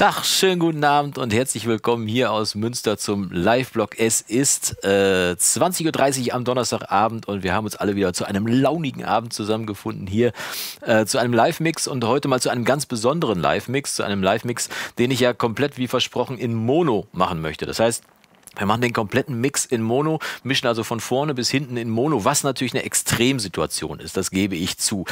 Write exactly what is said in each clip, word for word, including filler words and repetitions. Tag, schönen guten Abend und herzlich willkommen hier aus Münster zum Live-Blog. Es ist äh, zwanzig Uhr dreißig am Donnerstagabend und wir haben uns alle wieder zu einem launigen Abend zusammengefunden hier äh, zu einem Live-Mix und heute mal zu einem ganz besonderen Live-Mix, zu einem Live-Mix, den ich ja komplett wie versprochen in Mono machen möchte. Das heißt, wir machen den kompletten Mix in Mono, mischen also von vorne bis hinten in Mono, was natürlich eine Extremsituation ist, das gebe ich zu.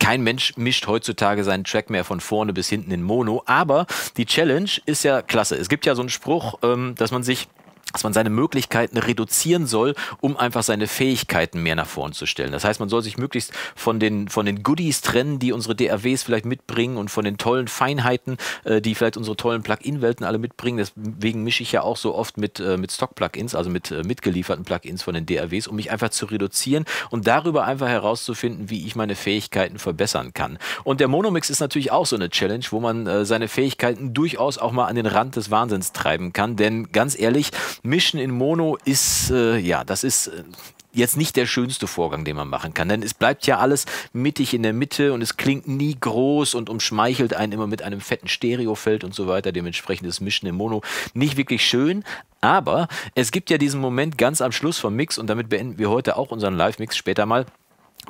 Kein Mensch mischt heutzutage seinen Track mehr von vorne bis hinten in Mono, aber die Challenge ist ja klasse. Es gibt ja so einen Spruch, ähm, dass man sich... dass man seine Möglichkeiten reduzieren soll, um einfach seine Fähigkeiten mehr nach vorn zu stellen. Das heißt, man soll sich möglichst von den, von den Goodies trennen, die unsere D A Ws vielleicht mitbringen und von den tollen Feinheiten, äh, die vielleicht unsere tollen Plugin-Welten alle mitbringen. Deswegen mische ich ja auch so oft mit, äh, mit Stock-Plugins, also mit äh, mitgelieferten Plugins von den D A Ws, um mich einfach zu reduzieren und darüber einfach herauszufinden, wie ich meine Fähigkeiten verbessern kann. Und der Monomix ist natürlich auch so eine Challenge, wo man äh, seine Fähigkeiten durchaus auch mal an den Rand des Wahnsinns treiben kann. Denn ganz ehrlich, Mischen in Mono ist, äh, ja, das ist äh, jetzt nicht der schönste Vorgang, den man machen kann. Denn es bleibt ja alles mittig in der Mitte und es klingt nie groß und umschmeichelt einen immer mit einem fetten Stereofeld und so weiter. Dementsprechend ist Mischen in Mono nicht wirklich schön. Aber es gibt ja diesen Moment ganz am Schluss vom Mix und damit beenden wir heute auch unseren Live-Mix später mal,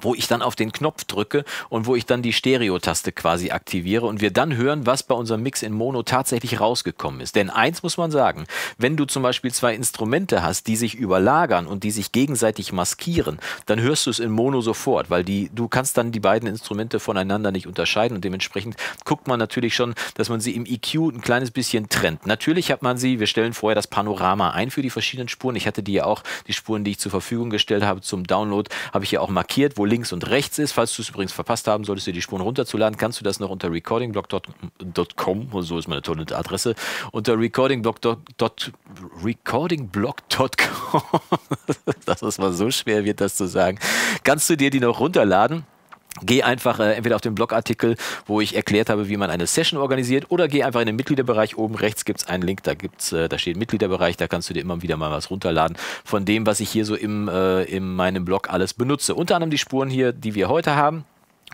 wo ich dann auf den Knopf drücke und wo ich dann die Stereo-Taste quasi aktiviere und wir dann hören, was bei unserem Mix in Mono tatsächlich rausgekommen ist. Denn eins muss man sagen, wenn du zum Beispiel zwei Instrumente hast, die sich überlagern und die sich gegenseitig maskieren, dann hörst du es in Mono sofort, weil die, du kannst dann die beiden Instrumente voneinander nicht unterscheiden und dementsprechend guckt man natürlich schon, dass man sie im E Q ein kleines bisschen trennt. Natürlich hat man sie, wir stellen vorher das Panorama ein für die verschiedenen Spuren. Ich hatte die ja auch, die Spuren, die ich zur Verfügung gestellt habe zum Download, habe ich ja auch markiert, wo wo links und rechts ist. Falls du es übrigens verpasst haben solltest, dir die Spuren runterzuladen, kannst du das noch unter recordingblog punkt com, so ist meine tolle Adresse, unter recordingblog punkt com, das ist mal so schwer, wird das zu sagen, kannst du dir die noch runterladen. Geh einfach äh, entweder auf den Blogartikel, wo ich erklärt habe, wie man eine Session organisiert, oder geh einfach in den Mitgliederbereich. Oben rechts gibt es einen Link, da, gibt's, äh, da steht Mitgliederbereich, da kannst du dir immer wieder mal was runterladen von dem, was ich hier so im, äh, in meinem Blog alles benutze. Unter anderem die Spuren hier, die wir heute haben.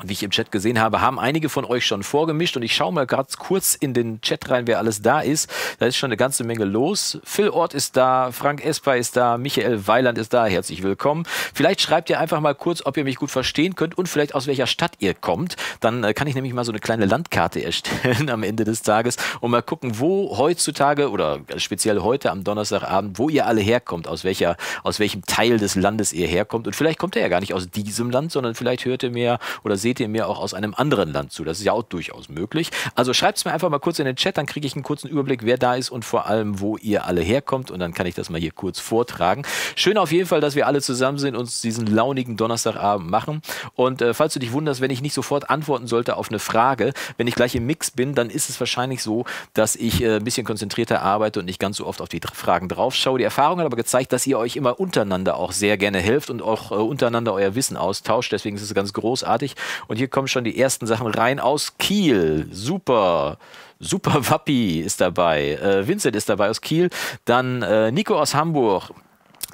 Wie ich im Chat gesehen habe, haben einige von euch schon vorgemischt und ich schaue mal gerade kurz in den Chat rein, wer alles da ist. Da ist schon eine ganze Menge los. Phil Ort ist da, Frank Esper ist da, Michael Weiland ist da, herzlich willkommen. Vielleicht schreibt ihr einfach mal kurz, ob ihr mich gut verstehen könnt und vielleicht aus welcher Stadt ihr kommt. Dann äh, kann ich nämlich mal so eine kleine Landkarte erstellen am Ende des Tages und mal gucken, wo heutzutage oder speziell heute am Donnerstagabend, wo ihr alle herkommt, aus welcher, aus welchem Teil des Landes ihr herkommt. Und vielleicht kommt ihr ja gar nicht aus diesem Land, sondern vielleicht hört ihr mir oder seht Seht ihr mir auch aus einem anderen Land zu. Das ist ja auch durchaus möglich. Also schreibt es mir einfach mal kurz in den Chat, dann kriege ich einen kurzen Überblick, wer da ist und vor allem, wo ihr alle herkommt. Und dann kann ich das mal hier kurz vortragen. Schön auf jeden Fall, dass wir alle zusammen sind und uns diesen launigen Donnerstagabend machen. Und äh, falls du dich wunderst, wenn ich nicht sofort antworten sollte auf eine Frage, wenn ich gleich im Mix bin, dann ist es wahrscheinlich so, dass ich äh, ein bisschen konzentrierter arbeite und nicht ganz so oft auf die Fragen drauf schaue. Die Erfahrung hat aber gezeigt, dass ihr euch immer untereinander auch sehr gerne helft und auch äh, untereinander euer Wissen austauscht. Deswegen ist es ganz großartig. Und hier kommen schon die ersten Sachen rein aus Kiel. Super. Super Wappi ist dabei. Äh, Vincent ist dabei aus Kiel. Dann äh, Nico aus Hamburg.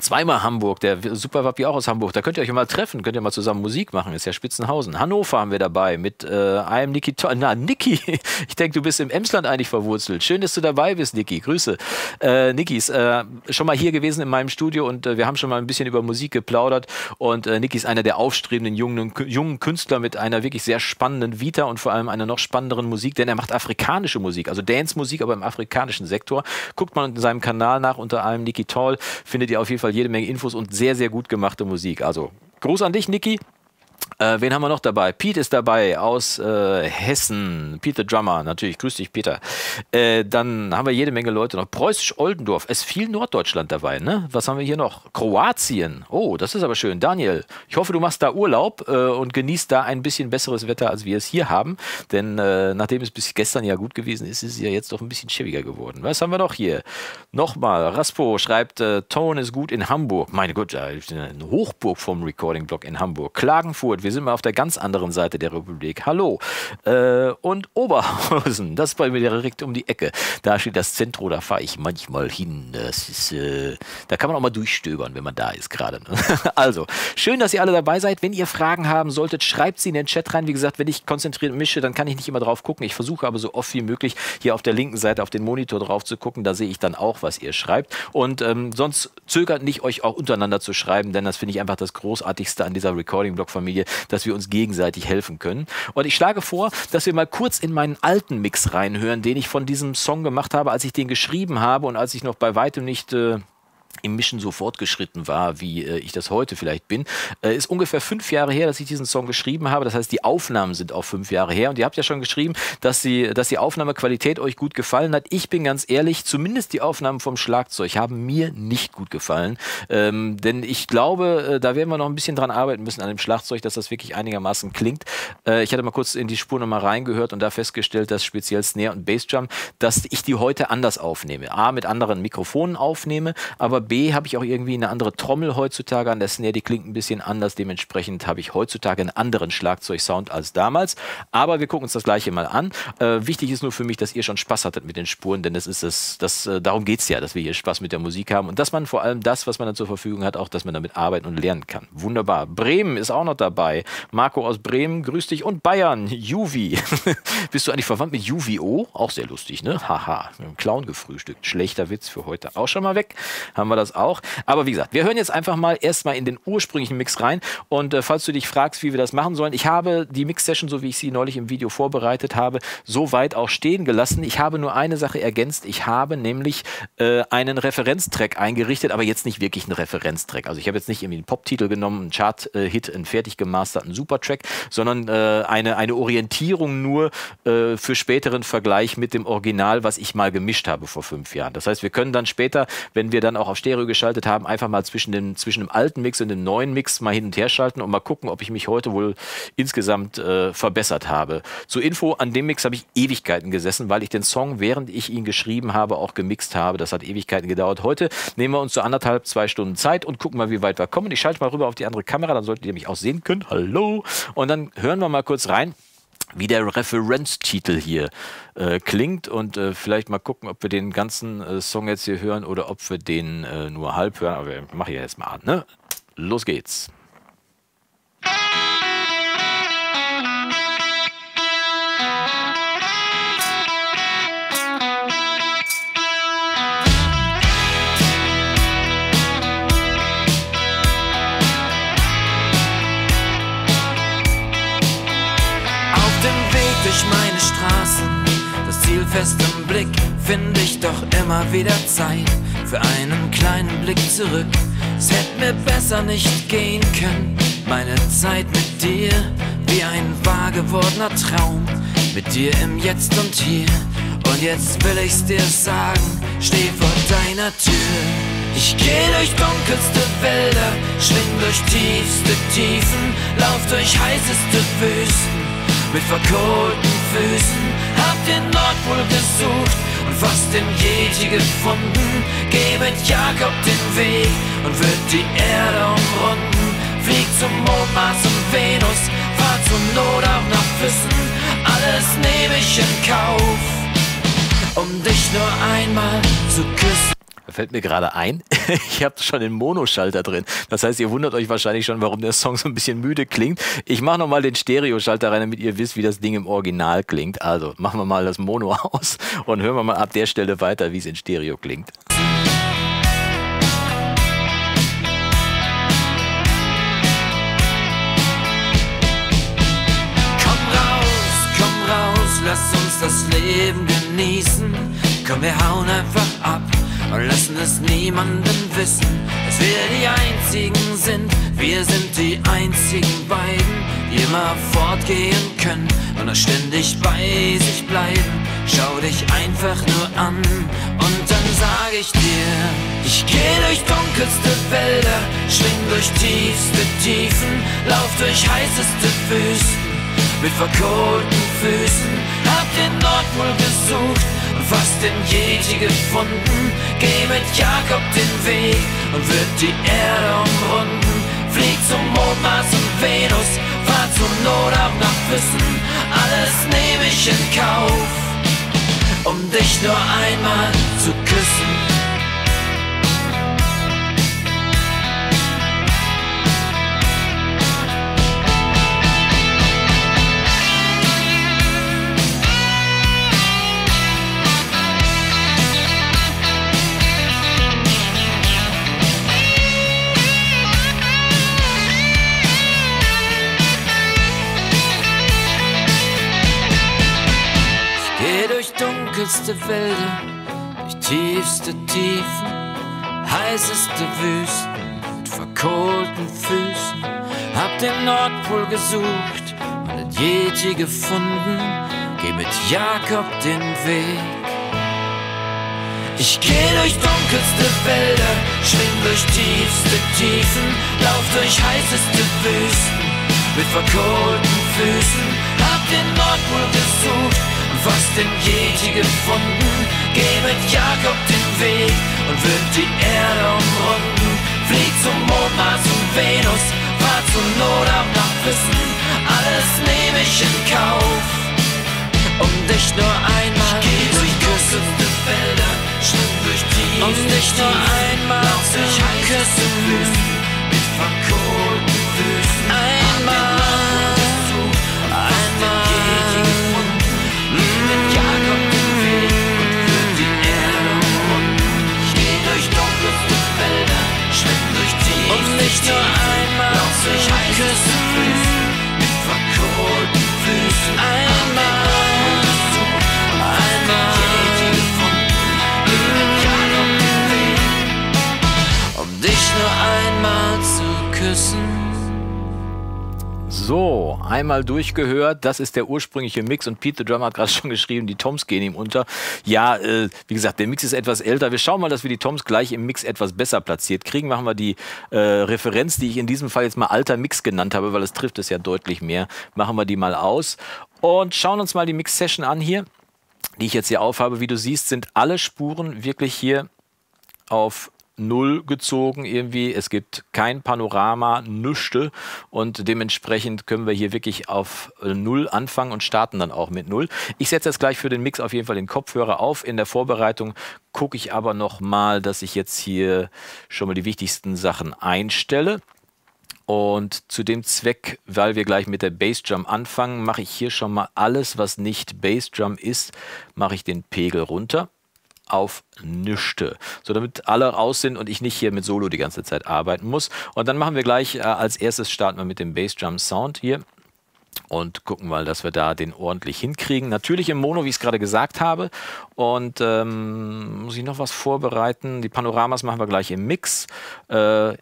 Zweimal Hamburg, der Super Wappi auch aus Hamburg. Da könnt ihr euch mal treffen, könnt ihr mal zusammen Musik machen. Ist ja Spitzenhausen. Hannover haben wir dabei mit äh, einem Niki Toll. Na, Niki, ich denke, du bist im Emsland eigentlich verwurzelt. Schön, dass du dabei bist, Niki. Grüße. Äh, Niki ist äh, schon mal hier gewesen in meinem Studio und äh, wir haben schon mal ein bisschen über Musik geplaudert. Und äh, Niki ist einer der aufstrebenden jungen, jungen Künstler mit einer wirklich sehr spannenden Vita und vor allem einer noch spannenderen Musik, denn er macht afrikanische Musik, also Dance-Musik, aber im afrikanischen Sektor. Guckt mal in seinem Kanal nach unter einem Niki Toll, findet ihr auf jeden Fall jede Menge Infos und sehr, sehr gut gemachte Musik. Also, Gruß an dich, Niki. Äh, wen haben wir noch dabei? Pete ist dabei aus äh, Hessen. Pete the Drummer, natürlich. Grüß dich, Peter. Äh, dann haben wir jede Menge Leute noch. Preußisch Oldendorf. Es ist viel Norddeutschland dabei, ne? Was haben wir hier noch? Kroatien. Oh, das ist aber schön. Daniel, ich hoffe, du machst da Urlaub äh, und genießt da ein bisschen besseres Wetter, als wir es hier haben. Denn äh, nachdem es bis gestern ja gut gewesen ist, ist es ja jetzt doch ein bisschen schäbiger geworden. Was haben wir noch hier? Nochmal. Raspo schreibt, äh, Tone ist gut in Hamburg. Meine Güte, eine Hochburg vom Recording-Blog in Hamburg. Klagenfurt, wir sind wir auf der ganz anderen Seite der Republik. Hallo. Äh, und Oberhausen, das ist bei mir direkt um die Ecke. Da steht das Centro, da fahre ich manchmal hin. Das ist, äh, da kann man auch mal durchstöbern, wenn man da ist gerade. Also, schön, dass ihr alle dabei seid. Wenn ihr Fragen haben solltet, schreibt sie in den Chat rein. Wie gesagt, wenn ich konzentriert mische, dann kann ich nicht immer drauf gucken. Ich versuche aber so oft wie möglich hier auf der linken Seite auf den Monitor drauf zu gucken. Da sehe ich dann auch, was ihr schreibt. Und ähm, sonst zögert nicht, euch auch untereinander zu schreiben, denn das finde ich einfach das Großartigste an dieser Recording-Blog-Familie, dass wir uns gegenseitig helfen können. Und ich schlage vor, dass wir mal kurz in meinen alten Mix reinhören, den ich von diesem Song gemacht habe, als ich den geschrieben habe und als ich noch bei weitem nicht äh, im Mischen so fortgeschritten war, wie äh, ich das heute vielleicht bin. Äh, ist ungefähr fünf Jahre her, dass ich diesen Song geschrieben habe. Das heißt, die Aufnahmen sind auch fünf Jahre her. Und ihr habt ja schon geschrieben, dass die, dass die Aufnahmequalität euch gut gefallen hat. Ich bin ganz ehrlich, zumindest die Aufnahmen vom Schlagzeug haben mir nicht gut gefallen. Ähm, denn ich glaube, äh, da werden wir noch ein bisschen dran arbeiten müssen an dem Schlagzeug, dass das wirklich einigermaßen klingt. Äh, ich hatte mal kurz in die Spur nochmal reingehört und da festgestellt, dass speziell Snare und Bassdrum, dass ich die heute anders aufnehme. A, mit anderen Mikrofonen aufnehme, aber B, habe ich auch irgendwie eine andere Trommel heutzutage an der Snare, die klingt ein bisschen anders, dementsprechend habe ich heutzutage einen anderen Schlagzeugsound als damals, aber wir gucken uns das gleiche mal an. Äh, wichtig ist nur für mich, dass ihr schon Spaß hattet mit den Spuren, denn das ist das, das, äh, darum geht es ja, dass wir hier Spaß mit der Musik haben und dass man vor allem das, was man dann zur Verfügung hat, auch, dass man damit arbeiten und lernen kann. Wunderbar. Bremen ist auch noch dabei. Marco aus Bremen, grüß dich. Und Bayern, Juvi. Bist du eigentlich verwandt mit Juvio? Auch sehr lustig, ne? Haha, mit einem Clown gefrühstückt. Schlechter Witz für heute auch schon mal weg. Haben wir das auch. Aber wie gesagt, wir hören jetzt einfach mal erstmal in den ursprünglichen Mix rein und äh, falls du dich fragst, wie wir das machen sollen, ich habe die Mix-Session, so wie ich sie neulich im Video vorbereitet habe, soweit auch stehen gelassen. Ich habe nur eine Sache ergänzt. Ich habe nämlich äh, einen Referenztrack eingerichtet, aber jetzt nicht wirklich einen Referenztrack. Also ich habe jetzt nicht irgendwie einen Pop-Titel genommen, einen Chart-Hit, einen fertig gemasterten Supertrack, sondern äh, eine, eine Orientierung nur äh, für späteren Vergleich mit dem Original, was ich mal gemischt habe vor fünf Jahren. Das heißt, wir können dann später, wenn wir dann auch auf Stereo geschaltet haben, einfach mal zwischen dem, zwischen dem alten Mix und dem neuen Mix mal hin und her schalten und mal gucken, ob ich mich heute wohl insgesamt äh, verbessert habe. Zur Info, an dem Mix habe ich Ewigkeiten gesessen, weil ich den Song, während ich ihn geschrieben habe, auch gemixt habe. Das hat Ewigkeiten gedauert. Heute nehmen wir uns so anderthalb, zwei Stunden Zeit und gucken mal, wie weit wir kommen. Ich schalte mal rüber auf die andere Kamera, dann solltet ihr mich auch sehen können. Hallo! Und dann hören wir mal kurz rein, wie der Referenztitel hier äh, klingt und äh, vielleicht mal gucken, ob wir den ganzen äh, Song jetzt hier hören oder ob wir den äh, nur halb hören. Aber wir machen hier jetzt mal an, ne? Los geht's. Meine Straßen, das Ziel fest im Blick, finde ich doch immer wieder Zeit für einen kleinen Blick zurück. Es hätte mir besser nicht gehen können, meine Zeit mit dir, wie ein wahr gewordener Traum, mit dir im Jetzt und Hier. Und jetzt will ich's dir sagen, steh vor deiner Tür. Ich geh durch dunkelste Wälder, schwing durch tiefste Tiefen, lauf durch heißeste Wüsten. Mit verkohlten Füßen hab den Nordpol gesucht und fast den Yeti gefunden. Geh mit Jakob den Weg und wird die Erde umrunden. Flieg zum Mond, Mars und Venus, fahr zur Not auch nach Füssen. Alles nehme ich in Kauf, um dich nur einmal zu küssen. Fällt mir gerade ein, ich habe schon den Mono-Schalter drin. Das heißt, ihr wundert euch wahrscheinlich schon, warum der Song so ein bisschen müde klingt. Ich mache nochmal den Stereo-Schalter rein, damit ihr wisst, wie das Ding im Original klingt. Also machen wir mal das Mono aus und hören wir mal ab der Stelle weiter, wie es in Stereo klingt. Komm raus, komm raus, lass uns das Leben genießen. Komm, wir hauen einfach ab und lassen es niemanden wissen, dass wir die Einzigen sind. Wir sind die einzigen beiden, die immer fortgehen können und auch ständig bei sich bleiben. Schau dich einfach nur an und dann sag ich dir, ich geh durch dunkelste Wälder, schwing durch tiefste Tiefen, lauf durch heißeste Wüsten, mit verkohlten Füßen, hab den Nordpol gesucht, fast den Yeti gefunden. Geh mit Jakob den Weg und wird die Erde umrunden. Flieg zum Mond, Mars und Venus, fahr ich in Kauf, um dich nur einmal zu küssen. Dunkelste Wälder, durch tiefste Tiefen, heißeste Wüsten mit verkohlten Füßen. Hab den Nordpol gesucht und den Yeti gefunden. Geh mit Jakob den Weg. Ich geh durch dunkelste Wälder, schwing durch tiefste Tiefen, lauf durch heißeste Wüsten mit verkohlten Füßen. Hab den Nordpol gesucht, was den Yeti gefunden, geh mit Jakob den Weg und wird die Erde umrunden. Flieg zum Mond, Mars und Venus, fahr zur Not ab nach Wissen. Alles nehm ich in Kauf, um dich nur einmal zu küssen. Geh durch küssende Felder, schwimm durch tiefste Tiefen, um dich nur einmal zu küssen. Mit verkohlten Füßen, einmal, einmal. Nicht nur einmal zu küssen, mit verkohlten Füßen. Einmal, einmal, um dich nur einmal zu küssen. So, einmal durchgehört, das ist der ursprüngliche Mix und Pete the Drummer hat gerade schon geschrieben, die Toms gehen ihm unter. Ja, äh, wie gesagt, der Mix ist etwas älter. Wir schauen mal, dass wir die Toms gleich im Mix etwas besser platziert kriegen. Machen wir die äh, Referenz, die ich in diesem Fall jetzt mal alter Mix genannt habe, weil das trifft es ja deutlich mehr. Machen wir die mal aus und schauen uns mal die Mix-Session an hier, die ich jetzt hier aufhabe. Wie du siehst, sind alle Spuren wirklich hier auf Null gezogen irgendwie, es gibt kein Panorama, nüschte und dementsprechend können wir hier wirklich auf Null anfangen und starten dann auch mit Null. Ich setze jetzt gleich für den Mix auf jeden Fall den Kopfhörer auf. In der Vorbereitung gucke ich aber nochmal, dass ich jetzt hier schon mal die wichtigsten Sachen einstelle. Und zu dem Zweck, weil wir gleich mit der Bassdrum anfangen, mache ich hier schon mal alles, was nicht Bassdrum ist, mache ich den Pegel runter auf nüchte, so damit alle raus sind und ich nicht hier mit Solo die ganze Zeit arbeiten muss. Und dann machen wir gleich, äh, als erstes starten wir mit dem Bassdrum Sound hier und gucken mal, dass wir da den ordentlich hinkriegen. Natürlich im Mono, wie ich es gerade gesagt habe. Und ähm, muss ich noch was vorbereiten? Die Panoramas machen wir gleich im Mix. Äh,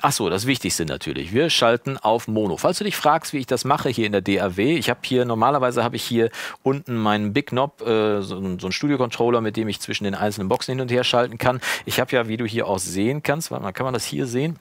Achso, das Wichtigste natürlich. Wir schalten auf Mono. Falls du dich fragst, wie ich das mache hier in der D A W, ich habe hier, normalerweise habe ich hier unten meinen Big Knob, äh, so, so einen Studio-Controller, mit dem ich zwischen den einzelnen Boxen hin und her schalten kann. Ich habe ja, wie du hier auch sehen kannst, warte mal, kann man das hier sehen?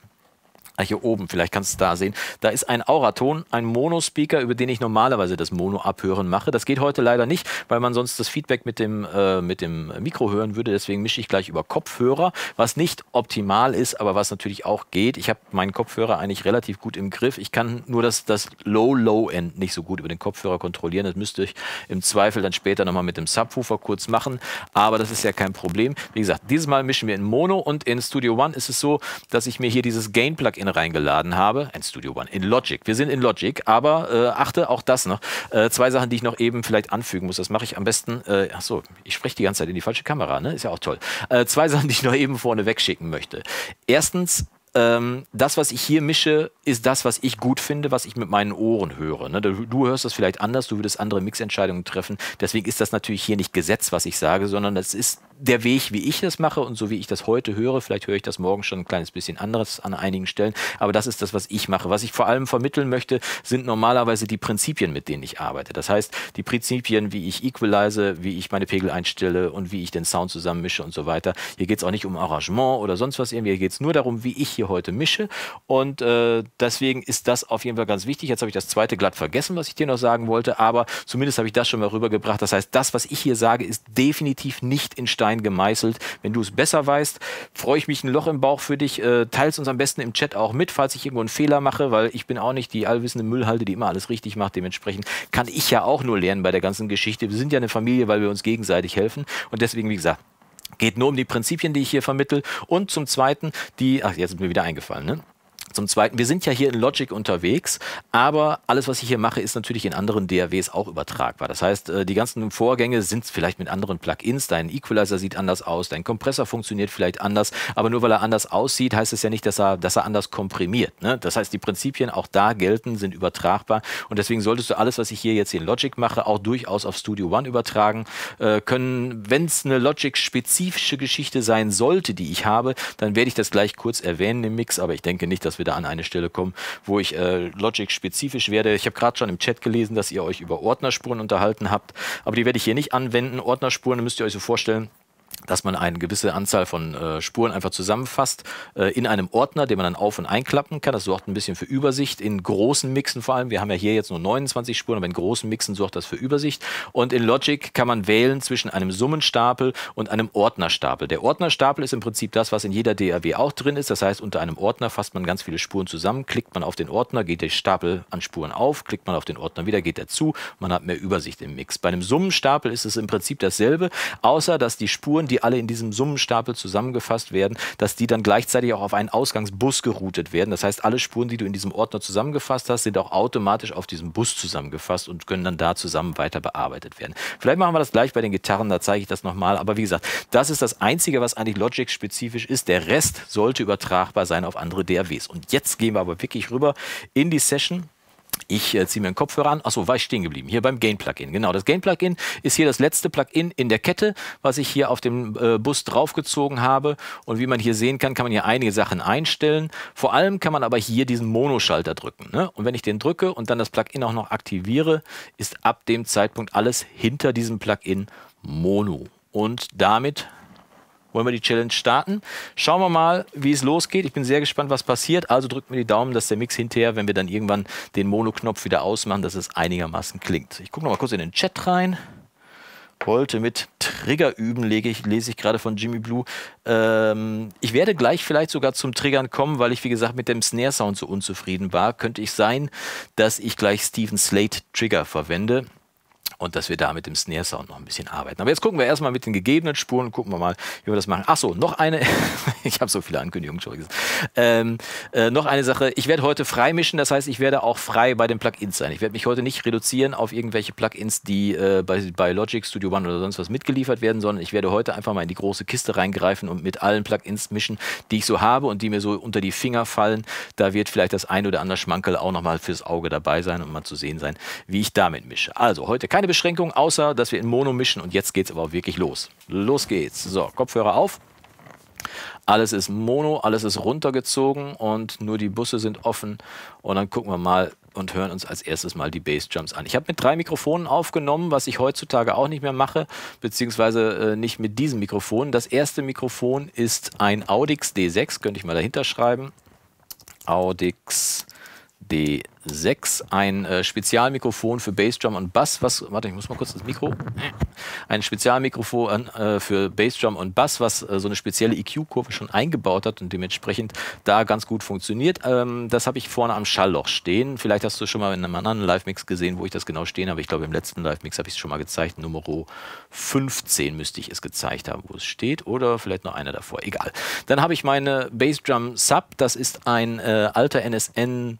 Hier oben, vielleicht kannst du es da sehen. Da ist ein Auraton, ein Mono-Speaker, über den ich normalerweise das Mono-Abhören mache. Das geht heute leider nicht, weil man sonst das Feedback mit dem, äh, mit dem Mikro hören würde. Deswegen mische ich gleich über Kopfhörer, was nicht optimal ist, aber was natürlich auch geht. Ich habe meinen Kopfhörer eigentlich relativ gut im Griff. Ich kann nur das, das Low-Low-End nicht so gut über den Kopfhörer kontrollieren. Das müsste ich im Zweifel dann später nochmal mit dem Subwoofer kurz machen. Aber das ist ja kein Problem. Wie gesagt, dieses Mal mischen wir in Mono und in Studio One ist es so, dass ich mir hier dieses Gain-Plugin reingeladen habe, ein Studio One, in Logic. Wir sind in Logic, aber äh, achte auch das noch. Äh, zwei Sachen, die ich noch eben vielleicht anfügen muss. Das mache ich am besten, äh, achso, ich spreche die ganze Zeit in die falsche Kamera, ne? Ist ja auch toll. Äh, zwei Sachen, die ich noch eben vorne wegschicken möchte. Erstens, Ähm, das, was ich hier mische, ist das, was ich gut finde, was ich mit meinen Ohren höre. Ne? Du, du hörst das vielleicht anders, du würdest andere Mixentscheidungen treffen. Deswegen ist das natürlich hier nicht Gesetz, was ich sage, sondern das ist der Weg, wie ich das mache und so wie ich das heute höre. Vielleicht höre ich das morgen schon ein kleines bisschen anderes an einigen Stellen, aber das ist das, was ich mache. Was ich vor allem vermitteln möchte, sind normalerweise die Prinzipien, mit denen ich arbeite. Das heißt, die Prinzipien, wie ich equalize, wie ich meine Pegel einstelle und wie ich den Sound zusammenmische und so weiter. Hier geht es auch nicht um Arrangement oder sonst was irgendwie. Hier geht es nur darum, wie ich hier hier heute mische. Und äh, deswegen ist das auf jeden Fall ganz wichtig. Jetzt habe ich das zweite glatt vergessen, was ich dir noch sagen wollte, aber zumindest habe ich das schon mal rübergebracht. Das heißt, das, was ich hier sage, ist definitiv nicht in Stein gemeißelt. Wenn du es besser weißt, freue ich mich ein Loch im Bauch für dich. Äh, teils uns am besten im Chat auch mit, falls ich irgendwo einen Fehler mache, weil ich bin auch nicht die allwissende Müllhalde, die immer alles richtig macht. Dementsprechend kann ich ja auch nur lernen bei der ganzen Geschichte. Wir sind ja eine Familie, weil wir uns gegenseitig helfen. Und deswegen, wie gesagt, geht nur um die Prinzipien, die ich hier vermittle. Und zum Zweiten, die, ach, jetzt ist mir wieder eingefallen, ne? Zum Zweiten, wir sind ja hier in Logic unterwegs, aber alles, was ich hier mache, ist natürlich in anderen D A Ws auch übertragbar. Das heißt, die ganzen Vorgänge sind vielleicht mit anderen Plugins. Dein Equalizer sieht anders aus, dein Kompressor funktioniert vielleicht anders, aber nur weil er anders aussieht, heißt es ja nicht, dass er, dass er anders komprimiert, ne? Das heißt, die Prinzipien auch da gelten, sind übertragbar und deswegen solltest du alles, was ich hier jetzt in Logic mache, auch durchaus auf Studio One übertragen äh, können. Wenn es eine Logic-spezifische Geschichte sein sollte, die ich habe, dann werde ich das gleich kurz erwähnen im Mix, aber ich denke nicht, dass wir da an eine Stelle kommen, wo ich äh, Logic-spezifisch werde. Ich habe gerade schon im Chat gelesen, dass ihr euch über Ordnerspuren unterhalten habt, aber die werde ich hier nicht anwenden. Ordnerspuren müsst ihr euch so vorstellen, dass man eine gewisse Anzahl von äh, Spuren einfach zusammenfasst äh, in einem Ordner, den man dann auf- und einklappen kann. Das sorgt ein bisschen für Übersicht, in großen Mixen vor allem. Wir haben ja hier jetzt nur neunundzwanzig Spuren, aber in großen Mixen sorgt das für Übersicht. Und in Logic kann man wählen zwischen einem Summenstapel und einem Ordnerstapel. Der Ordnerstapel ist im Prinzip das, was in jeder D A W auch drin ist. Das heißt, unter einem Ordner fasst man ganz viele Spuren zusammen, klickt man auf den Ordner, geht der Stapel an Spuren auf, klickt man auf den Ordner wieder, geht er zu, man hat mehr Übersicht im Mix. Bei einem Summenstapel ist es im Prinzip dasselbe, außer dass die Spuren, die die alle in diesem Summenstapel zusammengefasst werden, dass die dann gleichzeitig auch auf einen Ausgangsbus geroutet werden. Das heißt, alle Spuren, die du in diesem Ordner zusammengefasst hast, sind auch automatisch auf diesem Bus zusammengefasst und können dann da zusammen weiter bearbeitet werden. Vielleicht machen wir das gleich bei den Gitarren, da zeige ich das nochmal. Aber wie gesagt, das ist das Einzige, was eigentlich Logic-spezifisch ist. Der Rest sollte übertragbar sein auf andere D A Ws. Und jetzt gehen wir aber wirklich rüber in die Session. Ich äh, ziehe mir einen Kopfhörer an. Achso, war ich stehen geblieben? Hier beim Gain-Plugin. Genau, das Gain-Plugin ist hier das letzte Plugin in der Kette, was ich hier auf dem äh, Bus draufgezogen habe. Und wie man hier sehen kann, kann man hier einige Sachen einstellen. Vor allem kann man aber hier diesen Mono-Schalter drücken, ne? Und wenn ich den drücke und dann das Plugin auch noch aktiviere, ist ab dem Zeitpunkt alles hinter diesem Plugin Mono. Und damit wollen wir die Challenge starten. Schauen wir mal, wie es losgeht. Ich bin sehr gespannt, was passiert. Also drückt mir die Daumen, dass der Mix hinterher, wenn wir dann irgendwann den Mono-Knopf wieder ausmachen, dass es einigermaßen klingt. Ich gucke noch mal kurz in den Chat rein. Wollte mit Trigger üben, lege ich, lese ich gerade von Jimmy Blue. Ähm, ich werde gleich vielleicht sogar zum Triggern kommen, weil ich, wie gesagt, mit dem Snare-Sound so unzufrieden war. Könnte ich sein, dass ich gleich Steven Slate Trigger verwende. Und dass wir da mit dem Snare-Sound noch ein bisschen arbeiten. Aber jetzt gucken wir erstmal mit den gegebenen Spuren, gucken wir mal, wie wir das machen. Achso, noch eine, ich habe so viele Ankündigungen schon gesagt. Ähm, äh, noch eine Sache, ich werde heute frei mischen, das heißt, ich werde auch frei bei den Plugins sein. Ich werde mich heute nicht reduzieren auf irgendwelche Plugins, die äh, bei, bei Logic, Studio One oder sonst was mitgeliefert werden, sondern ich werde heute einfach mal in die große Kiste reingreifen und mit allen Plugins mischen, die ich so habe und die mir so unter die Finger fallen. Da wird vielleicht das ein oder andere Schmankerl auch nochmal fürs Auge dabei sein und mal zu sehen sein, wie ich damit mische. Also, heute keine Beschränkung, außer dass wir in Mono mischen und jetzt geht es aber auch wirklich los. Los geht's. So, Kopfhörer auf. Alles ist Mono, alles ist runtergezogen und nur die Busse sind offen und dann gucken wir mal und hören uns als erstes mal die Bassdrums an. Ich habe mit drei Mikrofonen aufgenommen, was ich heutzutage auch nicht mehr mache, beziehungsweise äh, nicht mit diesem Mikrofon. Das erste Mikrofon ist ein Audix D sechs, könnte ich mal dahinter schreiben. Audix D sechs, ein äh, Spezialmikrofon für Bassdrum und Bass, was, warte, ich muss mal kurz das Mikro, ein Spezialmikrofon äh, für Bassdrum und Bass, was äh, so eine spezielle E Q-Kurve schon eingebaut hat und dementsprechend da ganz gut funktioniert. Ähm, das habe ich vorne am Schallloch stehen, vielleicht hast du schon mal in einem anderen Live-Mix gesehen, wo ich das genau stehen habe, ich glaube im letzten Live-Mix habe ich es schon mal gezeigt, Numero fünfzehn müsste ich es gezeigt haben, wo es steht oder vielleicht noch einer davor, egal. Dann habe ich meine Bassdrum Sub, das ist ein äh, alter N S N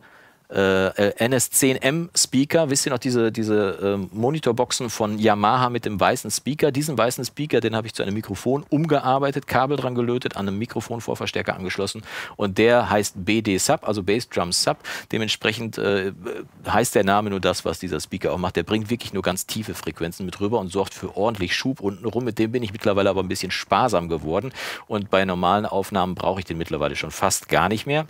Äh, N S zehn M Speaker, wisst ihr noch diese, diese äh, Monitorboxen von Yamaha mit dem weißen Speaker? Diesen weißen Speaker, den habe ich zu einem Mikrofon umgearbeitet, Kabel dran gelötet, an einem Mikrofonvorverstärker angeschlossen und der heißt B D Sub, also Bassdrum Sub. Dementsprechend äh, heißt der Name nur das, was dieser Speaker auch macht. Der bringt wirklich nur ganz tiefe Frequenzen mit rüber und sorgt für ordentlich Schub unten rum. Mit dem bin ich mittlerweile aber ein bisschen sparsam geworden und bei normalen Aufnahmen brauche ich den mittlerweile schon fast gar nicht mehr.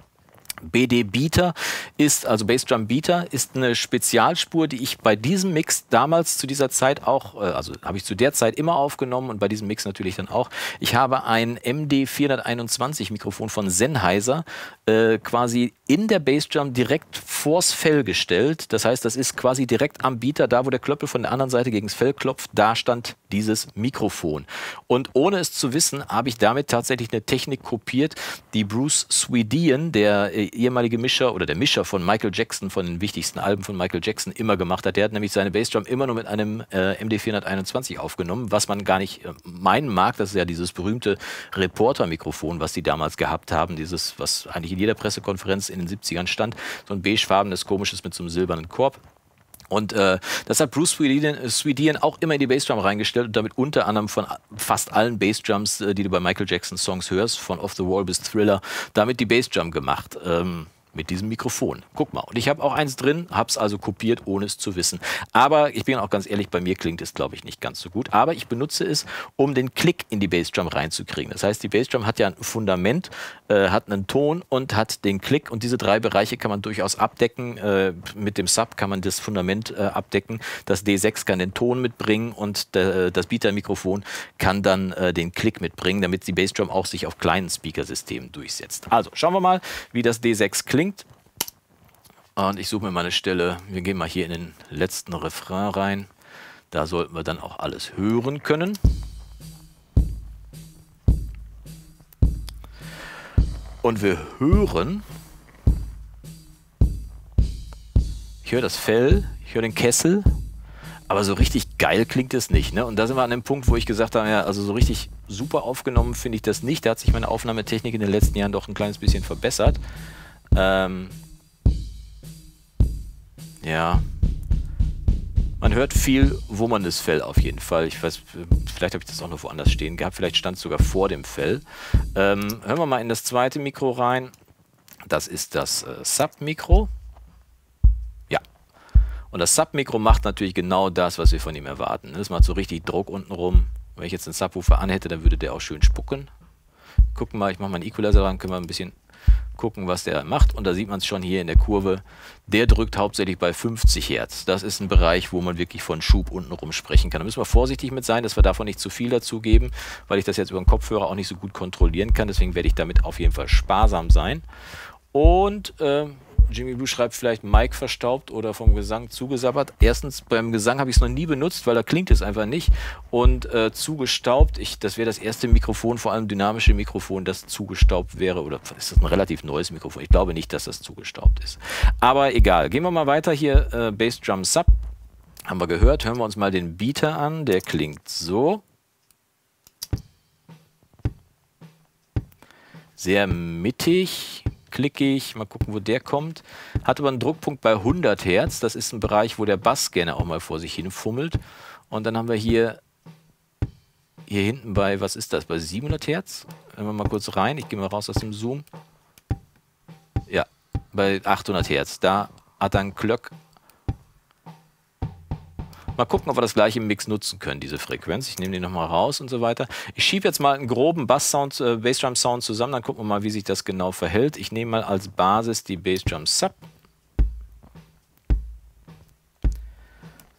B D Beater ist, also Bassdrum Beater, ist eine Spezialspur, die ich bei diesem Mix damals zu dieser Zeit auch, also habe ich zu der Zeit immer aufgenommen und bei diesem Mix natürlich dann auch. Ich habe ein M D vierhunderteinundzwanzig Mikrofon von Sennheiser äh, quasi in der Bassdrum direkt vors Fell gestellt. Das heißt, das ist quasi direkt am Beater, da wo der Klöppel von der anderen Seite gegen das Fell klopft, da stand dieses Mikrofon. Und ohne es zu wissen, habe ich damit tatsächlich eine Technik kopiert, die Bruce Swedien, der äh, ehemalige Mischer oder der Mischer von Michael Jackson, von den wichtigsten Alben von Michael Jackson, immer gemacht hat. Der hat nämlich seine Bassdrum immer nur mit einem äh, M D vierhunderteinundzwanzig aufgenommen, was man gar nicht äh, meinen mag. Das ist ja dieses berühmte Reporter-Mikrofon, was die damals gehabt haben, dieses, was eigentlich in jeder Pressekonferenz in den siebzigern stand, so ein beigefarbenes, komisches mit so einem silbernen Korb. Und äh, das hat Bruce Swedien, Swedien auch immer in die Bassdrum reingestellt und damit unter anderem von fast allen Bassdrums, die du bei Michael Jackson Songs hörst, von Off the Wall bis Thriller, damit die Bassdrum gemacht. Ähm, mit diesem Mikrofon. Guck mal. Und ich habe auch eins drin, habe es also kopiert, ohne es zu wissen. Aber ich bin auch ganz ehrlich, bei mir klingt es, glaube ich, nicht ganz so gut. Aber ich benutze es, um den Klick in die Bassdrum reinzukriegen. Das heißt, die Bassdrum hat ja ein Fundament, äh, hat einen Ton und hat den Klick. Und diese drei Bereiche kann man durchaus abdecken. Äh, mit dem Sub kann man das Fundament äh, abdecken. Das D sechs kann den Ton mitbringen und der, das Beater-Mikrofon kann dann äh, den Klick mitbringen, damit die Bassdrum auch sich auf kleinen Speakersystemen durchsetzt. Also, schauen wir mal, wie das D sechs klingt. Und ich suche mir meine Stelle. Wir gehen mal hier in den letzten Refrain rein. Da sollten wir dann auch alles hören können. Und wir hören, ich höre das Fell, ich höre den Kessel, aber so richtig geil klingt es nicht, ne? Und da sind wir an dem Punkt, wo ich gesagt habe, ja, also so richtig super aufgenommen finde ich das nicht. Da hat sich meine Aufnahmetechnik in den letzten Jahren doch ein kleines bisschen verbessert. Ähm, ja, man hört viel wummerndes Fell auf jeden Fall. Ich weiß, vielleicht habe ich das auch noch woanders stehen gehabt. Vielleicht stand es sogar vor dem Fell. Ähm, hören wir mal in das zweite Mikro rein. Das ist das äh, Sub-Mikro. Ja. Und das Sub-Mikro macht natürlich genau das, was wir von ihm erwarten. Das macht so richtig Druck unten rum. Wenn ich jetzt einen Subwoofer anhätte, dann würde der auch schön spucken. Gucken mal, ich mache mal einen Equalizer ran, können wir ein bisschen gucken, was der macht. Und da sieht man es schon hier in der Kurve. Der drückt hauptsächlich bei fünfzig Hertz. Das ist ein Bereich, wo man wirklich von Schub untenrum sprechen kann. Da müssen wir vorsichtig mit sein, dass wir davon nicht zu viel dazugeben, weil ich das jetzt über den Kopfhörer auch nicht so gut kontrollieren kann. Deswegen werde ich damit auf jeden Fall sparsam sein. Und äh, Jimmy Blue schreibt vielleicht Mike verstaubt oder vom Gesang zugesabbert. Erstens, beim Gesang habe ich es noch nie benutzt, weil da klingt es einfach nicht. Und äh, zugestaubt, ich, das wäre das erste Mikrofon, vor allem dynamische Mikrofon, das zugestaubt wäre. Oder ist das ein relativ neues Mikrofon? Ich glaube nicht, dass das zugestaubt ist. Aber egal, gehen wir mal weiter hier. Äh, Bassdrum Sub haben wir gehört. Hören wir uns mal den Beater an. Der klingt so. Sehr mittig. Klickig, mal gucken, wo der kommt. Hat aber einen Druckpunkt bei hundert Hertz. Das ist ein Bereich, wo der Bass gerne auch mal vor sich hin fummelt. Und dann haben wir hier, hier hinten bei, was ist das, bei siebenhundert Hertz. Hören wir mal kurz rein. Ich gehe mal raus aus dem Zoom. Ja, bei achthundert Hertz. Da hat er einen Klöck. Mal gucken, ob wir das gleiche im Mix nutzen können, diese Frequenz. Ich nehme die nochmal raus und so weiter. Ich schiebe jetzt mal einen groben Bass-Sound, äh, Bassdrum-Sound zusammen, dann gucken wir mal, wie sich das genau verhält. Ich nehme mal als Basis die Bassdrum-Sub.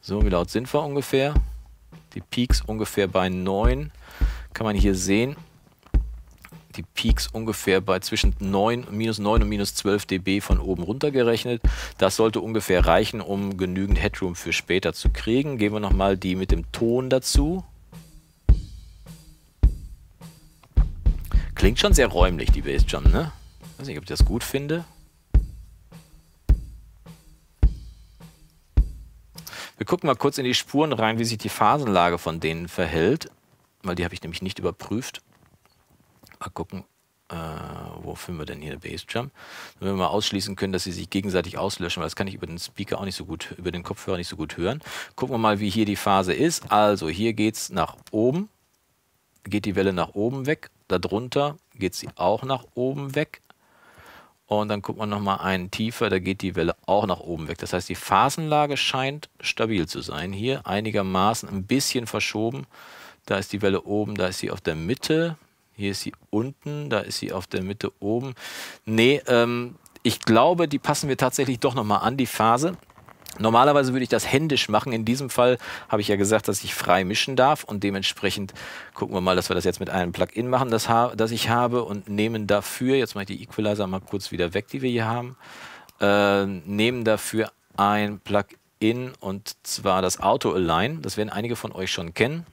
So, wie laut sind wir ungefähr? Die Peaks ungefähr bei neun. Kann man hier sehen. Die Peaks ungefähr bei zwischen minus neun und minus zwölf dB von oben runter gerechnet. Das sollte ungefähr reichen, um genügend Headroom für später zu kriegen. Geben wir nochmal die mit dem Ton dazu. Klingt schon sehr räumlich, die Bassdrum, ne? Ich weiß nicht, ob ich das gut finde. Wir gucken mal kurz in die Spuren rein, wie sich die Phasenlage von denen verhält, weil die habe ich nämlich nicht überprüft. Mal gucken, äh, wo finden wir denn hier eine Bassdrum? Wenn wir mal ausschließen können, dass sie sich gegenseitig auslöschen, weil das kann ich über den Speaker auch nicht so gut, über den Kopfhörer nicht so gut hören. Gucken wir mal, wie hier die Phase ist. Also hier geht es nach oben, geht die Welle nach oben weg, darunter geht sie auch nach oben weg. Und dann gucken wir nochmal einen tiefer, da geht die Welle auch nach oben weg. Das heißt, die Phasenlage scheint stabil zu sein. Hier einigermaßen ein bisschen verschoben. Da ist die Welle oben, da ist sie auf der Mitte. Hier ist sie unten, da ist sie auf der Mitte oben. Nee, ähm, ich glaube, die passen wir tatsächlich doch nochmal an, die Phase. Normalerweise würde ich das händisch machen. In diesem Fall habe ich ja gesagt, dass ich frei mischen darf und dementsprechend gucken wir mal, dass wir das jetzt mit einem Plugin machen, das, das ich habe, und nehmen dafür, jetzt mache ich die Equalizer mal kurz wieder weg, die wir hier haben, äh, nehmen dafür ein Plugin und zwar das Auto Align. Das werden einige von euch schon kennen.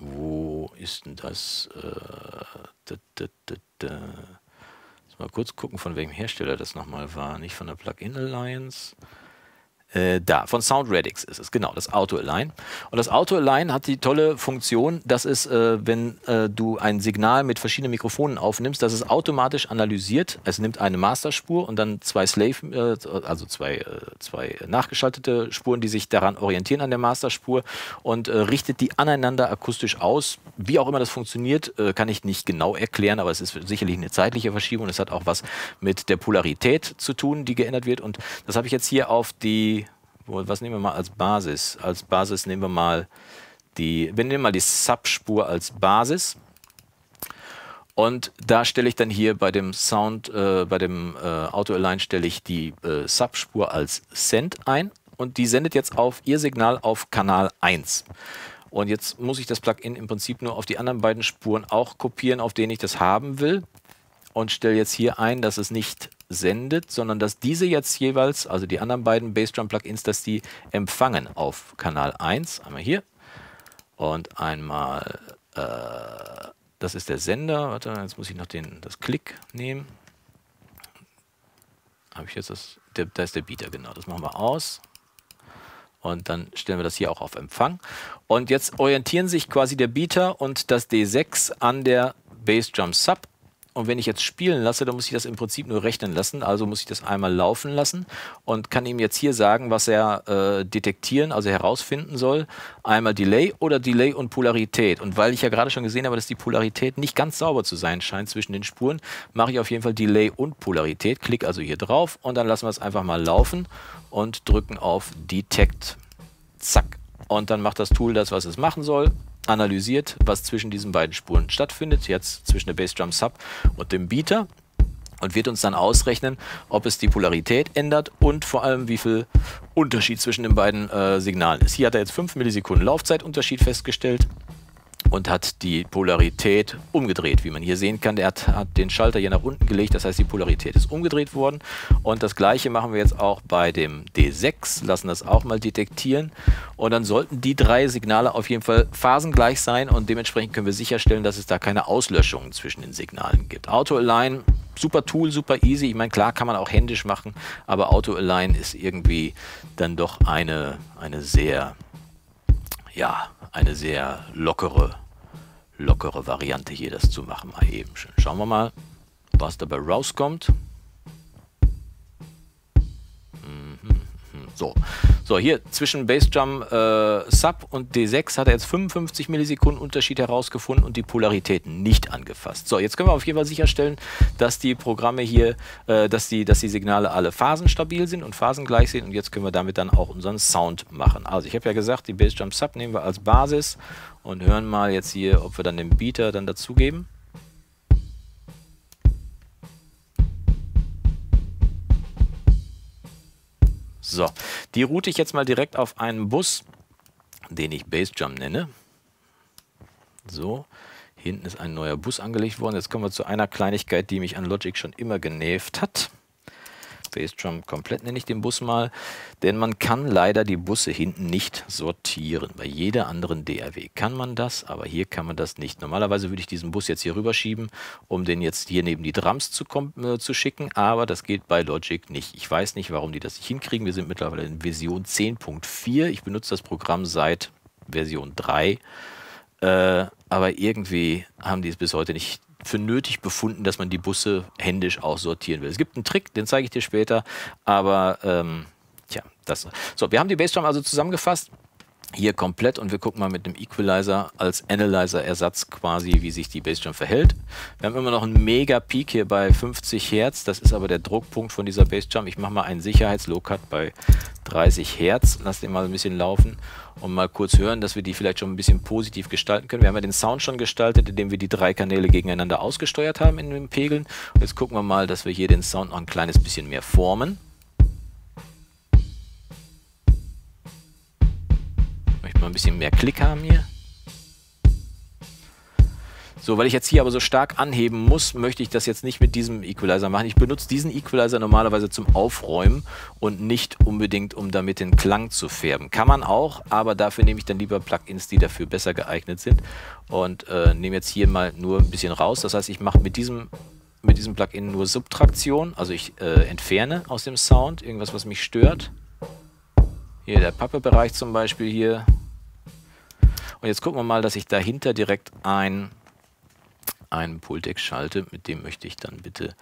Wo ist denn das? Äh, da, da, da, da. Mal kurz gucken, von welchem Hersteller das nochmal war. Nicht von der Plugin Alliance. Äh, da, von Soundradix ist es, genau, das Auto Align. Und das Auto Align hat die tolle Funktion, dass es, äh, wenn äh, du ein Signal mit verschiedenen Mikrofonen aufnimmst, dass es automatisch analysiert. Es nimmt eine Masterspur und dann zwei Slave, äh, also zwei, äh, zwei nachgeschaltete Spuren, die sich daran orientieren an der Masterspur, und äh, richtet die aneinander akustisch aus. Wie auch immer das funktioniert, äh, kann ich nicht genau erklären, aber es ist sicherlich eine zeitliche Verschiebung. Es hat auch was mit der Polarität zu tun, die geändert wird. Und das habe ich jetzt hier auf die, was nehmen wir mal als Basis? Als Basis nehmen wir mal die, wir nehmen mal die Subspur als Basis. Und da stelle ich dann hier bei dem Sound, äh, bei dem äh, Auto Align stelle ich die äh, Subspur als Send ein. Und die sendet jetzt auf ihr Signal auf Kanal eins. Und jetzt muss ich das Plugin im Prinzip nur auf die anderen beiden Spuren auch kopieren, auf denen ich das haben will. Und stelle jetzt hier ein, dass es nicht sendet, sondern dass diese jetzt jeweils, also die anderen beiden Bassdrum-Plugins, dass die empfangen auf Kanal eins. Einmal hier und einmal, äh, das ist der Sender. Warte, jetzt muss ich noch den, das Klick nehmen. Habe ich jetzt das, der, da ist der Beater, genau, das machen wir aus. Und dann stellen wir das hier auch auf Empfang. Und jetzt orientieren sich quasi der Beater und das D sechs an der Bassdrum-Sub. Und wenn ich jetzt spielen lasse, dann muss ich das im Prinzip nur rechnen lassen. Also muss ich das einmal laufen lassen und kann ihm jetzt hier sagen, was er äh, detektieren, also herausfinden soll. Einmal Delay oder Delay und Polarität. Und weil ich ja gerade schon gesehen habe, dass die Polarität nicht ganz sauber zu sein scheint zwischen den Spuren, mache ich auf jeden Fall Delay und Polarität. Klick also hier drauf und dann lassen wir es einfach mal laufen und drücken auf Detect. Zack. Und dann macht das Tool das, was es machen soll. Analysiert, was zwischen diesen beiden Spuren stattfindet, jetzt zwischen der Bassdrum Sub und dem Beater, und wird uns dann ausrechnen, ob es die Polarität ändert und vor allem, wie viel Unterschied zwischen den beiden äh, Signalen ist. Hier hat er jetzt fünf Millisekunden Laufzeitunterschied festgestellt und hat die Polarität umgedreht. Wie man hier sehen kann, der hat, hat den Schalter hier nach unten gelegt, das heißt, die Polarität ist umgedreht worden. Und das Gleiche machen wir jetzt auch bei dem D sechs, lassen das auch mal detektieren. Und dann sollten die drei Signale auf jeden Fall phasengleich sein und dementsprechend können wir sicherstellen, dass es da keine Auslöschungen zwischen den Signalen gibt. Auto Align, super Tool, super easy. Ich meine, klar kann man auch händisch machen, aber Auto Align ist irgendwie dann doch eine, eine sehr... ja, eine sehr lockere, lockere Variante hier, das zu machen. Mal eben schön. Schauen wir mal, was dabei rauskommt. So, so hier zwischen Bassdrum äh, Sub und D sechs hat er jetzt fünfundfünfzig Millisekunden Unterschied herausgefunden und die Polaritäten nicht angefasst. So, jetzt können wir auf jeden Fall sicherstellen, dass die Programme hier, äh, dass, die, dass die Signale alle phasenstabil sind und phasengleich sind, und jetzt können wir damit dann auch unseren Sound machen. Also ich habe ja gesagt, die Bassdrum Sub nehmen wir als Basis und hören mal jetzt hier, ob wir dann den Beater dann dazugeben. So, die route ich jetzt mal direkt auf einen Bus, den ich Bassdrum nenne. So, hinten ist ein neuer Bus angelegt worden. Jetzt kommen wir zu einer Kleinigkeit, die mich an Logic schon immer genervt hat. Bassdrum komplett nenne ich den Bus mal, denn man kann leider die Busse hinten nicht sortieren. Bei jeder anderen D A W kann man das, aber hier kann man das nicht. Normalerweise würde ich diesen Bus jetzt hier rüberschieben, um den jetzt hier neben die Drums zu, äh, zu schicken, aber das geht bei Logic nicht. Ich weiß nicht, warum die das nicht hinkriegen. Wir sind mittlerweile in Version zehn Punkt vier. Ich benutze das Programm seit Version drei, äh, aber irgendwie haben die es bis heute nicht für nötig befunden, dass man die Busse händisch auch sortieren will. Es gibt einen Trick, den zeige ich dir später, aber ähm, tja, das. So, wir haben die Bassdrum also zusammengefasst, hier komplett, und wir gucken mal mit dem Equalizer als Analyzer-Ersatz quasi, wie sich die Bassdrum verhält. Wir haben immer noch einen Mega-Peak hier bei fünfzig Hertz, das ist aber der Druckpunkt von dieser Bassdrum. Ich mache mal einen Sicherheits-Low-Cut bei dreißig Hertz, lass den mal ein bisschen laufen und mal kurz hören, dass wir die vielleicht schon ein bisschen positiv gestalten können. Wir haben ja den Sound schon gestaltet, indem wir die drei Kanäle gegeneinander ausgesteuert haben in den Pegeln. Und jetzt gucken wir mal, dass wir hier den Sound noch ein kleines bisschen mehr formen. ein bisschen mehr Klick haben hier. So, weil ich jetzt hier aber so stark anheben muss, möchte ich das jetzt nicht mit diesem Equalizer machen. Ich benutze diesen Equalizer normalerweise zum Aufräumen und nicht unbedingt, um damit den Klang zu färben. Kann man auch, aber dafür nehme ich dann lieber Plugins, die dafür besser geeignet sind. Und äh, nehme jetzt hier mal nur ein bisschen raus. Das heißt, ich mache mit diesem, mit diesem Plugin nur Subtraktion. Also ich äh, entferne aus dem Sound irgendwas, was mich stört. Hier der Pappe-Bereich zum Beispiel hier. Und jetzt gucken wir mal, dass ich dahinter direkt ein... einen Pultec schalte, mit dem möchte ich dann bitte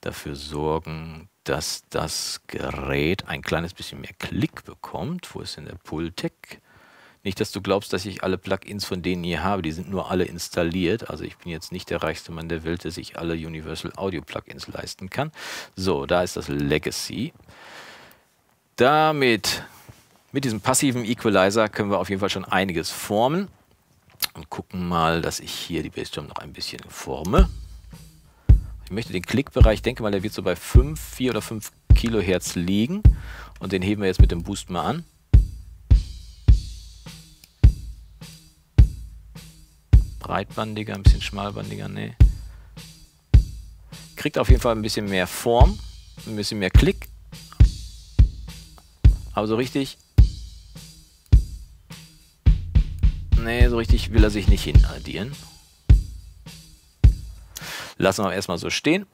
dafür sorgen, dass das Gerät ein kleines bisschen mehr Klick bekommt. Wo ist denn der Pultec? Nicht, dass du glaubst, dass ich alle Plugins von denen hier habe, die sind nur alle installiert. Also ich bin jetzt nicht der reichste Mann der Welt, der sich alle Universal Audio Plugins leisten kann. So, da ist das Legacy. Damit, mit diesem passiven Equalizer können wir auf jeden Fall schon einiges formen. Und gucken mal, dass ich hier die Bassdrum noch ein bisschen forme. Ich möchte den Klickbereich, denke mal, der wird so bei fünf, vier oder fünf Kilohertz liegen. Und den heben wir jetzt mit dem Boost mal an. Breitbandiger, ein bisschen schmalbandiger, ne. Kriegt auf jeden Fall ein bisschen mehr Form, ein bisschen mehr Klick. Aber so richtig... Nee, so richtig will er sich nicht hinaddieren. Lassen wir erstmal so stehen.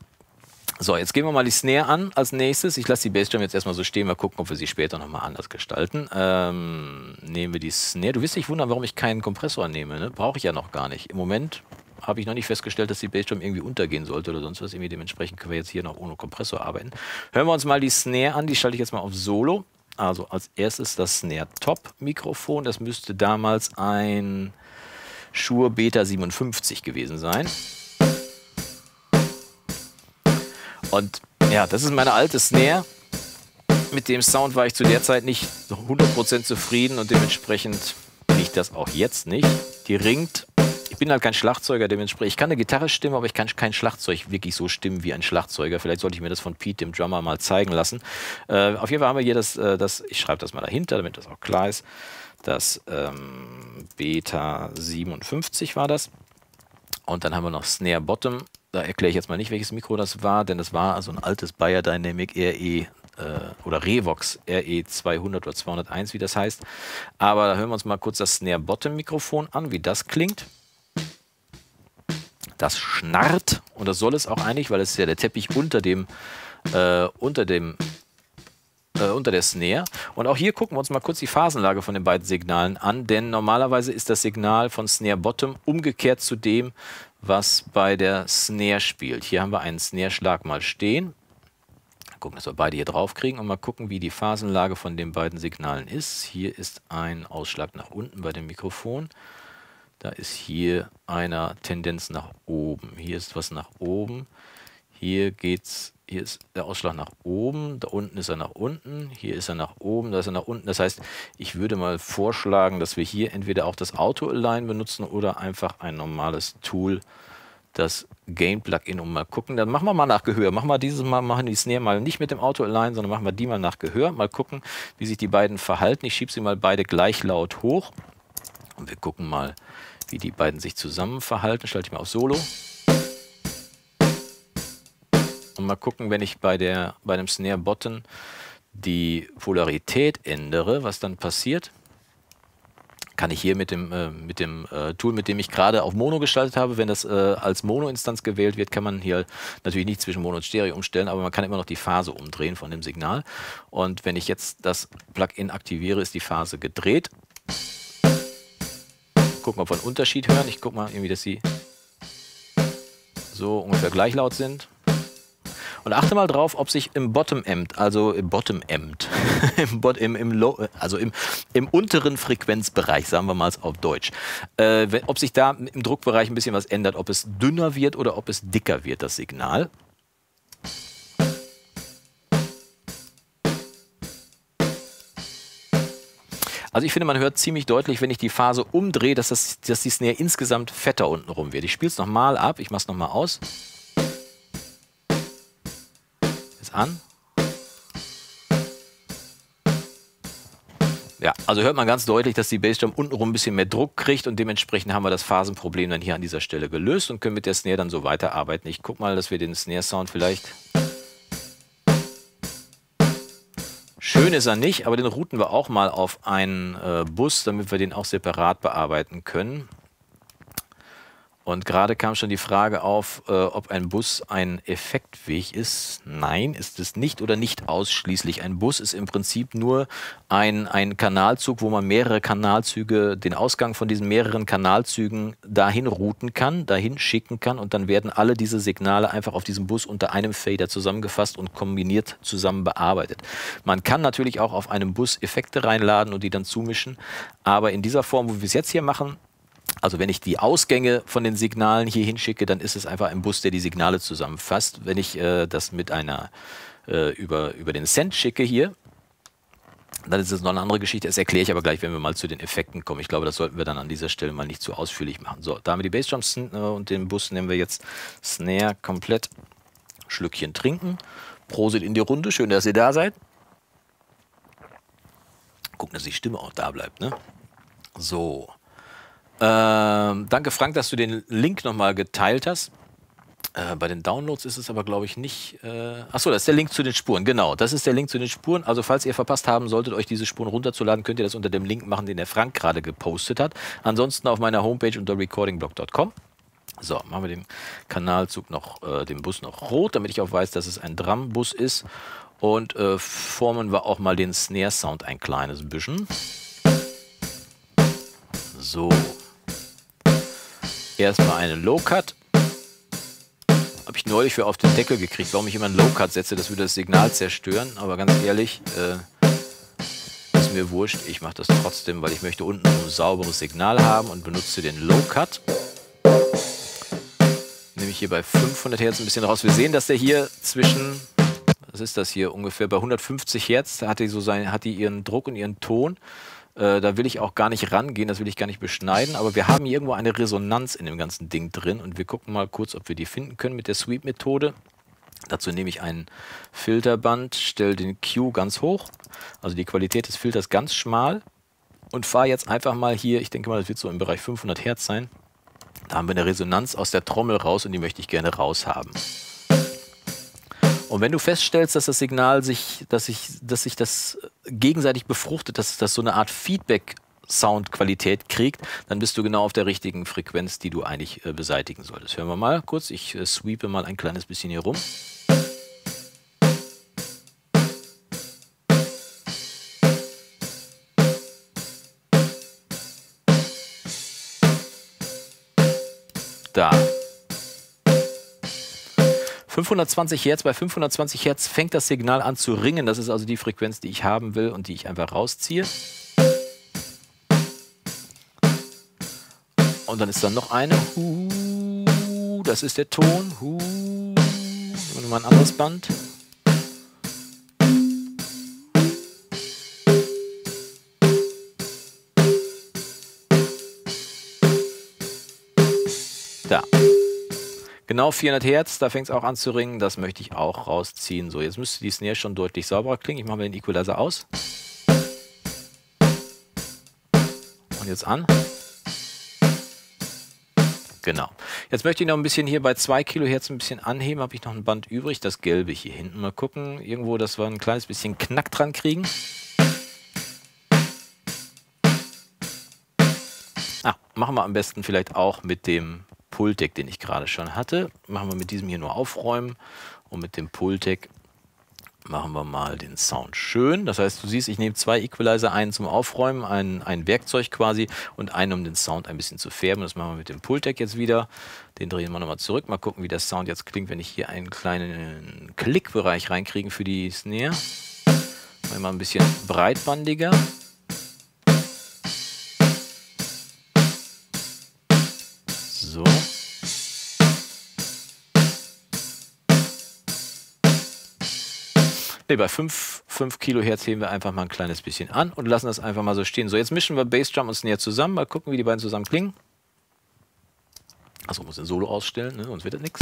So, jetzt gehen wir mal die Snare an als nächstes. Ich lasse die Bassdrum jetzt erstmal so stehen. Mal gucken, ob wir sie später nochmal anders gestalten. Ähm, nehmen wir die Snare. Du wirst dich wundern, warum ich keinen Kompressor nehme. Ne? Brauche ich ja noch gar nicht. Im Moment habe ich noch nicht festgestellt, dass die Bassdrum irgendwie untergehen sollte oder sonst was. Irgendwie dementsprechend können wir jetzt hier noch ohne Kompressor arbeiten. Hören wir uns mal die Snare an. Die schalte ich jetzt mal auf Solo. Also als erstes das Snare-Top-Mikrofon. Das müsste damals ein Shure Beta siebenundfünfzig gewesen sein. Und ja, das ist meine alte Snare. Mit dem Sound war ich zu der Zeit nicht hundert Prozent zufrieden und dementsprechend bin ich das auch jetzt nicht. Die ringt. Ich bin halt kein Schlagzeuger, dementsprechend. Ich kann eine Gitarre stimmen, aber ich kann kein Schlagzeug wirklich so stimmen wie ein Schlagzeuger. Vielleicht sollte ich mir das von Pete, dem Drummer, mal zeigen lassen. Äh, auf jeden Fall haben wir hier das, äh, das ich schreibe das mal dahinter, damit das auch klar ist, das ähm, Beta siebenundfünfzig war das. Und dann haben wir noch Snare Bottom. Da erkläre ich jetzt mal nicht, welches Mikro das war, denn das war also ein altes Biodynamic R E oder Revox R E zweihundert oder zweihunderteins, wie das heißt. Aber da hören wir uns mal kurz das Snare Bottom Mikrofon an, wie das klingt. Das schnarrt und das soll es auch eigentlich, weil es ist ja der Teppich unter dem, äh, unter dem, äh, unter der Snare. Und auch hier gucken wir uns mal kurz die Phasenlage von den beiden Signalen an, denn normalerweise ist das Signal von Snare Bottom umgekehrt zu dem, was bei der Snare spielt. Hier haben wir einen Snare-Schlag mal stehen. Gucken, dass wir beide hier drauf kriegen und mal gucken, wie die Phasenlage von den beiden Signalen ist. Hier ist ein Ausschlag nach unten bei dem Mikrofon. Da ist hier einer Tendenz nach oben. Hier ist was nach oben. Hier geht's, hier ist der Ausschlag nach oben. Da unten ist er nach unten. Hier ist er nach oben. Da ist er nach unten. Das heißt, ich würde mal vorschlagen, dass wir hier entweder auch das Auto Align benutzen oder einfach ein normales Tool, das Gain-Plugin, um mal gucken. Dann machen wir mal nach Gehör. Machen wir dieses Mal, machen die Snare mal nicht mit dem Auto Align, sondern machen wir die mal nach Gehör. Mal gucken, wie sich die beiden verhalten. Ich schiebe sie mal beide gleich laut hoch. Und wir gucken mal, wie die beiden sich zusammen verhalten. Schalte ich mal auf Solo. Und mal gucken, wenn ich bei, der, bei dem Snare Bottom die Polarität ändere, was dann passiert. Kann ich hier mit dem, äh, mit dem äh, Tool, mit dem ich gerade auf Mono gestaltet habe, wenn das äh, als Mono-Instanz gewählt wird, kann man hier natürlich nicht zwischen Mono und Stereo umstellen, aber man kann immer noch die Phase umdrehen von dem Signal. Und wenn ich jetzt das Plugin aktiviere, ist die Phase gedreht. Gucken, ob wir einen Unterschied hören. Ich gucke mal irgendwie, dass sie so ungefähr gleich laut sind. Und achte mal drauf, ob sich im Bottom-End, also im Bottom-End, im, Bot, im, im Low, also im, im unteren Frequenzbereich, sagen wir mal auf Deutsch, äh, ob sich da im Druckbereich ein bisschen was ändert, ob es dünner wird oder ob es dicker wird, das Signal. Also ich finde, man hört ziemlich deutlich, wenn ich die Phase umdrehe, dass, das, dass die Snare insgesamt fetter unten rum wird. Ich spiele es nochmal ab, ich mache es nochmal aus. Ist an. Ja, also hört man ganz deutlich, dass die Bassdrum untenrum ein bisschen mehr Druck kriegt und dementsprechend haben wir das Phasenproblem dann hier an dieser Stelle gelöst und können mit der Snare dann so weiterarbeiten. Ich guck mal, dass wir den Snare-Sound vielleicht... Schön ist er nicht, aber den routen wir auch mal auf einen äh, Bus, damit wir den auch separat bearbeiten können. Und gerade kam schon die Frage auf, äh, ob ein Bus ein Effektweg ist. Nein, ist es nicht oder nicht ausschließlich. Ein Bus ist im Prinzip nur ein, ein Kanalzug, wo man mehrere Kanalzüge, den Ausgang von diesen mehreren Kanalzügen dahin routen kann, dahin schicken kann und dann werden alle diese Signale einfach auf diesem Bus unter einem Fader zusammengefasst und kombiniert zusammen bearbeitet. Man kann natürlich auch auf einem Bus Effekte reinladen und die dann zumischen, aber in dieser Form, wo wir es jetzt hier machen, also wenn ich die Ausgänge von den Signalen hier hinschicke, dann ist es einfach ein Bus, der die Signale zusammenfasst. Wenn ich äh, das mit einer äh, über, über den Send schicke hier, dann ist es noch eine andere Geschichte. Das erkläre ich aber gleich, wenn wir mal zu den Effekten kommen. Ich glaube, das sollten wir dann an dieser Stelle mal nicht zu ausführlich machen. So, da haben wir die Bassdrums und den Bus nehmen wir jetzt Snare komplett. Schlückchen trinken. Prosit in die Runde. Schön, dass ihr da seid. Gucken, dass die Stimme auch da bleibt, ne? So. Ähm, danke Frank, dass du den Link nochmal geteilt hast. Äh, bei den Downloads ist es aber glaube ich nicht... Äh Achso, das ist der Link zu den Spuren, genau. Das ist der Link zu den Spuren. Also falls ihr verpasst haben solltet, euch diese Spuren runterzuladen, könnt ihr das unter dem Link machen, den der Frank gerade gepostet hat. Ansonsten auf meiner Homepage unter recordingblog punkt com. So, machen wir den Kanalzug noch, äh, den Bus noch rot, damit ich auch weiß, dass es ein Drumbus ist. Und äh, formen wir auch mal den Snare-Sound ein kleines bisschen. So. Erstmal einen Low-Cut. Habe ich neulich für auf den Deckel gekriegt, warum ich immer einen Low-Cut setze, das würde das Signal zerstören. Aber ganz ehrlich, äh, ist mir wurscht. Ich mache das trotzdem, weil ich möchte unten ein sauberes Signal haben und benutze den Low-Cut. Nehme ich hier bei fünfhundert Hertz ein bisschen raus. Wir sehen, dass der hier zwischen, was ist das hier, ungefähr bei hundertfünfzig Hertz hat die, so sein, hat die ihren Druck und ihren Ton. Da will ich auch gar nicht rangehen, das will ich gar nicht beschneiden, aber wir haben hier irgendwo eine Resonanz in dem ganzen Ding drin und wir gucken mal kurz, ob wir die finden können mit der Sweep-Methode. Dazu nehme ich ein Filterband, stelle den Q ganz hoch, also die Qualität des Filters ganz schmal und fahre jetzt einfach mal hier, ich denke mal, das wird so im Bereich fünfhundert Hertz sein. Da haben wir eine Resonanz aus der Trommel raus und die möchte ich gerne raushaben. Und wenn du feststellst, dass das Signal sich, dass sich, dass sich das gegenseitig befruchtet, dass das so eine Art Feedback-Sound-Qualität kriegt, dann bist du genau auf der richtigen Frequenz, die du eigentlich äh, beseitigen solltest. Hören wir mal kurz. Ich äh, sweepe mal ein kleines bisschen hier rum. Da. fünfhundertzwanzig Hertz, bei fünfhundertzwanzig Hertz fängt das Signal an zu ringen. Das ist also die Frequenz, die ich haben will und die ich einfach rausziehe. Und dann ist dann noch eine. Uh, das ist der Ton. Uh, nehmen wir mal ein anderes Band. Da. Genau vierhundert Hertz, da fängt es auch an zu ringen, das möchte ich auch rausziehen. So, jetzt müsste die Snare schon deutlich sauberer klingen. Ich mache mal den Equalizer aus. Und jetzt an. Genau. Jetzt möchte ich noch ein bisschen hier bei zwei Kilohertz ein bisschen anheben. Habe ich noch ein Band übrig, das gelbe hier hinten. Mal gucken, irgendwo, dass wir ein kleines bisschen Knack dran kriegen. Ah, machen wir am besten vielleicht auch mit dem Pultec, den ich gerade schon hatte. Machen wir mit diesem hier nur aufräumen und mit dem Pultec machen wir mal den Sound schön. Das heißt, du siehst, ich nehme zwei Equalizer, einen zum Aufräumen, einen, ein Werkzeug quasi und einen, um den Sound ein bisschen zu färben. Das machen wir mit dem Pultec jetzt wieder. Den drehen wir nochmal zurück. Mal gucken, wie der Sound jetzt klingt, wenn ich hier einen kleinen Klickbereich reinkriege für die Snare. Mal ein bisschen breitbandiger. So. Ne, bei fünf Kilohertz heben wir einfach mal ein kleines bisschen an und lassen das einfach mal so stehen. So, jetzt mischen wir Bassdrum und Snare zusammen. Mal gucken, wie die beiden zusammen klingen. Achso, muss den Solo ausstellen, ne? Sonst wird das nichts.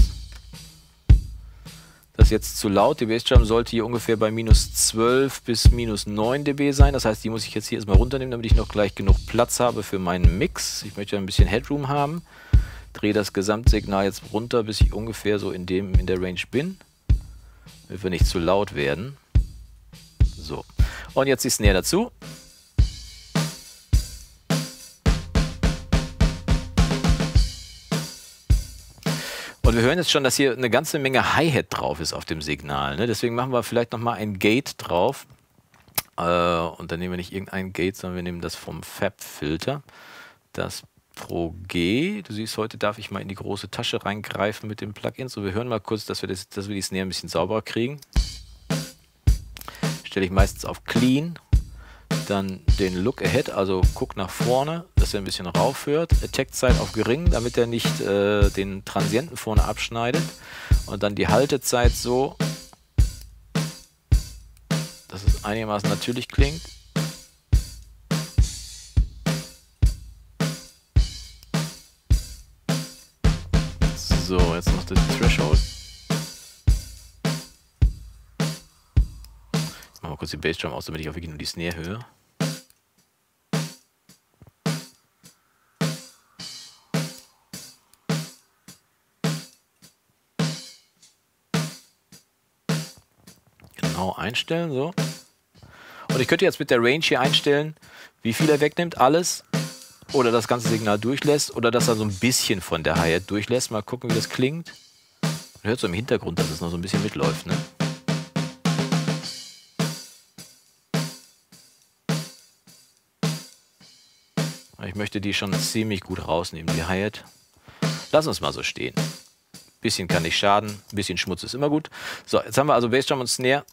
Das ist jetzt zu laut. D B S-Jump sollte hier ungefähr bei minus zwölf bis minus neun dB sein. Das heißt, die muss ich jetzt hier erstmal runternehmen, damit ich noch gleich genug Platz habe für meinen Mix. Ich möchte ein bisschen Headroom haben. Drehe das Gesamtsignal jetzt runter, bis ich ungefähr so in, dem, in der Range bin. Damit wir nicht zu laut werden. So. Und jetzt die Snare dazu. Und wir hören jetzt schon, dass hier eine ganze Menge Hi-Hat drauf ist auf dem Signal. Ne? Deswegen machen wir vielleicht nochmal ein Gate drauf. Äh, und dann nehmen wir nicht irgendein Gate, sondern wir nehmen das vom FabFilter. Das Pro G. Du siehst, heute darf ich mal in die große Tasche reingreifen mit den Plugins. Und wir hören mal kurz, dass wir, das, dass wir die Snare ein bisschen sauberer kriegen. Stelle ich meistens auf Clean. Dann den Look Ahead, also guck nach vorne, dass er ein bisschen rauf hört. Attack Zeit auf gering, damit er nicht äh, den Transienten vorne abschneidet. Und dann die Haltezeit so, dass es einigermaßen natürlich klingt. So, jetzt noch den Threshold. Machen wir kurz die Bassdrum aus, damit ich auch wirklich nur die Snare höre. Genau einstellen, so. Und ich könnte jetzt mit der Range hier einstellen, wie viel er wegnimmt, alles. Oder das ganze Signal durchlässt. Oder dass er so ein bisschen von der Hi-Hat durchlässt. Mal gucken, wie das klingt. Man hört so im Hintergrund, dass es noch so ein bisschen mitläuft, ne? Ich möchte die schon ziemlich gut rausnehmen, die Hi-Hat. Lass uns mal so stehen. Bisschen kann nicht schaden, bisschen Schmutz ist immer gut. So, jetzt haben wir also Bassdrum und Snare.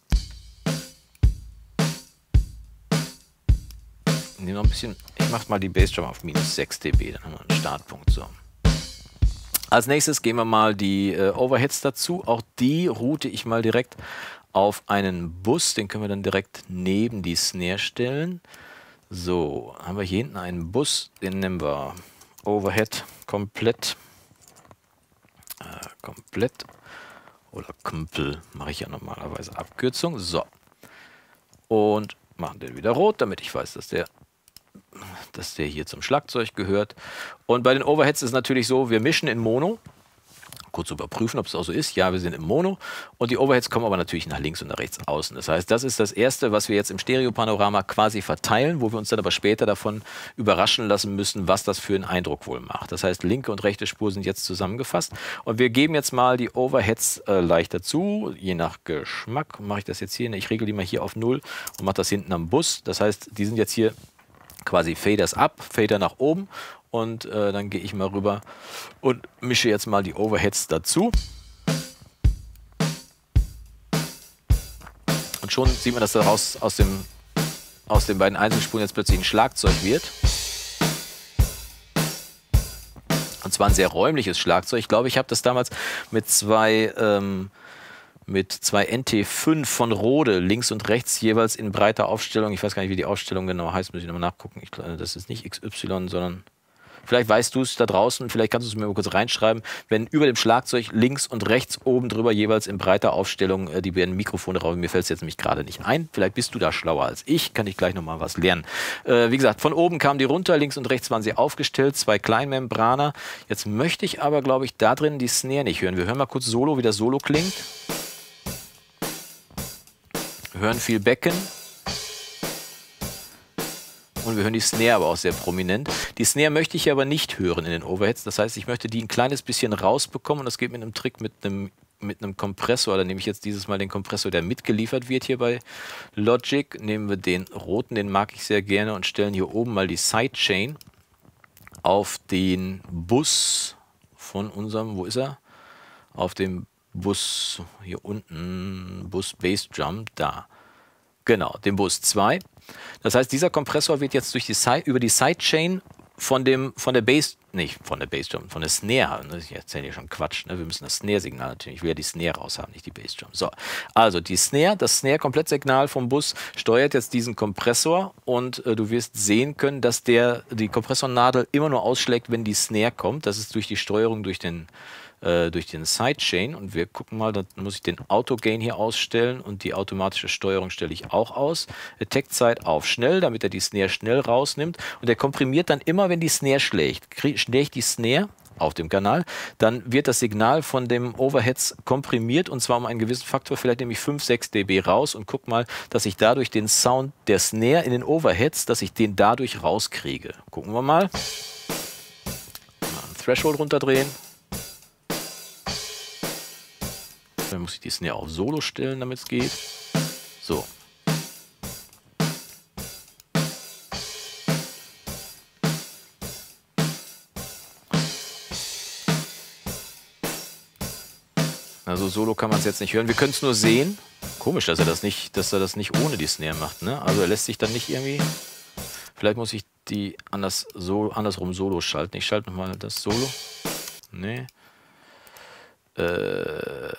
Nehmen noch ein bisschen. Ich mache mal die Bassdrum auf minus sechs dB, dann haben wir einen Startpunkt. So. Als nächstes gehen wir mal die äh, Overheads dazu. Auch die route ich mal direkt auf einen Bus. Den können wir dann direkt neben die Snare stellen. So, haben wir hier hinten einen Bus, den nehmen wir Overhead komplett, äh, komplett oder Kumpel, mache ich ja normalerweise Abkürzung, so. Und machen den wieder rot, damit ich weiß, dass der, dass der hier zum Schlagzeug gehört. Und bei den Overheads ist es natürlich so, wir mischen in Mono, kurz überprüfen, ob es auch so ist. Ja, wir sind im Mono und die Overheads kommen aber natürlich nach links und nach rechts außen. Das heißt, das ist das Erste, was wir jetzt im Stereopanorama quasi verteilen, wo wir uns dann aber später davon überraschen lassen müssen, was das für einen Eindruck wohl macht. Das heißt, linke und rechte Spur sind jetzt zusammengefasst und wir geben jetzt mal die Overheads äh, leicht dazu. Je nach Geschmack mache ich das jetzt hier. Ich regle die mal hier auf null und mache das hinten am Bus. Das heißt, die sind jetzt hier quasi Faders ab, Fader nach oben. Und äh, dann gehe ich mal rüber und mische jetzt mal die Overheads dazu. Und schon sieht man, dass daraus aus, dem, aus den beiden Einzelspuren jetzt plötzlich ein Schlagzeug wird. Und zwar ein sehr räumliches Schlagzeug. Ich glaube, ich habe das damals mit zwei... Ähm, mit zwei N T fünf von Rode, links und rechts jeweils in breiter Aufstellung. Ich weiß gar nicht, wie die Aufstellung genau heißt, muss ich nochmal nachgucken. Ich glaube, das ist nicht X Y, sondern vielleicht weißt du es da draußen, vielleicht kannst du es mir mal kurz reinschreiben, wenn über dem Schlagzeug links und rechts oben drüber jeweils in breiter Aufstellung äh, die beiden Mikrofone drauf. Mir fällt es jetzt nämlich gerade nicht ein. Vielleicht bist du da schlauer als ich, kann ich gleich nochmal was lernen. Äh, wie gesagt, von oben kamen die runter, links und rechts waren sie aufgestellt, zwei Kleinmembraner. Jetzt möchte ich aber, glaube ich, da drin die Snare nicht hören. Wir hören mal kurz Solo, wie das Solo klingt. Wir hören viel Becken und wir hören die Snare aber auch sehr prominent. Die Snare möchte ich aber nicht hören in den Overheads, das heißt, ich möchte die ein kleines bisschen rausbekommen und das geht mit einem Trick mit einem, mit einem Kompressor. Da nehme ich jetzt dieses Mal den Kompressor, der mitgeliefert wird hier bei Logic. Nehmen wir den roten, den mag ich sehr gerne und stellen hier oben mal die Sidechain auf den Bus von unserem, wo ist er? Auf dem Bus hier unten, Bus Bass Drum, da. Genau, den Bus zwei. Das heißt, dieser Kompressor wird jetzt durch die Side, über die Sidechain von dem, von der Bass, nicht von der Bassdrum, von der Snare. Ne? Ich erzähle hier schon Quatsch, ne? Wir müssen das Snare-Signal natürlich, ich will ja die Snare raus haben, nicht die Bassdrum. So, also die Snare, das Snare-Komplettsignal vom Bus steuert jetzt diesen Kompressor und äh, du wirst sehen können, dass der, die Kompressornadel immer nur ausschlägt, wenn die Snare kommt. Das ist durch die Steuerung durch den äh, durch den Sidechain. Und wir gucken mal, dann muss ich den Auto-Gain hier ausstellen und die automatische Steuerung stelle ich auch aus. Attack-Zeit auf schnell, damit er die Snare schnell rausnimmt. Und er komprimiert dann immer, wenn die Snare schlägt. Schlägt die Snare auf dem Kanal, dann wird das Signal von dem Overheads komprimiert und zwar um einen gewissen Faktor, vielleicht nehme ich fünf, sechs Dezibel raus und guck mal, dass ich dadurch den Sound der Snare in den Overheads, dass ich den dadurch rauskriege. Gucken wir mal. Threshold runterdrehen. Dann muss ich die Snare auf Solo stellen, damit es geht. So. Also Solo kann man es jetzt nicht hören. Wir können es nur sehen. Komisch, dass er das nicht, dass er das nicht ohne die Snare macht, ne? Also er lässt sich dann nicht irgendwie. Vielleicht muss ich die anders, so, andersrum Solo schalten. Ich schalte nochmal das Solo. Nee. Äh.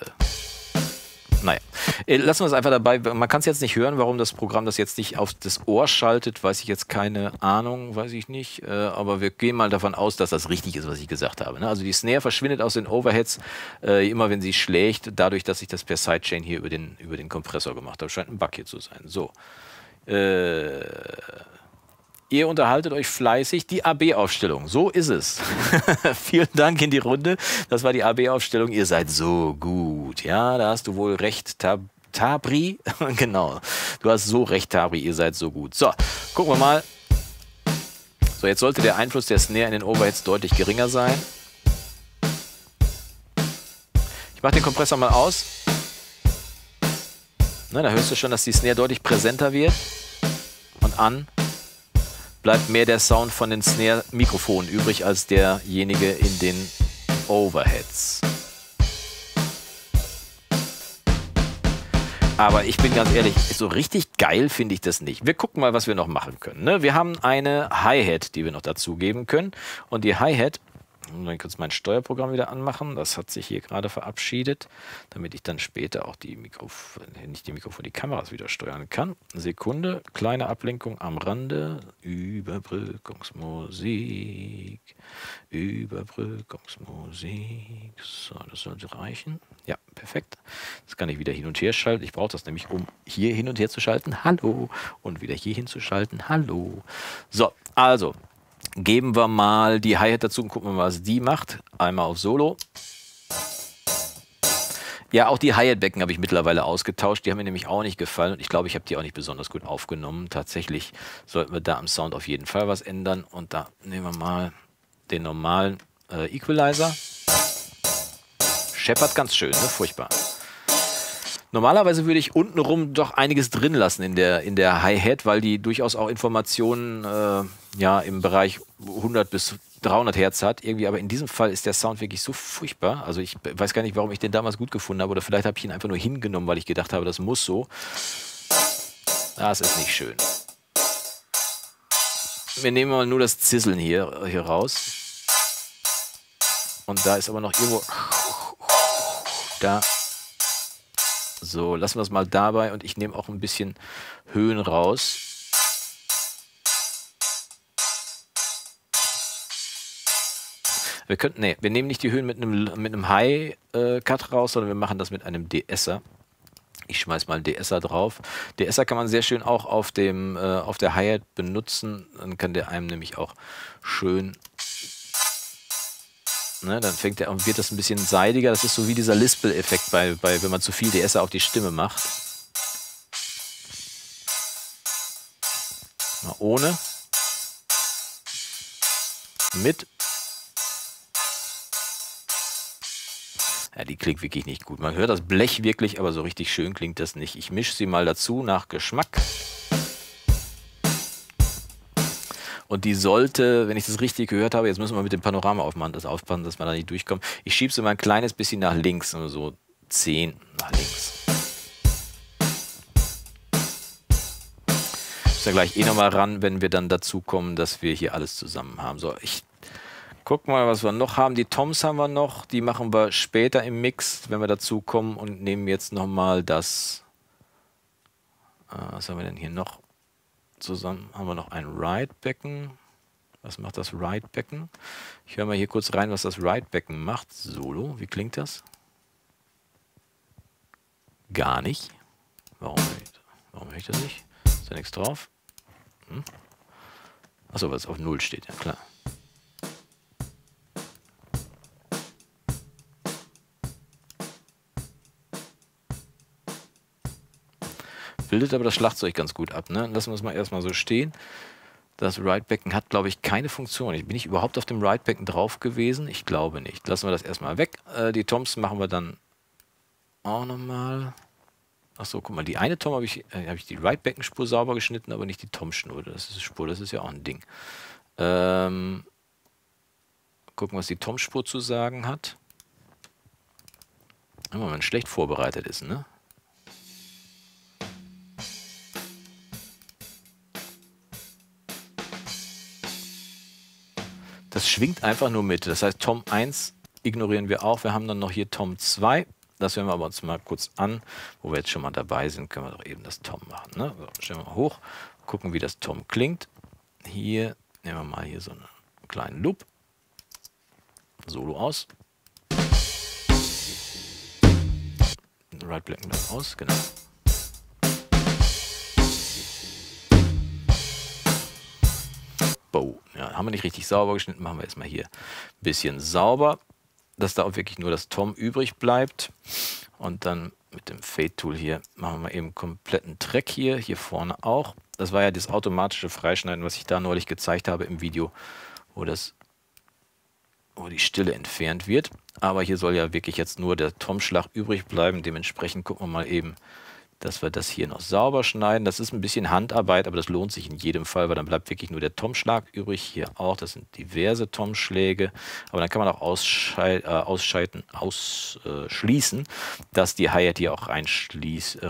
Naja. Lassen wir es einfach dabei. Man kann es jetzt nicht hören, warum das Programm das jetzt nicht auf das Ohr schaltet, weiß ich jetzt keine Ahnung, weiß ich nicht. Äh, aber wir gehen mal davon aus, dass das richtig ist, was ich gesagt habe, ne? Also die Snare verschwindet aus den Overheads, äh, immer wenn sie schlägt, dadurch, dass ich das per Sidechain hier über den, über den Kompressor gemacht habe. Scheint ein Bug hier zu sein. So. Äh, ihr unterhaltet euch fleißig. Die A B-Aufstellung. So ist es. Vielen Dank in die Runde. Das war die A B-Aufstellung. Ihr seid so gut. Ja, da hast du wohl recht, Tab Tabri. Genau. Du hast so recht, Tabri. Ihr seid so gut. So, gucken wir mal. So, jetzt sollte der Einfluss der Snare in den Overheads deutlich geringer sein. Ich mache den Kompressor mal aus. Na, da hörst du schon, dass die Snare deutlich präsenter wird. Und an bleibt mehr der Sound von den Snare-Mikrofonen übrig als derjenige in den Overheads. Aber ich bin ganz ehrlich, so richtig geil finde ich das nicht. Wir gucken mal, was wir noch machen können, ne? Wir haben eine Hi-Hat, die wir noch dazugeben können. Und die Hi-Hat, dann kurz mein Steuerprogramm wieder anmachen. Das hat sich hier gerade verabschiedet, damit ich dann später auch die Mikrofone, nicht die Mikrofone, die Kameras wieder steuern kann. Sekunde, kleine Ablenkung am Rande. Überbrückungsmusik. Überbrückungsmusik. So, das sollte reichen. Ja, perfekt. Jetzt kann ich wieder hin und her schalten. Ich brauche das nämlich, um hier hin und her zu schalten. Hallo. Und wieder hier hin zu schalten. Hallo. So, also. Geben wir mal die Hi-Hat dazu und gucken wir mal, was die macht. Einmal auf Solo. Ja, auch die Hi-Hat-Becken habe ich mittlerweile ausgetauscht. Die haben mir nämlich auch nicht gefallen. Und ich glaube, ich habe die auch nicht besonders gut aufgenommen. Tatsächlich sollten wir da am Sound auf jeden Fall was ändern. Und da nehmen wir mal den normalen äh, Equalizer. Scheppert ganz schön, ne? Furchtbar. Normalerweise würde ich untenrum doch einiges drin lassen in der, in der Hi-Hat, weil die durchaus auch Informationen äh, ja, im Bereich hundert bis dreihundert Hertz hat. Irgendwie, aber in diesem Fall ist der Sound wirklich so furchtbar. Also ich weiß gar nicht, warum ich den damals gut gefunden habe. Oder vielleicht habe ich ihn einfach nur hingenommen, weil ich gedacht habe, das muss so. Das ist nicht schön. Wir nehmen mal nur das Zisseln hier, hier raus. Und da ist aber noch irgendwo... Da... So, lassen wir es mal dabei und ich nehme auch ein bisschen Höhen raus. Wir könnten, nee, wir nehmen nicht die Höhen mit einem, mit einem High-Cut raus, sondern wir machen das mit einem De-Esser. Ich schmeiß mal einen De-Esser drauf. De-Esser kann man sehr schön auch auf, dem, äh, auf der Hi-Hat benutzen. Dann kann der einem nämlich auch schön... Ne, dann fängt der, wird das ein bisschen seidiger. Das ist so wie dieser Lispel-Effekt, bei, bei, wenn man zu viel De-Esser auf die Stimme macht. Mal ohne. Mit. Ja, die klingt wirklich nicht gut. Man hört das Blech wirklich, aber so richtig schön klingt das nicht. Ich mische sie mal dazu nach Geschmack. Und die sollte, wenn ich das richtig gehört habe, jetzt müssen wir mit dem Panorama aufmachen, das aufpassen, dass man da nicht durchkommt. Ich schiebe sie mal ein kleines bisschen nach links, so zehn nach links. Muss ja gleich eh nochmal ran, wenn wir dann dazu kommen, dass wir hier alles zusammen haben. So, ich guck mal, was wir noch haben. Die Toms haben wir noch, die machen wir später im Mix, wenn wir dazu kommen und nehmen jetzt nochmal das. Was haben wir denn hier noch? Zusammen haben wir noch ein Ride-Becken. Was macht das Ride-Becken? Ich höre mal hier kurz rein, was das Ride-Becken macht. Solo, wie klingt das? Gar nicht. Warum, warum höre ich das nicht? Ist da nichts drauf? Hm? Achso, weil es auf null steht, ja klar. Bildet aber das Schlagzeug ganz gut ab, ne? Lassen wir es mal erstmal so stehen. Das Ridebecken hat, glaube ich, keine Funktion. Bin ich überhaupt auf dem Ridebecken drauf gewesen? Ich glaube nicht. Lassen wir das erstmal weg. Äh, die Toms machen wir dann auch nochmal. Achso, guck mal, die eine Tom habe ich, äh, hab ich die Ridebecken-Spur sauber geschnitten, aber nicht die Tom-Schnur. Das ist Spur, das ist ja auch ein Ding. Ähm, gucken, was die Tom-Spur zu sagen hat. Wenn man schlecht vorbereitet ist, ne? Das schwingt einfach nur mit. Das heißt, Tom eins ignorieren wir auch. Wir haben dann noch hier Tom zwei. Das werden wir aber uns mal kurz an. Wo wir jetzt schon mal dabei sind, können wir doch eben das Tom machen. Ne? So, stellen wir mal hoch, gucken, wie das Tom klingt. Hier nehmen wir mal hier so einen kleinen Loop. Solo aus. Right Blacken dann aus, genau. Bow. Ja, haben wir nicht richtig sauber geschnitten, machen wir erstmal hier ein bisschen sauber, dass da auch wirklich nur das Tom übrig bleibt. Und dann mit dem Fade-Tool hier machen wir mal eben einen kompletten Track hier, hier vorne auch. Das war ja das automatische Freischneiden, was ich da neulich gezeigt habe im Video, wo, das, wo die Stille entfernt wird. Aber hier soll ja wirklich jetzt nur der Tom-Schlag übrig bleiben. Dementsprechend gucken wir mal eben, dass wir das hier noch sauber schneiden. Das ist ein bisschen Handarbeit, aber das lohnt sich in jedem Fall, weil dann bleibt wirklich nur der Tom-Schlag übrig. Hier auch, das sind diverse Tom-Schläge. Aber dann kann man auch ausschei äh, ausschalten, ausschließen, äh, dass die Hi-Hat hier auch reinschießt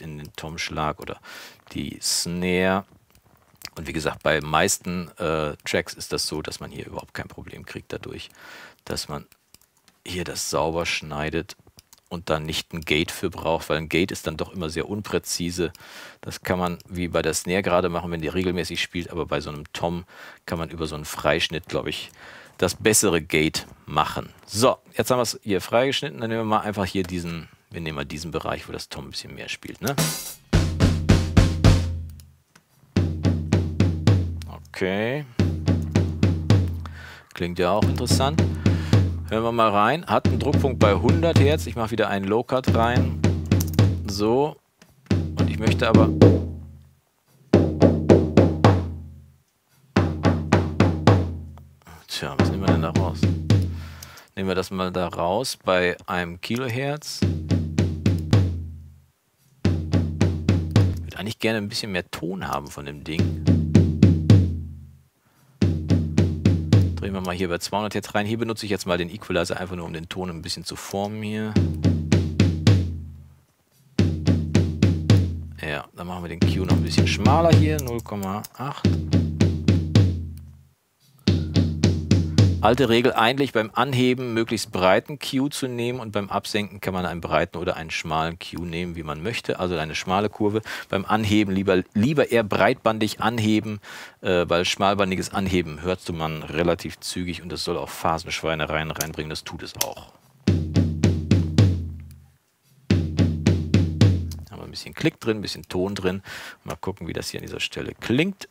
äh, in den Tom-Schlag oder die Snare. Und wie gesagt, bei meisten äh, Tracks ist das so, dass man hier überhaupt kein Problem kriegt dadurch, dass man hier das sauber schneidet und dann nicht ein Gate für braucht, weil ein Gate ist dann doch immer sehr unpräzise. Das kann man wie bei der Snare gerade machen, wenn die regelmäßig spielt, aber bei so einem Tom kann man über so einen Freischnitt, glaube ich, das bessere Gate machen. So, jetzt haben wir es hier freigeschnitten, dann nehmen wir mal einfach hier diesen, wir nehmen mal diesen Bereich, wo das Tom ein bisschen mehr spielt, ne? Okay. Klingt ja auch interessant. Hören wir mal rein, hat einen Druckpunkt bei hundert Hertz, ich mache wieder einen Low-Cut rein, so, und ich möchte aber, tja, was nehmen wir denn da raus? Nehmen wir das mal da raus bei einem Kilohertz. Ich würde eigentlich gerne ein bisschen mehr Ton haben von dem Ding. Drehen wir mal hier bei zweihundert Hertz rein. Hier benutze ich jetzt mal den Equalizer einfach nur, um den Ton ein bisschen zu formen hier. Ja, dann machen wir den Q noch ein bisschen schmaler hier, null Komma acht. Alte Regel eigentlich beim Anheben möglichst breiten Q zu nehmen und beim Absenken kann man einen breiten oder einen schmalen Q nehmen, wie man möchte, also eine schmale Kurve. Beim Anheben lieber, lieber eher breitbandig anheben, äh, weil schmalbandiges Anheben hört man relativ zügig und das soll auch Phasenschweinereien reinbringen, das tut es auch. Haben wir ein bisschen Klick drin, ein bisschen Ton drin. Mal gucken, wie das hier an dieser Stelle klingt.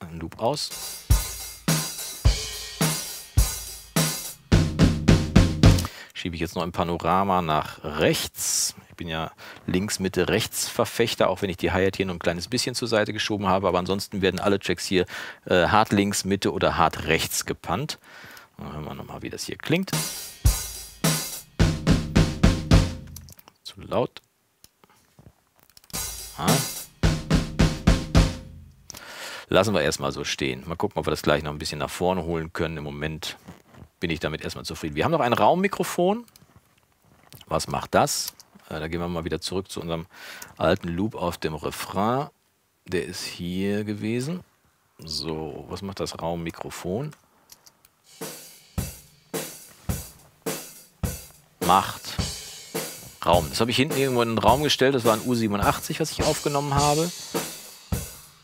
Ein Loop aus. Schiebe ich jetzt noch ein Panorama nach rechts. Ich bin ja links, Mitte, rechts Verfechter, auch wenn ich die Hi-Hat hier noch ein kleines bisschen zur Seite geschoben habe. Aber ansonsten werden alle Tracks hier äh, hart links, Mitte oder hart rechts gepannt. Dann hören wir nochmal, wie das hier klingt. Zu laut. Ah. Lassen wir erstmal so stehen. Mal gucken, ob wir das gleich noch ein bisschen nach vorne holen können. Im Moment bin ich damit erstmal zufrieden. Wir haben noch ein Raummikrofon. Was macht das? Äh, da gehen wir mal wieder zurück zu unserem alten Loop auf dem Refrain. Der ist hier gewesen. So, was macht das Raummikrofon? Macht Raum. Das habe ich hinten irgendwo in den Raum gestellt. Das war ein U siebenundachtzig, was ich aufgenommen habe.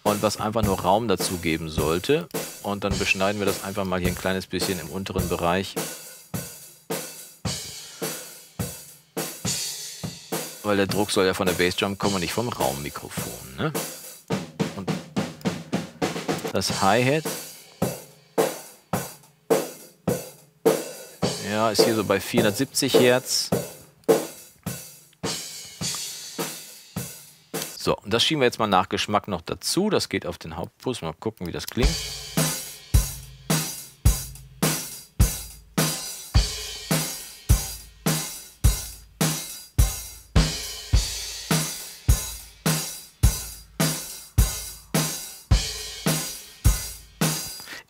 Und was einfach nur Raum dazu geben sollte. und dann beschneiden wir das einfach mal hier ein kleines bisschen im unteren Bereich. Weil der Druck soll ja von der Bassdrum kommen und nicht vom Raummikrofon. Ne? Und das Hi-Hat. Ja, ist hier so bei vierhundertsiebzig Hertz. So, und das schieben wir jetzt mal nach Geschmack noch dazu. Das geht auf den Hauptbus. Mal gucken, wie das klingt.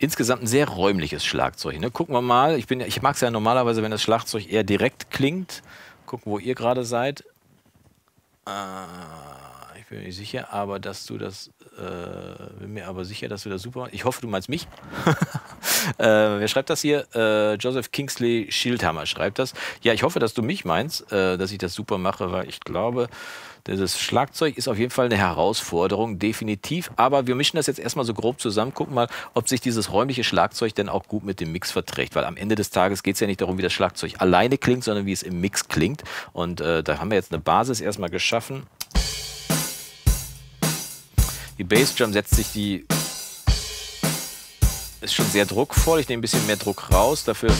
Insgesamt ein sehr räumliches Schlagzeug. Ne? Gucken wir mal. Ich, bin, ich mag es ja normalerweise, wenn das Schlagzeug eher direkt klingt. Gucken, wo ihr gerade seid. Äh... Ich bin mir nicht sicher, aber dass du das, äh, bin mir aber sicher, dass du das super machst. Ich hoffe, du meinst mich. äh, wer schreibt das hier? Äh, Joseph Kingsley Schildhammer schreibt das. Ja, ich hoffe, dass du mich meinst, äh, dass ich das super mache, weil ich glaube, dieses Schlagzeug ist auf jeden Fall eine Herausforderung, definitiv. Aber wir mischen das jetzt erstmal so grob zusammen, gucken mal, ob sich dieses räumliche Schlagzeug denn auch gut mit dem Mix verträgt. Weil am Ende des Tages geht es ja nicht darum, wie das Schlagzeug alleine klingt, sondern wie es im Mix klingt. Und äh, da haben wir jetzt eine Basis erstmal geschaffen. Die Bassdrum setzt sich die, ist schon sehr druckvoll, ich nehme ein bisschen mehr Druck raus, dafür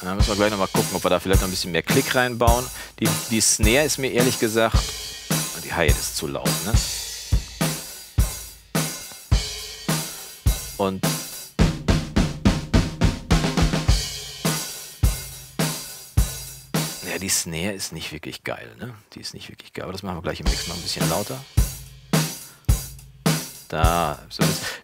dann müssen wir gleich nochmal gucken, ob wir da vielleicht noch ein bisschen mehr Klick reinbauen. Die, die Snare ist mir ehrlich gesagt, die Hi-Hat ist zu laut, ne? Und die Snare ist nicht wirklich geil, ne? Die ist nicht wirklich geil, aber das machen wir gleich im Mix noch ein bisschen lauter. Da,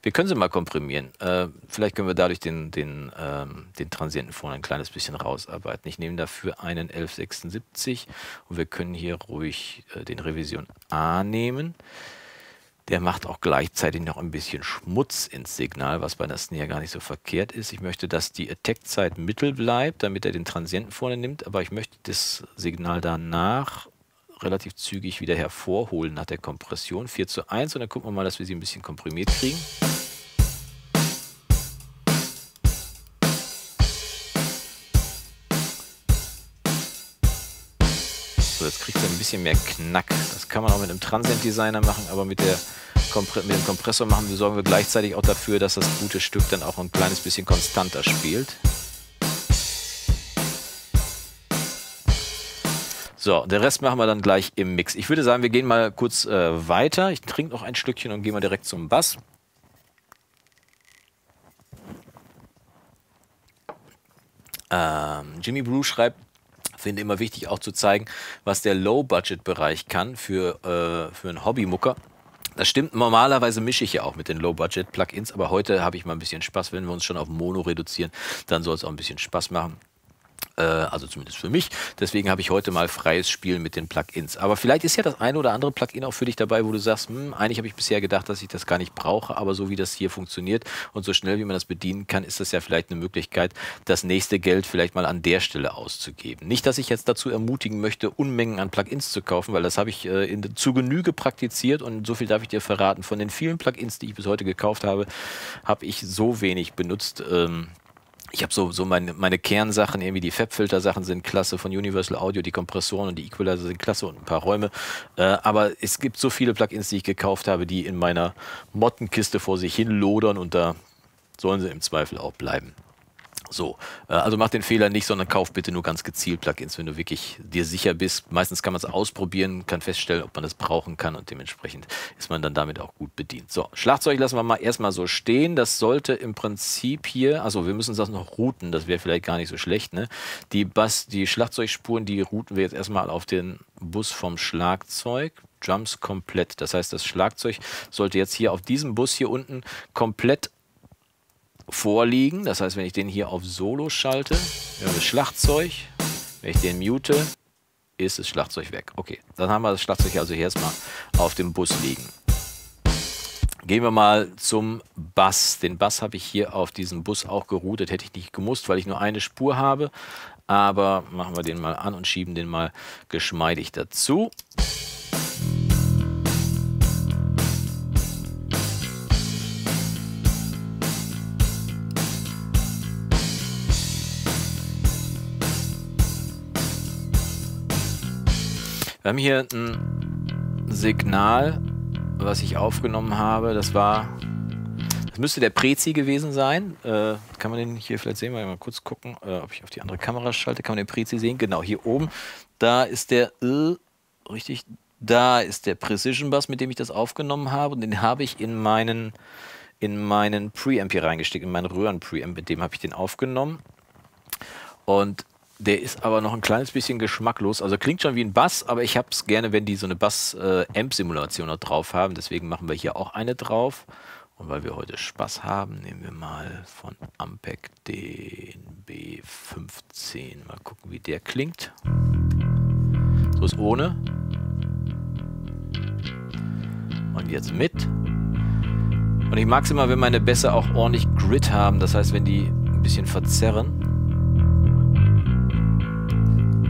wir können sie mal komprimieren. Äh, vielleicht können wir dadurch den, den, ähm, den Transienten vorne ein kleines bisschen rausarbeiten. Ich nehme dafür einen elf sechsundsiebzig und wir können hier ruhig äh, den Revision A nehmen. Der macht auch gleichzeitig noch ein bisschen Schmutz ins Signal, was bei der Snare gar nicht so verkehrt ist. Ich möchte, dass die Attack-Zeit mittel bleibt, damit er den Transienten vorne nimmt, aber ich möchte das Signal danach relativ zügig wieder hervorholen nach der Kompression. vier zu eins und dann gucken wir mal, dass wir sie ein bisschen komprimiert kriegen. So, jetzt kriegt er ein bisschen mehr Knack. Das kann man auch mit einem Transient-Designer machen, aber mit, der Kompre mit dem Kompressor machen wir, sorgen wir gleichzeitig auch dafür, dass das gute Stück dann auch ein kleines bisschen konstanter spielt. So, den Rest machen wir dann gleich im Mix. Ich würde sagen, wir gehen mal kurz äh, weiter. Ich trinke noch ein Stückchen und gehe mal direkt zum Bass. Ähm, Jimmy Brew schreibt, finde immer wichtig auch zu zeigen, was der Low-Budget-Bereich kann für, äh, für einen Hobbymucker. Das stimmt, normalerweise mische ich ja auch mit den Low-Budget-Plugins, aber heute habe ich mal ein bisschen Spaß. Wenn wir uns schon auf Mono reduzieren, dann soll es auch ein bisschen Spaß machen. Äh, also zumindest für mich. Deswegen habe ich heute mal freies Spiel mit den Plugins. Aber vielleicht ist ja das eine oder andere Plugin auch für dich dabei, wo du sagst, hm, eigentlich habe ich bisher gedacht, dass ich das gar nicht brauche, aber so wie das hier funktioniert und so schnell, wie man das bedienen kann, ist das ja vielleicht eine Möglichkeit, das nächste Geld vielleicht mal an der Stelle auszugeben. Nicht, dass ich jetzt dazu ermutigen möchte, Unmengen an Plugins zu kaufen, weil das habe ich äh, in, zu Genüge praktiziert und so viel darf ich dir verraten. Von den vielen Plugins, die ich bis heute gekauft habe, habe ich so wenig benutzt, ähm, ich habe so, so meine, meine Kernsachen, irgendwie die FabFilter-Sachen sind klasse, von Universal Audio, die Kompressoren und die Equalizer sind klasse und ein paar Räume. Äh, aber es gibt so viele Plugins, die ich gekauft habe, die in meiner Mottenkiste vor sich hin lodern und da sollen sie im Zweifel auch bleiben. So, äh, also mach den Fehler nicht, sondern kauf bitte nur ganz gezielt Plugins, wenn du wirklich dir sicher bist. Meistens kann man es ausprobieren, kann feststellen, ob man das brauchen kann und dementsprechend ist man dann damit auch gut bedient. So, Schlagzeug lassen wir mal erstmal so stehen. Das sollte im Prinzip hier, also wir müssen das noch routen, das wäre vielleicht gar nicht so schlecht, ne? Die Bass, die Schlagzeugspuren, die routen wir jetzt erstmal auf den Bus vom Schlagzeug. Drums komplett, das heißt, das Schlagzeug sollte jetzt hier auf diesem Bus hier unten komplett vorliegen. Das heißt, wenn ich den hier auf Solo schalte, haben wir Schlagzeug. Wenn ich den mute, ist das Schlagzeug weg. Okay, dann haben wir das Schlagzeug also hier erstmal auf dem Bus liegen. Gehen wir mal zum Bass. Den Bass habe ich hier auf diesem Bus auch geroutet. Hätte ich nicht gemusst, weil ich nur eine Spur habe. Aber machen wir den mal an und schieben den mal geschmeidig dazu. Wir haben hier ein Signal, was ich aufgenommen habe. Das war, das müsste der Prezi gewesen sein. Äh, kann man den hier vielleicht sehen? Mal kurz gucken, äh, ob ich auf die andere Kamera schalte. Kann man den Prezi sehen? Genau, hier oben. Da ist der, äh, richtig, da ist der Precision Bass, mit dem ich das aufgenommen habe. Und den habe ich in meinen, in meinen Preamp hier reingesteckt, in meinen Röhren-Preamp. Mit dem habe ich den aufgenommen. Und der ist aber noch ein kleines bisschen geschmacklos. Also klingt schon wie ein Bass, aber ich habe es gerne, wenn die so eine Bass-Amp-Simulation noch drauf haben. Deswegen machen wir hier auch eine drauf. Und weil wir heute Spaß haben, nehmen wir mal von Ampeg den B fünfzehn. Mal gucken, wie der klingt. So ist ohne. Und jetzt mit. Und ich mag es immer, wenn meine Bässe auch ordentlich Grid haben. Das heißt, wenn die ein bisschen verzerren.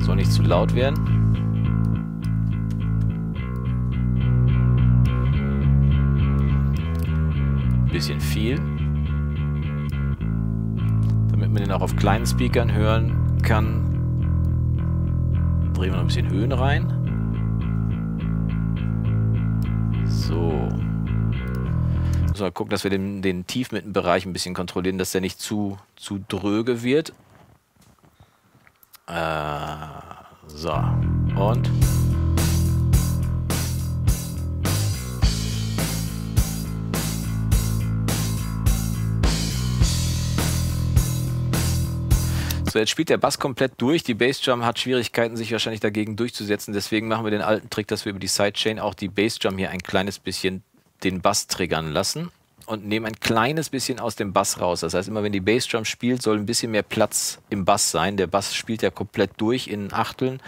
Soll nicht zu laut werden. Ein bisschen viel. Damit man den auch auf kleinen Speakern hören kann, drehen wir noch ein bisschen Höhen rein. So. Müssen wir gucken, dass wir den, den Tiefmittenbereich ein bisschen kontrollieren, dass der nicht zu, zu dröge wird. So, und so, jetzt spielt der Bass komplett durch. Die Bassdrum hat Schwierigkeiten, sich wahrscheinlich dagegen durchzusetzen. Deswegen machen wir den alten Trick, dass wir über die Sidechain auch die Bassdrum hier ein kleines bisschen den Bass triggern lassen und nehmen ein kleines bisschen aus dem Bass raus. Das heißt, immer wenn die Bassdrum spielt, soll ein bisschen mehr Platz im Bass sein. Der Bass spielt ja komplett durch in Achteln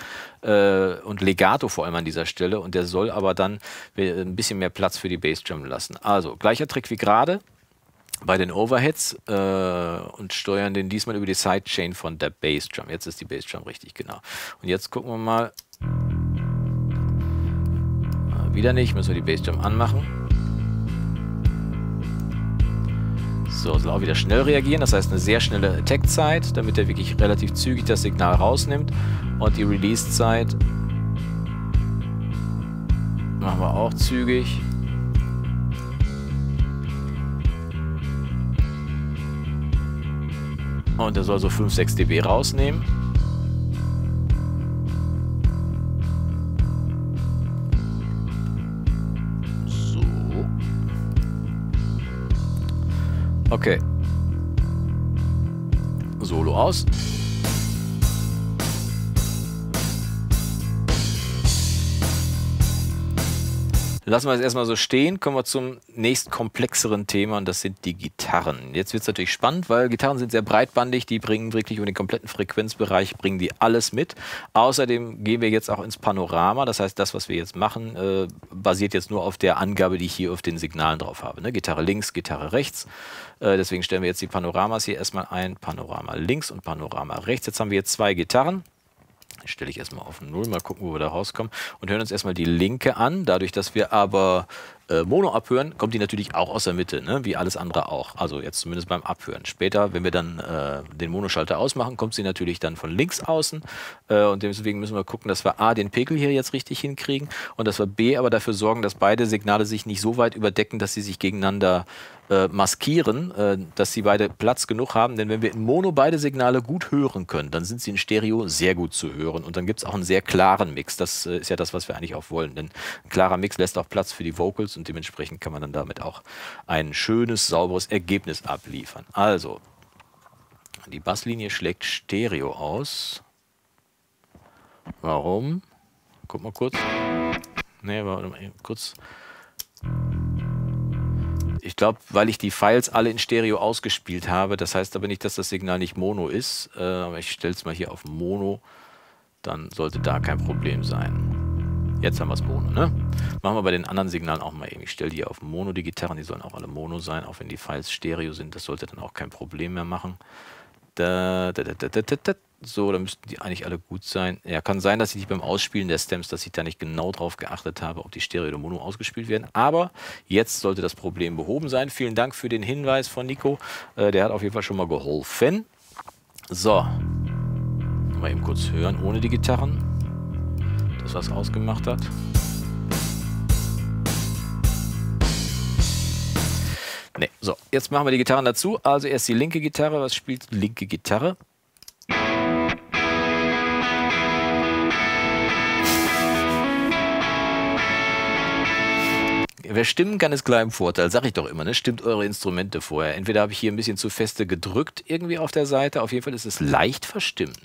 äh, und Legato vor allem an dieser Stelle. Und der soll aber dann ein bisschen mehr Platz für die Bassdrum lassen. Also, gleicher Trick wie gerade bei den Overheads äh, und steuern den diesmal über die Sidechain von der Bassdrum. Jetzt ist die Bassdrum richtig, genau. Und jetzt gucken wir mal. mal wieder nicht, müssen wir die Bassdrum anmachen. So, soll auch wieder schnell reagieren, das heißt eine sehr schnelle Attack-Zeit, damit er wirklich relativ zügig das Signal rausnimmt. Und die Release-Zeit machen wir auch zügig. Und er soll so fünf, sechs Dezibel rausnehmen. Okay. Solo aus. Lassen wir es erstmal so stehen, kommen wir zum nächst komplexeren Thema und das sind die Gitarren. Jetzt wird es natürlich spannend, weil Gitarren sind sehr breitbandig, die bringen wirklich über den kompletten Frequenzbereich, bringen die alles mit. Außerdem gehen wir jetzt auch ins Panorama, das heißt, das, was wir jetzt machen, äh, basiert jetzt nur auf der Angabe, die ich hier auf den Signalen drauf habe. Ne? Gitarre links, Gitarre rechts. Äh, deswegen stellen wir jetzt die Panoramas hier erstmal ein, Panorama links und Panorama rechts. Jetzt haben wir jetzt zwei Gitarren. Stelle ich erstmal auf null, mal gucken, wo wir da rauskommen und hören uns erstmal die linke an. Dadurch, dass wir aber äh, Mono abhören, kommt die natürlich auch aus der Mitte, ne? Wie alles andere auch. Also jetzt zumindest beim Abhören. Später, wenn wir dann äh, den Monoschalter ausmachen, kommt sie natürlich dann von links außen äh, und deswegen müssen wir gucken, dass wir A, den Pegel hier jetzt richtig hinkriegen und dass wir B, aber dafür sorgen, dass beide Signale sich nicht so weit überdecken, dass sie sich gegeneinander äh, maskieren, äh, dass sie beide Platz genug haben. Denn wenn wir in Mono beide Signale gut hören können, dann sind sie in Stereo sehr gut zu hören. Und dann gibt es auch einen sehr klaren Mix. Das äh, ist ja das, was wir eigentlich auch wollen. Denn ein klarer Mix lässt auch Platz für die Vocals und dementsprechend kann man dann damit auch ein schönes, sauberes Ergebnis abliefern. Also, die Basslinie schlägt Stereo aus. Warum? Guck mal kurz. Ne, warte mal kurz. Ich glaube, weil ich die Files alle in Stereo ausgespielt habe. Das heißt aber nicht, dass das Signal nicht Mono ist. Äh, aber ich stelle es mal hier auf Mono. Dann sollte da kein Problem sein. Jetzt haben wir es Mono, ne? Machen wir bei den anderen Signalen auch mal eben. Ich stelle die hier auf Mono, die Gitarren, die sollen auch alle Mono sein, auch wenn die Files Stereo sind. Das sollte dann auch kein Problem mehr machen. Da, da, da, da, da, da. So, da müssten die eigentlich alle gut sein. Ja, kann sein, dass ich nicht beim Ausspielen der Stems, dass ich da nicht genau drauf geachtet habe, ob die Stereo oder Mono ausgespielt werden. Aber jetzt sollte das Problem behoben sein. Vielen Dank für den Hinweis von Nico. Äh, der hat auf jeden Fall schon mal geholfen. So. Mal eben kurz hören, ohne die Gitarren. das was ausgemacht hat. Ne, so, jetzt machen wir die Gitarren dazu. Also erst die linke Gitarre. Was spielt linke Gitarre? Wer stimmen kann, ist klar im Vorteil, sag ich doch immer, ne? Stimmt eure Instrumente vorher. Entweder habe ich hier ein bisschen zu feste gedrückt irgendwie auf der Seite, auf jeden Fall ist es leicht verstimmt.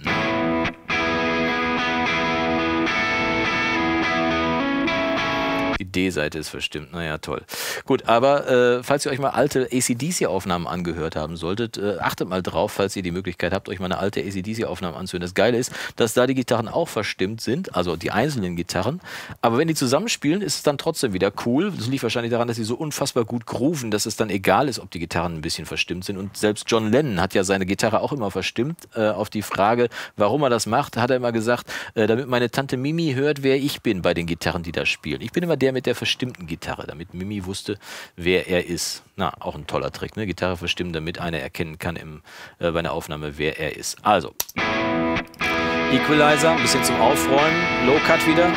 Die D-Seite ist verstimmt, naja, toll. Gut, aber äh, falls ihr euch mal alte A C D C-Aufnahmen angehört haben solltet, äh, achtet mal drauf, falls ihr die Möglichkeit habt, euch mal eine alte A C D C-Aufnahme anzuhören. Das Geile ist, dass da die Gitarren auch verstimmt sind, also die einzelnen Gitarren, aber wenn die zusammenspielen, ist es dann trotzdem wieder cool. Das liegt wahrscheinlich daran, dass sie so unfassbar gut grooven, dass es dann egal ist, ob die Gitarren ein bisschen verstimmt sind. Und selbst John Lennon hat ja seine Gitarre auch immer verstimmt. Äh, auf die Frage, warum er das macht, hat er immer gesagt, äh, damit meine Tante Mimi hört, wer ich bin bei den Gitarren, die da spielen. Ich bin immer der mit der verstimmten Gitarre, damit Mimi wusste, wer er ist. Na, auch ein toller Trick, ne? Gitarre verstimmen, damit einer erkennen kann im, äh, bei einer Aufnahme, wer er ist. Also, Equalizer, ein bisschen zum Aufräumen, Low-Cut wieder.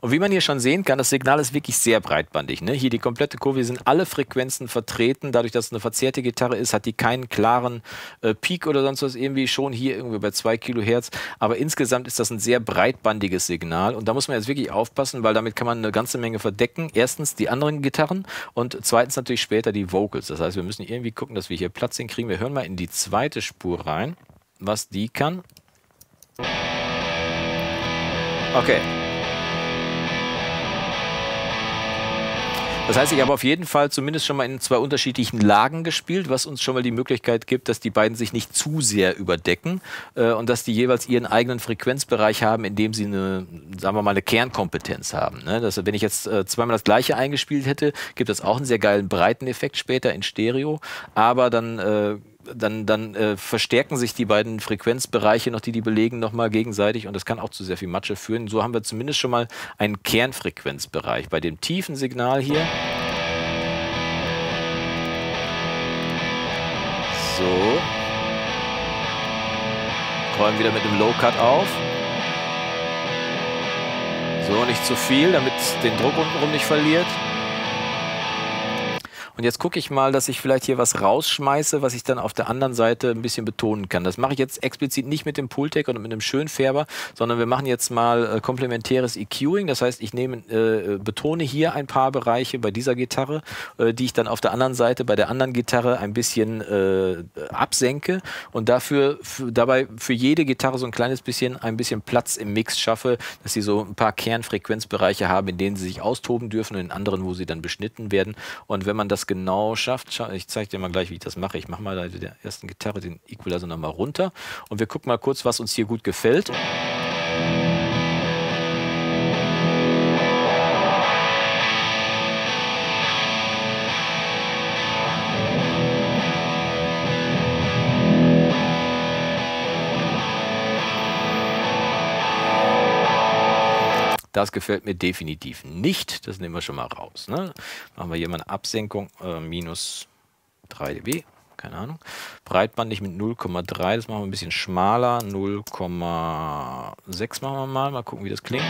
Und wie man hier schon sehen kann, das Signal ist wirklich sehr breitbandig, ne? Hier die komplette Kurve, sind alle Frequenzen vertreten. Dadurch, dass es eine verzerrte Gitarre ist, hat die keinen klaren äh, Peak oder sonst was irgendwie. Schon hier irgendwie bei zwei Kilohertz. Aber insgesamt ist das ein sehr breitbandiges Signal. Und da muss man jetzt wirklich aufpassen, weil damit kann man eine ganze Menge verdecken. Erstens die anderen Gitarren und zweitens natürlich später die Vocals. Das heißt, wir müssen irgendwie gucken, dass wir hier Platz hinkriegen. Wir hören mal in die zweite Spur rein, was die kann. Okay. Das heißt, ich habe auf jeden Fall zumindest schon mal in zwei unterschiedlichen Lagen gespielt, was uns schon mal die Möglichkeit gibt, dass die beiden sich nicht zu sehr überdecken äh, und dass die jeweils ihren eigenen Frequenzbereich haben, in dem sie eine, sagen wir mal, eine Kernkompetenz haben, ne? Das, wenn ich jetzt äh, zweimal das gleiche eingespielt hätte, gibt das auch einen sehr geilen Breiteneffekt später in Stereo, aber dann... Äh, dann, dann äh, verstärken sich die beiden Frequenzbereiche noch, die die belegen, nochmal gegenseitig und das kann auch zu sehr viel Matsche führen. So haben wir zumindest schon mal einen Kernfrequenzbereich. Bei dem tiefen Signal hier. So. Räumen wieder mit dem Low-Cut auf. So, nicht zu viel, damit es den Druck untenrum nicht verliert. Und jetzt gucke ich mal, dass ich vielleicht hier was rausschmeiße, was ich dann auf der anderen Seite ein bisschen betonen kann. Das mache ich jetzt explizit nicht mit dem Pultec und mit einem Schönfärber, sondern wir machen jetzt mal äh, komplementäres EQing. Das heißt, ich nehme, äh, betone hier ein paar Bereiche bei dieser Gitarre, äh, die ich dann auf der anderen Seite bei der anderen Gitarre ein bisschen äh, absenke und dafür dabei für jede Gitarre so ein kleines bisschen ein bisschen Platz im Mix schaffe, dass sie so ein paar Kernfrequenzbereiche haben, in denen sie sich austoben dürfen und in anderen, wo sie dann beschnitten werden. Und wenn man das genau schafft. Ich zeige dir mal gleich, wie ich das mache. Ich mache mal bei der ersten Gitarre den Equalizer nochmal runter und wir gucken mal kurz, was uns hier gut gefällt. Das gefällt mir definitiv nicht. Das nehmen wir schon mal raus, ne? Machen wir hier mal eine Absenkung, äh, minus drei dB, keine Ahnung. Breitbandig mit null Komma drei, das machen wir ein bisschen schmaler. null Komma sechs machen wir mal, mal gucken, wie das klingt.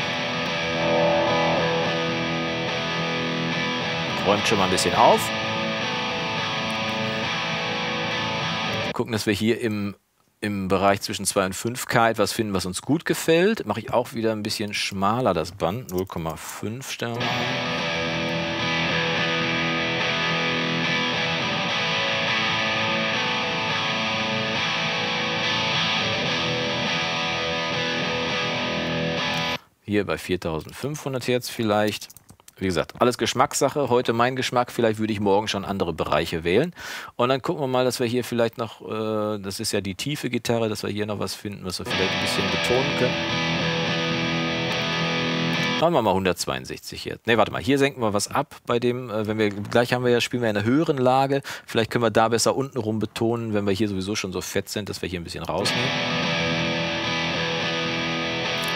Räumt schon mal ein bisschen auf. Gucken, dass wir hier im... im Bereich zwischen zwei und fünf K etwas finden, was uns gut gefällt. Mache ich auch wieder ein bisschen schmaler das Band. null Komma fünf stellen wir mal ein. Hier bei viertausendfünfhundert Hertz vielleicht. Wie gesagt, alles Geschmackssache. Heute mein Geschmack, vielleicht würde ich morgen schon andere Bereiche wählen. Und dann gucken wir mal, dass wir hier vielleicht noch, äh, das ist ja die tiefe Gitarre, dass wir hier noch was finden, was wir vielleicht ein bisschen betonen können. Machen wir mal hundertzweiundsechzig Hertz. Ne, warte mal, hier senken wir was ab bei dem, äh, wenn wir, gleich haben wir ja, spielen wir in einer höheren Lage. Vielleicht können wir da besser unten rum betonen, wenn wir hier sowieso schon so fett sind, dass wir hier ein bisschen rausnehmen.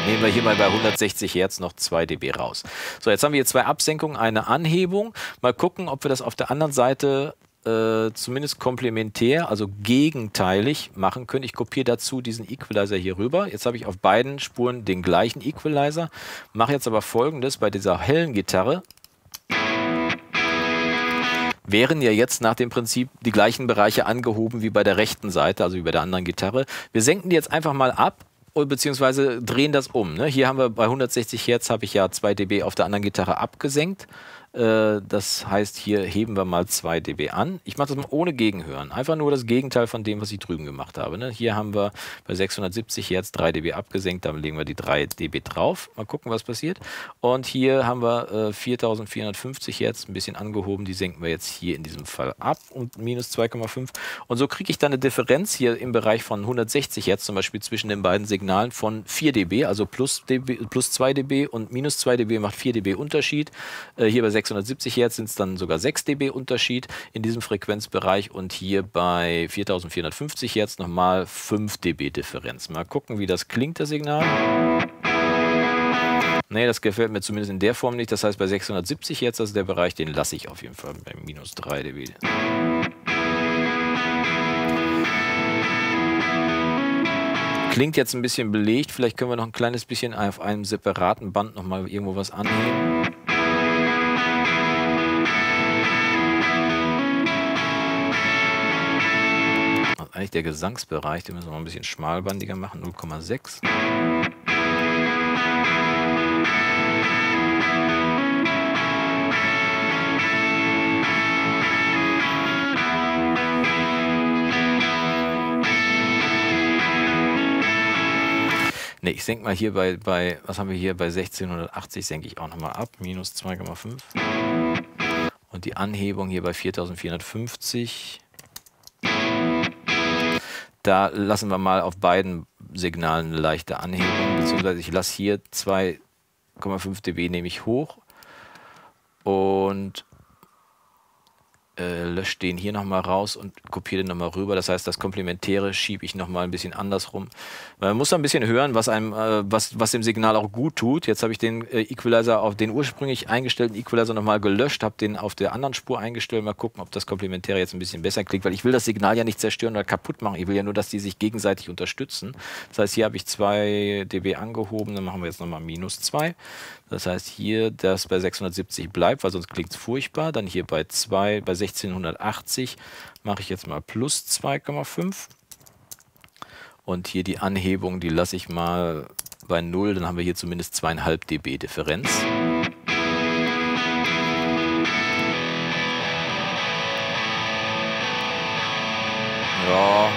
Nehmen wir hier mal bei hundertsechzig Hertz noch zwei dB raus. So, jetzt haben wir hier zwei Absenkungen, eine Anhebung. Mal gucken, ob wir das auf der anderen Seite äh, zumindest komplementär, also gegenteilig machen können. Ich kopiere dazu diesen Equalizer hier rüber. Jetzt habe ich auf beiden Spuren den gleichen Equalizer. Mache jetzt aber Folgendes bei dieser hellen Gitarre. Wären ja jetzt nach dem Prinzip die gleichen Bereiche angehoben wie bei der rechten Seite, also wie bei der anderen Gitarre. Wir senken die jetzt einfach mal ab, beziehungsweise drehen das um. Ne? Hier haben wir bei hundertsechzig Hertz habe ich ja zwei dB auf der anderen Gitarre abgesenkt. Äh, das heißt, hier heben wir mal zwei dB an. Ich mache das mal ohne Gegenhören. Einfach nur das Gegenteil von dem, was ich drüben gemacht habe. Ne? Hier haben wir bei sechshundertsiebzig Hertz drei dB abgesenkt. Da legen wir die drei dB drauf. Mal gucken, was passiert. Und hier haben wir äh, viertausendvierhundertfünfzig Hertz ein bisschen angehoben. Die senken wir jetzt hier in diesem Fall ab und minus zwei Komma fünf. Und so kriege ich dann eine Differenz hier im Bereich von hundertsechzig Hertz zum Beispiel zwischen den beiden Signalen von vier dB, also plus, dB, plus zwei dB und minus zwei dB macht vier dB Unterschied. Äh, hier bei sechshundertsiebzig Hertz sind es dann sogar sechs dB Unterschied in diesem Frequenzbereich und hier bei viertausendvierhundertfünfzig Hertz nochmal fünf dB Differenz. Mal gucken, wie das klingt, das Signal. Nee, das gefällt mir zumindest in der Form nicht. Das heißt, bei sechshundertsiebzig Hertz, also der Bereich, den lasse ich auf jeden Fall bei minus drei dB. Klingt jetzt ein bisschen belegt. Vielleicht können wir noch ein kleines bisschen auf einem separaten Band nochmal irgendwo was anheben. Eigentlich der Gesangsbereich, den müssen wir mal ein bisschen schmalbandiger machen, null Komma sechs. Ne, ich senke mal hier bei, bei, was haben wir hier, bei sechzehnhundertachtzig senke ich auch nochmal ab, minus zwei Komma fünf. Und die Anhebung hier bei viertausendvierhundertfünfzig. Da lassen wir mal auf beiden Signalen eine leichte Anhebung, beziehungsweise ich lasse hier zwei Komma fünf dB nehme ich hoch und äh, lösche den hier nochmal raus und kopiere den nochmal rüber. Das heißt, das Komplementäre schiebe ich nochmal ein bisschen andersrum. Man muss da ein bisschen hören, was einem, äh, was, was dem Signal auch gut tut. Jetzt habe ich den äh, Equalizer auf den ursprünglich eingestellten Equalizer nochmal gelöscht, habe den auf der anderen Spur eingestellt. Mal gucken, ob das Komplementäre jetzt ein bisschen besser klingt, weil ich will das Signal ja nicht zerstören oder kaputt machen. Ich will ja nur, dass die sich gegenseitig unterstützen. Das heißt, hier habe ich zwei dB angehoben, dann machen wir jetzt nochmal minus zwei. Das heißt, hier, das bei sechshundertsiebzig bleibt, weil sonst klingt es furchtbar. Dann hier bei zwei, bei sechzehnhundertachtzig mache ich jetzt mal plus zwei Komma fünf und hier die Anhebung, die lasse ich mal bei null, dann haben wir hier zumindest zwei Komma fünf dB Differenz. Ja.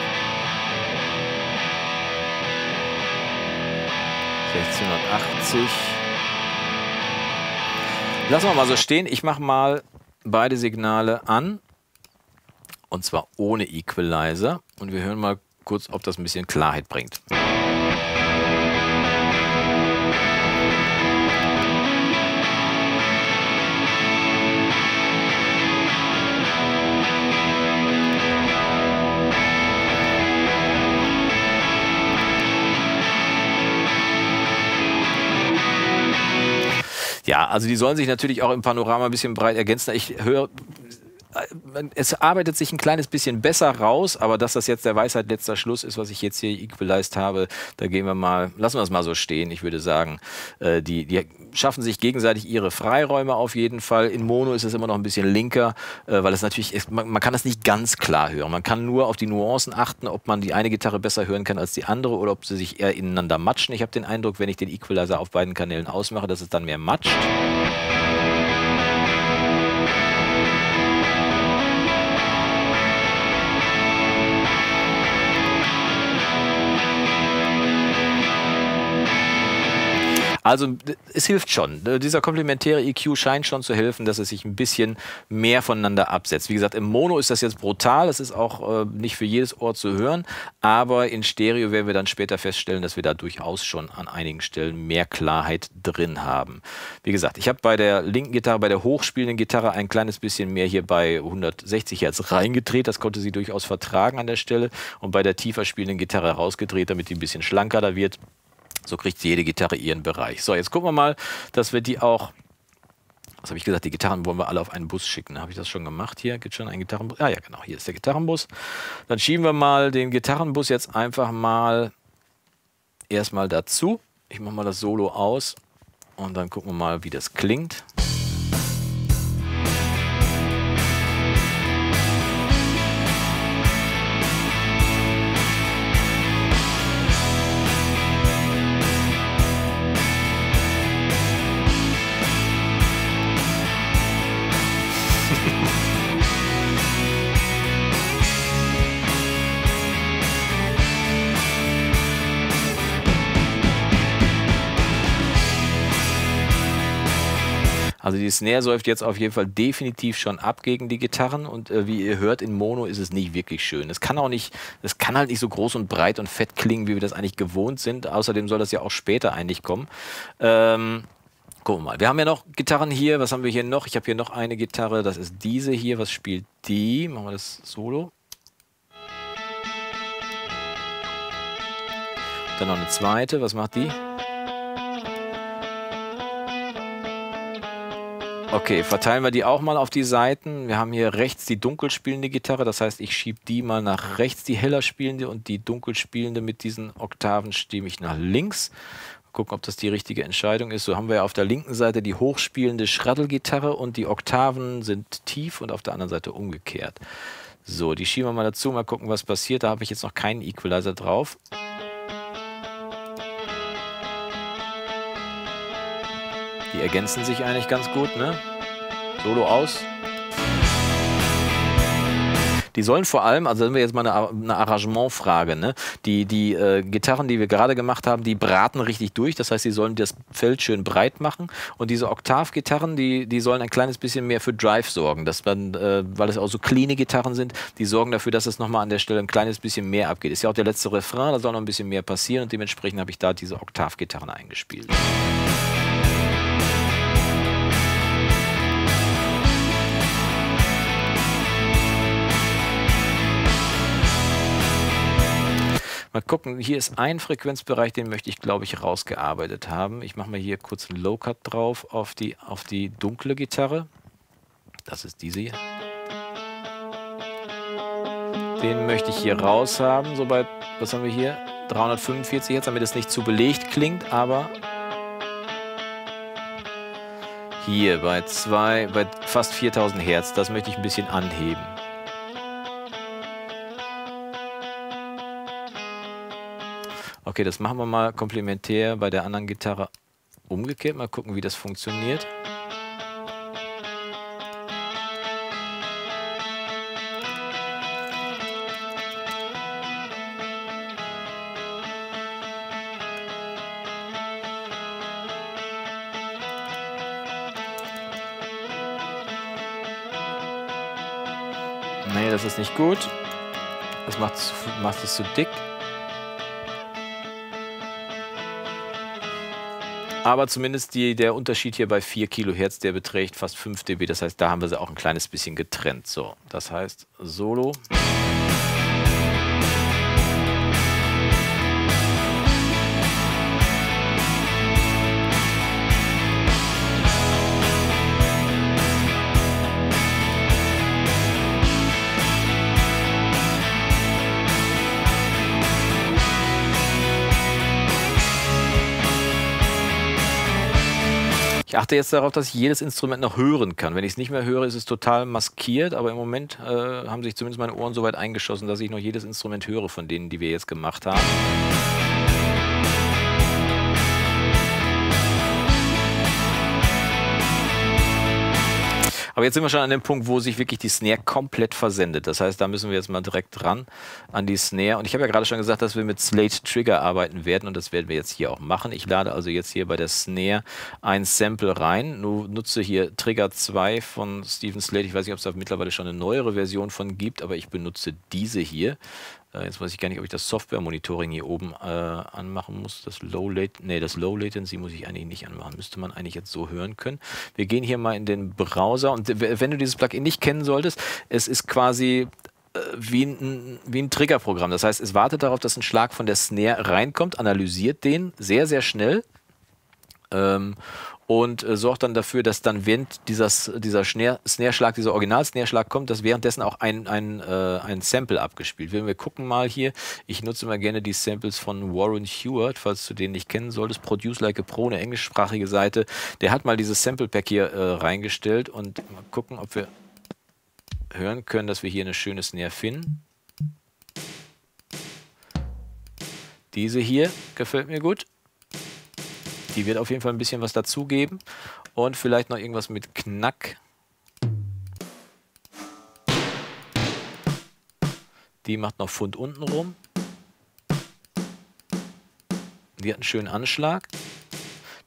sechzehnhundertachtzig. Lassen wir mal so stehen. Ich mache mal beide Signale an und zwar ohne Equalizer und wir hören mal kurz, ob das ein bisschen Klarheit bringt. Ja, also die sollen sich natürlich auch im Panorama ein bisschen breit ergänzen. Ich höre, es arbeitet sich ein kleines bisschen besser raus, aber dass das jetzt der Weisheit letzter Schluss ist, was ich jetzt hier equalized habe, da gehen wir mal, lassen wir es mal so stehen. Ich würde sagen, die, die schaffen sich gegenseitig ihre Freiräume auf jeden Fall. In Mono ist es immer noch ein bisschen linker, weil es natürlich, ist, man, man kann das nicht ganz klar hören. Man kann nur auf die Nuancen achten, ob man die eine Gitarre besser hören kann als die andere oder ob sie sich eher ineinander matschen. Ich habe den Eindruck, wenn ich den Equalizer auf beiden Kanälen ausmache, dass es dann mehr matscht. Also es hilft schon. Dieser komplementäre E Q scheint schon zu helfen, dass es sich ein bisschen mehr voneinander absetzt. Wie gesagt, im Mono ist das jetzt brutal. Das ist auch äh, nicht für jedes Ohr zu hören. Aber in Stereo werden wir dann später feststellen, dass wir da durchaus schon an einigen Stellen mehr Klarheit drin haben. Wie gesagt, ich habe bei der linken Gitarre, bei der hochspielenden Gitarre ein kleines bisschen mehr hier bei hundertsechzig Hertz reingedreht. Das konnte sie durchaus vertragen an der Stelle. Und bei der tiefer spielenden Gitarre rausgedreht, damit die ein bisschen schlanker da wird. So kriegt jede Gitarre ihren Bereich. So, jetzt gucken wir mal, dass wir die auch Was habe ich gesagt? Die Gitarren wollen wir alle auf einen Bus schicken. Habe ich das schon gemacht? Hier gibt es schon einen Gitarrenbus. Ah ja, genau, hier ist der Gitarrenbus. Dann schieben wir mal den Gitarrenbus jetzt einfach mal erstmal dazu. Ich mache mal das Solo aus und dann gucken wir mal, wie das klingt. Also die Snare säuft jetzt auf jeden Fall definitiv schon ab gegen die Gitarren und äh, wie ihr hört, in Mono ist es nicht wirklich schön. Es kann auch nicht, es kann halt nicht so groß und breit und fett klingen, wie wir das eigentlich gewohnt sind. Außerdem soll das ja auch später eigentlich kommen. Ähm, gucken wir mal. Wir haben ja noch Gitarren hier. Was haben wir hier noch? Ich habe hier noch eine Gitarre. Das ist diese hier. Was spielt die? Machen wir das Solo. Dann noch eine zweite. Was macht die? Okay, verteilen wir die auch mal auf die Seiten. Wir haben hier rechts die dunkel spielende Gitarre, das heißt, ich schiebe die mal nach rechts, die heller spielende, und die dunkel spielende mit diesen Oktaven stimme ich nach links. Mal gucken, ob das die richtige Entscheidung ist. So haben wir auf der linken Seite die hochspielende Schraddelgitarre und die Oktaven sind tief und auf der anderen Seite umgekehrt. So, die schieben wir mal dazu, mal gucken, was passiert. Da habe ich jetzt noch keinen Equalizer drauf. Die ergänzen sich eigentlich ganz gut, ne? Solo aus. Die sollen vor allem, also wenn wir jetzt mal eine, eine Arrangementfrage, ne? Die, die äh, Gitarren, die wir gerade gemacht haben, die braten richtig durch. Das heißt, sie sollen das Feld schön breit machen. Und diese Oktavgitarren, die, die sollen ein kleines bisschen mehr für Drive sorgen. Dass man, äh, weil es auch so cleane Gitarren sind, die sorgen dafür, dass es nochmal an der Stelle ein kleines bisschen mehr abgeht. Ist ja auch der letzte Refrain, da soll noch ein bisschen mehr passieren. Und dementsprechend habe ich da diese Oktavgitarren eingespielt. Mal gucken, hier ist ein Frequenzbereich, den möchte ich, glaube ich, rausgearbeitet haben. Ich mache mal hier kurz einen Low-Cut drauf auf die, auf die dunkle Gitarre. Das ist diese hier. Den möchte ich hier raus haben, sobald, was haben wir hier? dreihundertfünfundvierzig jetzt, damit es nicht zu belegt klingt, aber hier bei, zwei, bei fast viertausend Hertz, das möchte ich ein bisschen anheben. Okay, das machen wir mal komplementär bei der anderen Gitarre umgekehrt. Mal gucken, wie das funktioniert. Nee, das ist nicht gut. Das macht es macht es zu dick. Aber zumindest die, der Unterschied hier bei vier Kilohertz, der beträgt fast fünf Dezibel. Das heißt, da haben wir sie auch ein kleines bisschen getrennt. So, das heißt, Solo. Ich achte jetzt darauf, dass ich jedes Instrument noch hören kann. Wenn ich es nicht mehr höre, ist es total maskiert, aber im Moment äh, haben sich zumindest meine Ohren so weit eingeschossen, dass ich noch jedes Instrument höre von denen, die wir jetzt gemacht haben. Aber jetzt sind wir schon an dem Punkt, wo sich wirklich die Snare komplett versendet. Das heißt, da müssen wir jetzt mal direkt dran an die Snare. Und ich habe ja gerade schon gesagt, dass wir mit Slate Trigger arbeiten werden. Und das werden wir jetzt hier auch machen. Ich lade also jetzt hier bei der Snare ein Sample rein. Nur nutze hier Trigger zwei von Steven Slate. Ich weiß nicht, ob es da mittlerweile schon eine neuere Version von gibt, aber ich benutze diese hier. Äh, jetzt weiß ich gar nicht, ob ich das Software-Monitoring hier oben äh, anmachen muss. Das Low Lat- nee, das Low Latency muss ich eigentlich nicht anmachen. Müsste man eigentlich jetzt so hören können. Wir gehen hier mal in den Browser. Und wenn du dieses Plugin nicht kennen solltest, es ist quasi äh, wie ein, wie ein Triggerprogramm. Das heißt, es wartet darauf, dass ein Schlag von der Snare reinkommt, analysiert den sehr, sehr schnell. Ähm, und äh, sorgt dann dafür, dass dann während dieses, dieser Snare-Schlag, dieser Original-Snare-Schlag kommt, dass währenddessen auch ein, ein, äh, ein Sample abgespielt wird. Wir gucken mal hier, ich nutze immer gerne die Samples von Warren Hewart, falls du den nicht kennen solltest, Produce Like a Pro, eine englischsprachige Seite, der hat mal dieses Sample-Pack hier äh, reingestellt und mal gucken, ob wir hören können, dass wir hier eine schöne Snare finden. Diese hier gefällt mir gut. Die wird auf jeden Fall ein bisschen was dazugeben. Und vielleicht noch irgendwas mit Knack. Die macht noch Pfund unten rum. Die hat einen schönen Anschlag.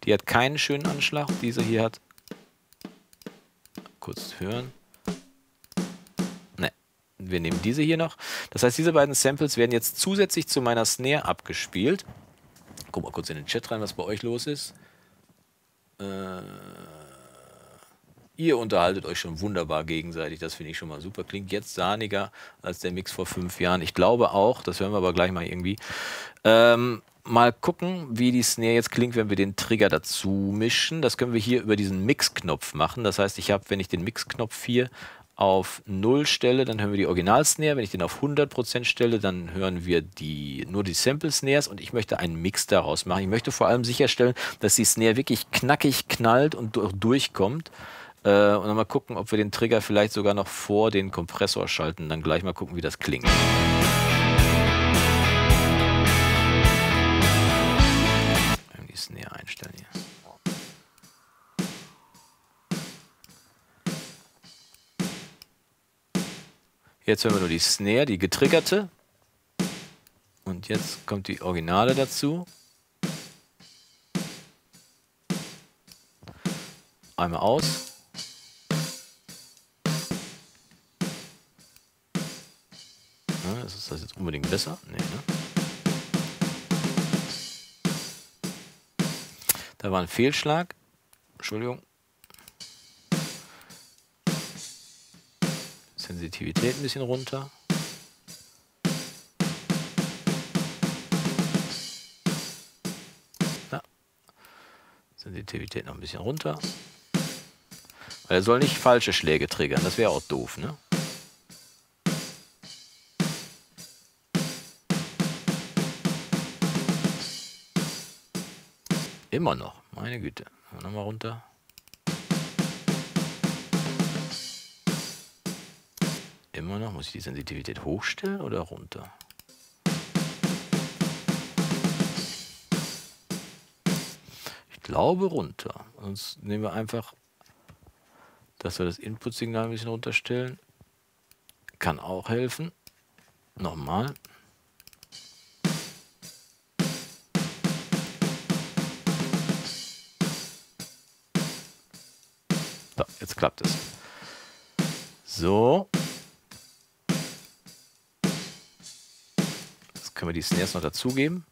Die hat keinen schönen Anschlag. Diese hier hat... Kurz hören. Wir nehmen diese hier noch. Das heißt, diese beiden Samples werden jetzt zusätzlich zu meiner Snare abgespielt. Guck mal kurz in den Chat rein, was bei euch los ist. Äh, ihr unterhaltet euch schon wunderbar gegenseitig. Das finde ich schon mal super. Klingt jetzt sahniger als der Mix vor fünf Jahren. Ich glaube auch, das hören wir aber gleich mal irgendwie. Ähm, mal gucken, wie die Snare jetzt klingt, wenn wir den Trigger dazu mischen. Das können wir hier über diesen Mix-Knopf machen. Das heißt, ich habe, wenn ich den Mix-Knopf hier auf null stelle, dann hören wir die Original-Snare. Wenn ich den auf hundert Prozent stelle, dann hören wir die, nur die Sample-Snares und ich möchte einen Mix daraus machen. Ich möchte vor allem sicherstellen, dass die Snare wirklich knackig knallt und durchkommt. Äh, und dann mal gucken, ob wir den Trigger vielleicht sogar noch vor den Kompressor schalten. Dann gleich mal gucken, wie das klingt. Die Snare einstellen hier. Jetzt hören wir nur die Snare, die getriggerte. Und jetzt kommt die Originale dazu. Einmal aus. Ja, ist das jetzt unbedingt besser? Nee, ne? Da war ein Fehlschlag. Entschuldigung. Sensitivität ein bisschen runter. Na. Sensitivität noch ein bisschen runter. Weil er soll nicht falsche Schläge triggern, das wäre auch doof, ne? Immer noch, meine Güte. Nochmal runter. Immer noch, muss ich die Sensitivität hochstellen oder runter? Ich glaube runter. Sonst nehmen wir einfach, dass wir das Input-Signal ein bisschen runterstellen. Kann auch helfen. Nochmal. So, jetzt klappt es. So. Können wir die Snares noch dazugeben.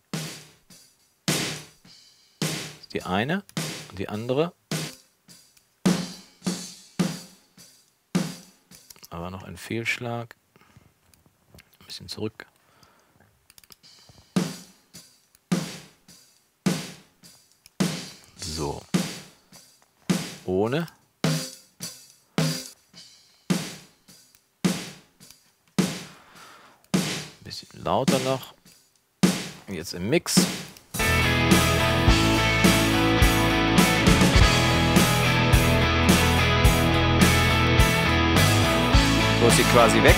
Die eine und die andere. Aber noch ein Fehlschlag. Ein bisschen zurück. So. Ohne. Ein bisschen lauter noch. Jetzt im Mix. So ist sie quasi weg.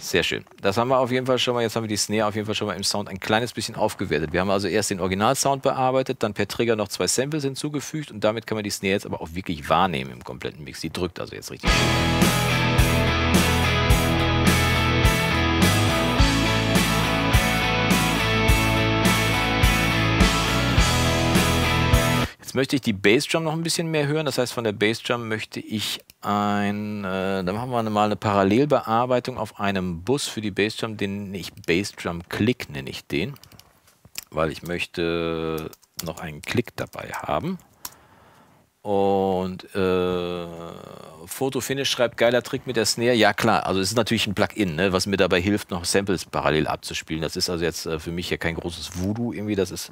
Sehr schön. Das haben wir auf jeden Fall schon mal, jetzt haben wir die Snare auf jeden Fall schon mal im Sound ein kleines bisschen aufgewertet. Wir haben also erst den Originalsound bearbeitet, dann per Trigger noch zwei Samples hinzugefügt und damit kann man die Snare jetzt aber auch wirklich wahrnehmen im kompletten Mix. Die drückt also jetzt richtig schön. Jetzt möchte ich die Bassdrum noch ein bisschen mehr hören. Das heißt, von der Bassdrum möchte ich Ein, äh, dann machen wir mal eine Parallelbearbeitung auf einem Bus für die Bassdrum, den ich Bassdrum Click nenne ich den, weil ich möchte noch einen Klick dabei haben. Und äh, Photofinish schreibt, geiler Trick mit der Snare. Ja klar, also es ist natürlich ein Plugin, ne, was mir dabei hilft, noch Samples parallel abzuspielen. Das ist also jetzt äh, für mich ja kein großes Voodoo irgendwie. Das ist,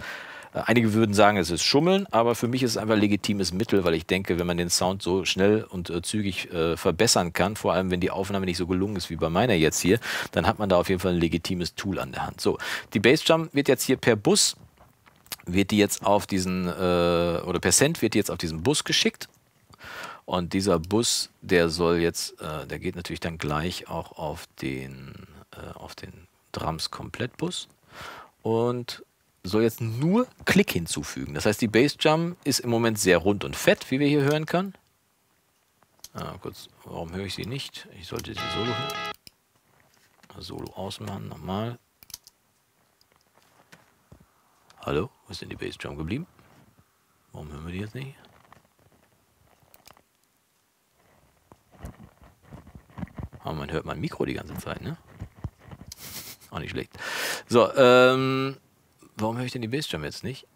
äh, einige würden sagen, es ist Schummeln, aber für mich ist es einfach ein legitimes Mittel, weil ich denke, wenn man den Sound so schnell und äh, zügig äh, verbessern kann, vor allem wenn die Aufnahme nicht so gelungen ist wie bei meiner jetzt hier, dann hat man da auf jeden Fall ein legitimes Tool an der Hand. So, die Bassdrum wird jetzt hier per Bus wird die jetzt auf diesen, äh, oder per Cent wird die jetzt auf diesen Bus geschickt. Und dieser Bus, der soll jetzt, äh, der geht natürlich dann gleich auch auf den, äh, auf den Drums-Komplett-Bus und soll jetzt nur Klick hinzufügen. Das heißt, die Bassdrum ist im Moment sehr rund und fett, wie wir hier hören können. Ah, kurz, warum höre ich sie nicht? Ich sollte sie solo hören. Solo ausmachen, nochmal. Hallo, wo ist denn die Bassdrum geblieben? Warum hören wir die jetzt nicht? Aber man hört mein Mikro die ganze Zeit, ne? Auch nicht schlecht. So, ähm, warum höre ich denn die Bassdrum jetzt nicht?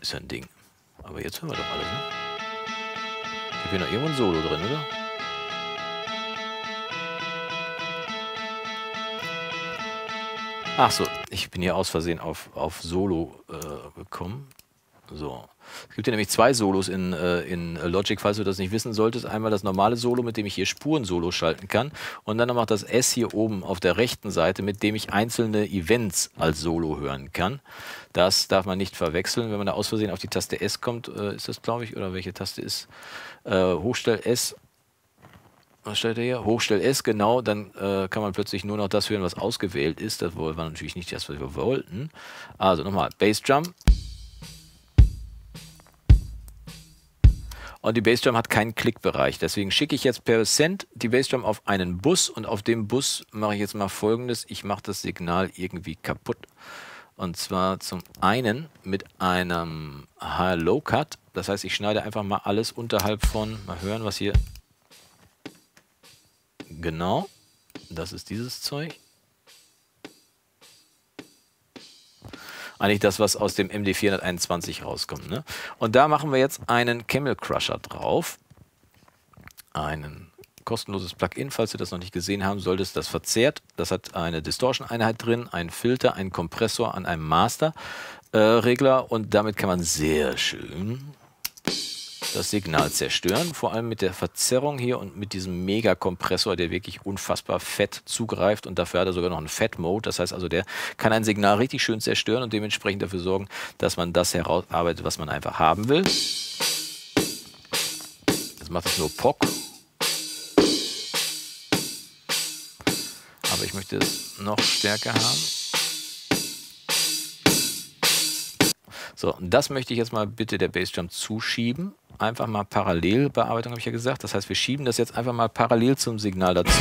Ist ja ein Ding. Aber jetzt hören wir doch alles, ne? Ich habe hier noch irgendwo ein Solo drin, oder? Ach so, ich bin hier aus Versehen auf, auf Solo äh, gekommen. So. Es gibt hier nämlich zwei Solos in, äh, in Logic, falls du das nicht wissen solltest. Einmal das normale Solo, mit dem ich hier Spuren-Solo schalten kann. Und dann noch das S hier oben auf der rechten Seite, mit dem ich einzelne Events als Solo hören kann. Das darf man nicht verwechseln. Wenn man da aus Versehen auf die Taste S kommt, äh, ist das, glaube ich, oder welche Taste ist? Äh, Hochstell S. Was stellt er hier? Hochstell S, genau, dann äh, kann man plötzlich nur noch das hören, was ausgewählt ist. Das war natürlich nicht das, was wir wollten. Also nochmal, Bassdrum. Und die Bassdrum hat keinen Klickbereich. Deswegen schicke ich jetzt per Send die Bassdrum auf einen Bus. Und auf dem Bus mache ich jetzt mal Folgendes. Ich mache das Signal irgendwie kaputt. Und zwar zum einen mit einem High-Low-Cut. Das heißt, ich schneide einfach mal alles unterhalb von, mal hören, was hier... Genau, das ist dieses Zeug. Eigentlich das, was aus dem M D vierhunderteinundzwanzig rauskommt. Ne? Und da machen wir jetzt einen Camel Crusher drauf. Einen kostenloses Plugin, falls du das noch nicht gesehen haben solltest, das verzerrt. Das hat eine Distortion-Einheit drin, einen Filter, einen Kompressor an einem Master-Regler. Äh, und damit kann man sehr schön... das Signal zerstören, vor allem mit der Verzerrung hier und mit diesem Mega-Kompressor, der wirklich unfassbar fett zugreift, und dafür hat er sogar noch einen Fat-Mode, das heißt also, der kann ein Signal richtig schön zerstören und dementsprechend dafür sorgen, dass man das herausarbeitet, was man einfach haben will. Jetzt macht das nur Pock. Aber ich möchte es noch stärker haben. So, und das möchte ich jetzt mal bitte der Bassdrum zuschieben. Einfach mal Parallelbearbeitung, habe ich ja gesagt. Das heißt, wir schieben das jetzt einfach mal parallel zum Signal dazu.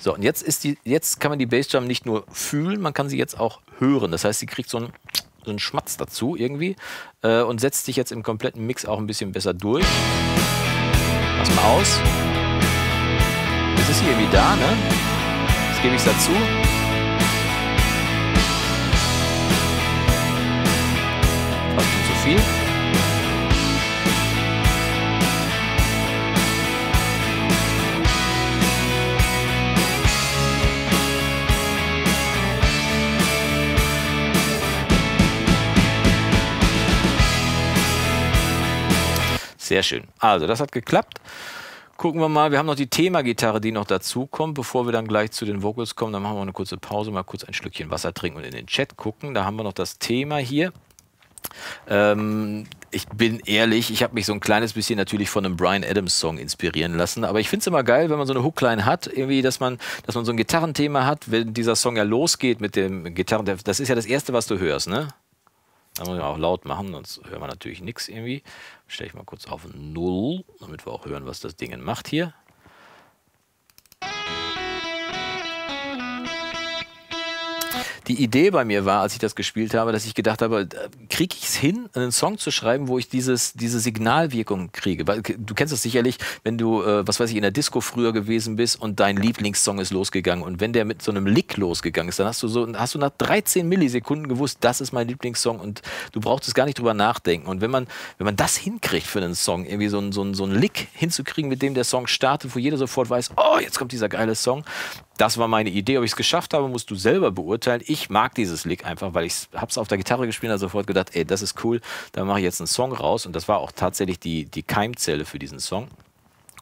So, und jetzt ist die, jetzt kann man die Bassdrum nicht nur fühlen, man kann sie jetzt auch hören. Das heißt, sie kriegt so einen, so einen Schmatz dazu irgendwie äh, und setzt sich jetzt im kompletten Mix auch ein bisschen besser durch. Pass mal aus. Ist hier irgendwie da, ne? Jetzt gebe ich es dazu. Fast schon zu viel. Sehr schön. Also, das hat geklappt. Gucken wir mal, wir haben noch die Thema-Gitarre, die noch dazu kommt. Bevor wir dann gleich zu den Vocals kommen, dann machen wir eine kurze Pause, mal kurz ein Schlückchen Wasser trinken und in den Chat gucken. Da haben wir noch das Thema hier. Ähm, ich bin ehrlich, ich habe mich so ein kleines bisschen natürlich von einem Bryan Adams Song inspirieren lassen, aber ich finde es immer geil, wenn man so eine Hookline hat, irgendwie, dass man, dass man so ein Gitarrenthema hat, wenn dieser Song ja losgeht mit dem Gitarren. Das ist ja das Erste, was du hörst, ne? Da muss man auch laut machen, sonst hören wir natürlich nichts irgendwie. Stelle ich mal kurz auf null, damit wir auch hören, was das Ding macht hier. die Idee bei mir war, als ich das gespielt habe, dass ich gedacht habe, kriege ich es hin, einen Song zu schreiben, wo ich dieses, diese Signalwirkung kriege? Weil, du kennst das sicherlich, wenn du, äh, was weiß ich, in der Disco früher gewesen bist und dein Lieblingssong ist losgegangen und wenn der mit so einem Lick losgegangen ist, dann hast du, so, hast du nach dreizehn Millisekunden gewusst, das ist mein Lieblingssong und du brauchst es gar nicht drüber nachdenken. Und wenn man, wenn man das hinkriegt für einen Song, irgendwie so einen, so einen, so einen Lick hinzukriegen, mit dem der Song startet, wo jeder sofort weiß, oh, jetzt kommt dieser geile Song. Das war meine Idee. Ob ich es geschafft habe, musst du selber beurteilen. Ich mag dieses Lick einfach, weil ich es auf der Gitarre gespielt habe, sofort gedacht, ey, das ist cool, da mache ich jetzt einen Song raus. Und das war auch tatsächlich die, die Keimzelle für diesen Song.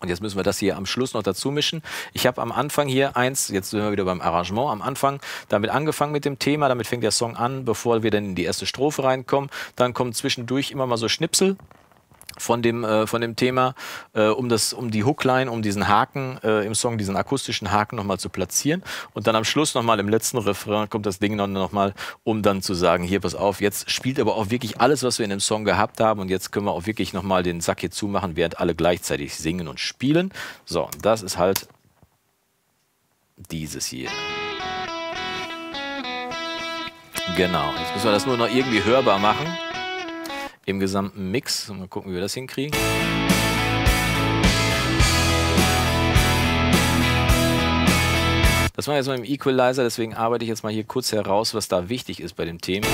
Und jetzt müssen wir das hier am Schluss noch dazu mischen. Ich habe am Anfang hier eins, jetzt sind wir wieder beim Arrangement, am Anfang damit angefangen mit dem Thema, damit fängt der Song an, bevor wir dann in die erste Strophe reinkommen. Dann kommen zwischendurch immer mal so Schnipsel von dem, äh, von dem Thema, äh, um, das, um die Hookline, um diesen Haken äh, im Song, diesen akustischen Haken nochmal zu platzieren. Und dann am Schluss nochmal im letzten Refrain kommt das Ding nochmal, um dann zu sagen, hier, pass auf, jetzt spielt aber auch wirklich alles, was wir in dem Song gehabt haben und jetzt können wir auch wirklich nochmal den Sack hier zumachen, während alle gleichzeitig singen und spielen. So, und das ist halt dieses hier. Genau, jetzt müssen wir das nur noch irgendwie hörbar machen. Im gesamten Mix. Mal gucken, wie wir das hinkriegen. Das war jetzt mal im Equalizer, deswegen arbeite ich jetzt mal hier kurz heraus, was da wichtig ist bei dem Thema.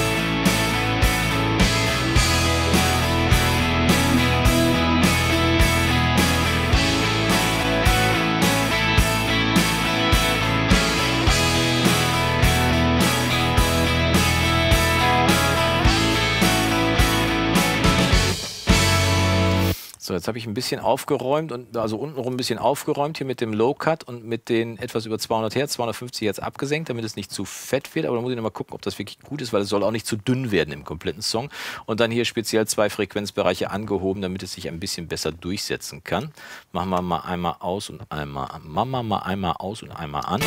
So, jetzt habe ich ein bisschen aufgeräumt, und also untenrum ein bisschen aufgeräumt hier mit dem Low Cut und mit den etwas über zweihundert Hertz, zweihundertfünfzig Hertz abgesenkt, damit es nicht zu fett wird. Aber da muss ich nochmal gucken, ob das wirklich gut ist, weil es soll auch nicht zu dünn werden im kompletten Song. Und dann hier speziell zwei Frequenzbereiche angehoben, damit es sich ein bisschen besser durchsetzen kann. Machen wir mal einmal aus und einmal an. Machen wir mal einmal aus und einmal an.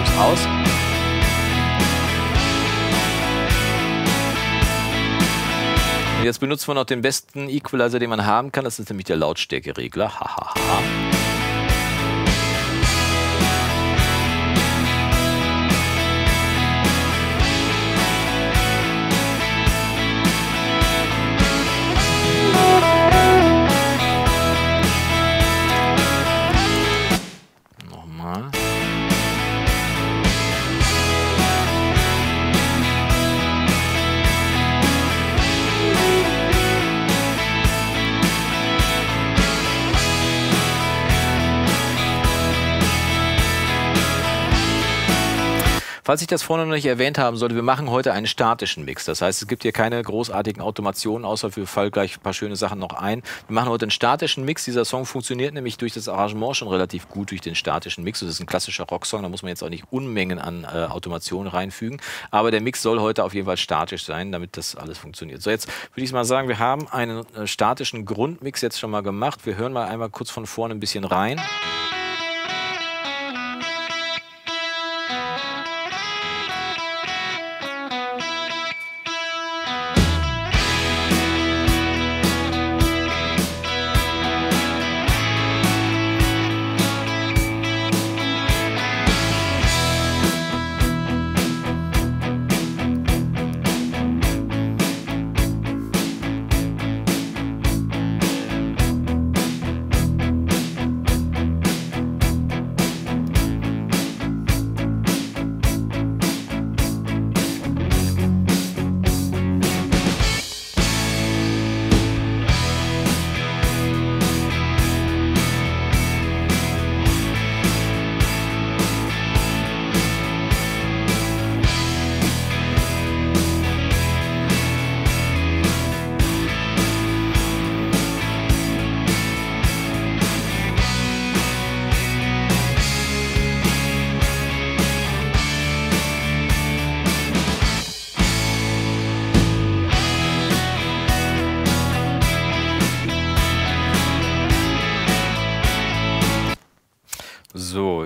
Und aus. Und jetzt benutzt man noch den besten Equalizer, den man haben kann. Das ist nämlich der Lautstärkeregler. Nochmal. Falls ich das vorhin noch nicht erwähnt haben sollte, wir machen heute einen statischen Mix. Das heißt, es gibt hier keine großartigen Automationen, außer wir fallen gleich ein paar schöne Sachen noch ein. Wir machen heute einen statischen Mix. Dieser Song funktioniert nämlich durch das Arrangement schon relativ gut durch den statischen Mix. Das ist ein klassischer Rocksong, da muss man jetzt auch nicht Unmengen an äh, Automationen reinfügen. Aber der Mix soll heute auf jeden Fall statisch sein, damit das alles funktioniert. So, jetzt würde ich mal sagen, wir haben einen äh, statischen Grundmix jetzt schon mal gemacht. Wir hören mal einmal kurz von vorne ein bisschen rein.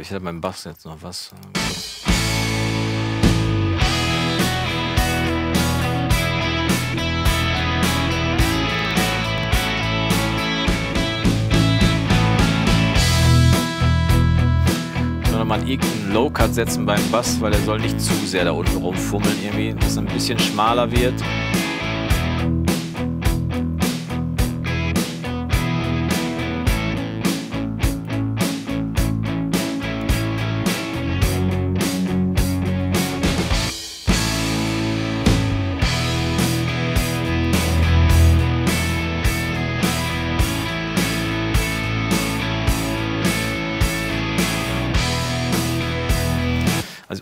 Ich habe beim Bass jetzt noch was. wir mal irgendeinen Low-Cut setzen beim Bass, weil der soll nicht zu sehr da unten rumfummeln irgendwie, dass es ein bisschen schmaler wird.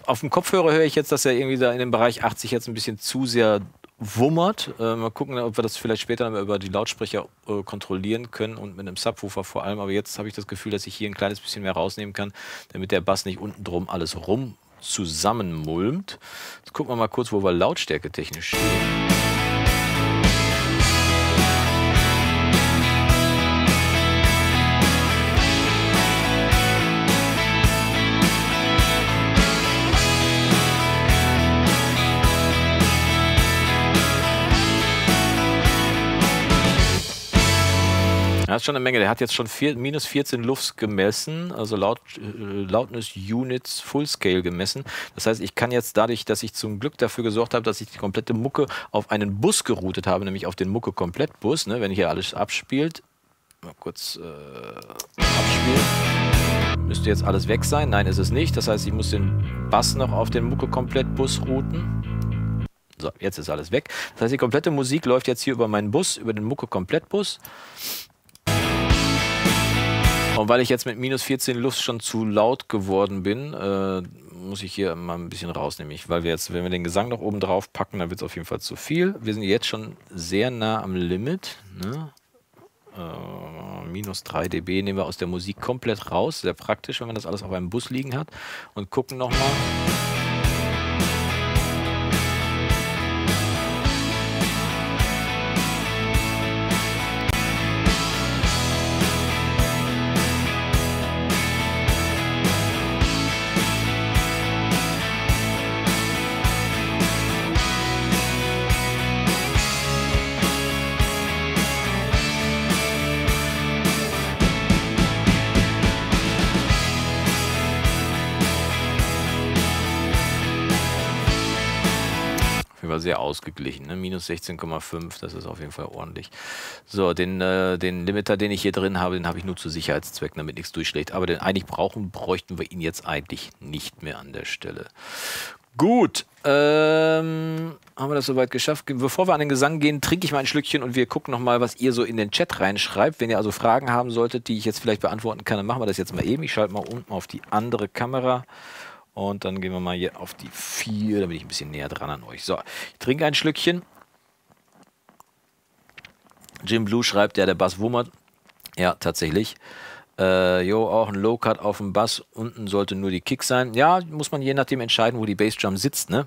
Auf dem Kopfhörer höre ich jetzt, dass er irgendwie da in dem Bereich achtzig jetzt ein bisschen zu sehr wummert. Äh, mal gucken, ob wir das vielleicht später mal über die Lautsprecher äh, kontrollieren können und mit einem Subwoofer vor allem. Aber jetzt habe ich das Gefühl, dass ich hier ein kleines bisschen mehr rausnehmen kann, damit der Bass nicht unten drum alles rum zusammenmulmt. Jetzt gucken wir mal kurz, wo wir Lautstärke technisch stehen. Das ist schon eine Menge. Der hat jetzt schon vier, minus vierzehn L U Fs gemessen, also laut, äh, Loudness Units Full Scale gemessen. Das heißt, ich kann jetzt dadurch, dass ich zum Glück dafür gesorgt habe, dass ich die komplette Mucke auf einen Bus geroutet habe, nämlich auf den Mucke-Komplett-Bus, ne, wenn hier alles abspielt. Mal kurz äh, abspielen. Müsste jetzt alles weg sein? Nein, ist es nicht. Das heißt, ich muss den Bass noch auf den Mucke-Komplett-Bus routen. So, jetzt ist alles weg. Das heißt, die komplette Musik läuft jetzt hier über meinen Bus, über den Mucke-Komplett-Bus. Und weil ich jetzt mit minus vierzehn L U Fs schon zu laut geworden bin, äh, muss ich hier mal ein bisschen rausnehmen. Weil wir jetzt, wenn wir den Gesang noch oben drauf packen, dann wird es auf jeden Fall zu viel. Wir sind jetzt schon sehr nah am Limit. Ne? Äh, minus drei dB nehmen wir aus der Musik komplett raus. Sehr praktisch, wenn man das alles auf einem Bus liegen hat. Und gucken nochmal. Sehr ausgeglichen, ne? Minus sechzehn Komma fünf, das ist auf jeden Fall ordentlich. So, den, äh, den Limiter, den ich hier drin habe, den habe ich nur zu Sicherheitszwecken, damit nichts durchschlägt. Aber den eigentlich brauchen, bräuchten wir ihn jetzt eigentlich nicht mehr an der Stelle. Gut, ähm, haben wir das soweit geschafft? Bevor wir an den Gesang gehen, trinke ich mal ein Schlückchen und wir gucken nochmal, was ihr so in den Chat reinschreibt. Wenn ihr also Fragen haben solltet, die ich jetzt vielleicht beantworten kann, dann machen wir das jetzt mal eben. Ich schalte mal unten auf die andere Kamera. Und dann gehen wir mal hier auf die vier, damit ich ein bisschen näher dran an euch. So, ich trinke ein Schlückchen. Jim Blue schreibt, ja, der Bass wummert. Ja, tatsächlich. Äh, jo, auch ein Low-Cut auf dem Bass. Unten sollte nur die Kick sein. Ja, muss man je nachdem entscheiden, wo die Bassdrum sitzt, ne?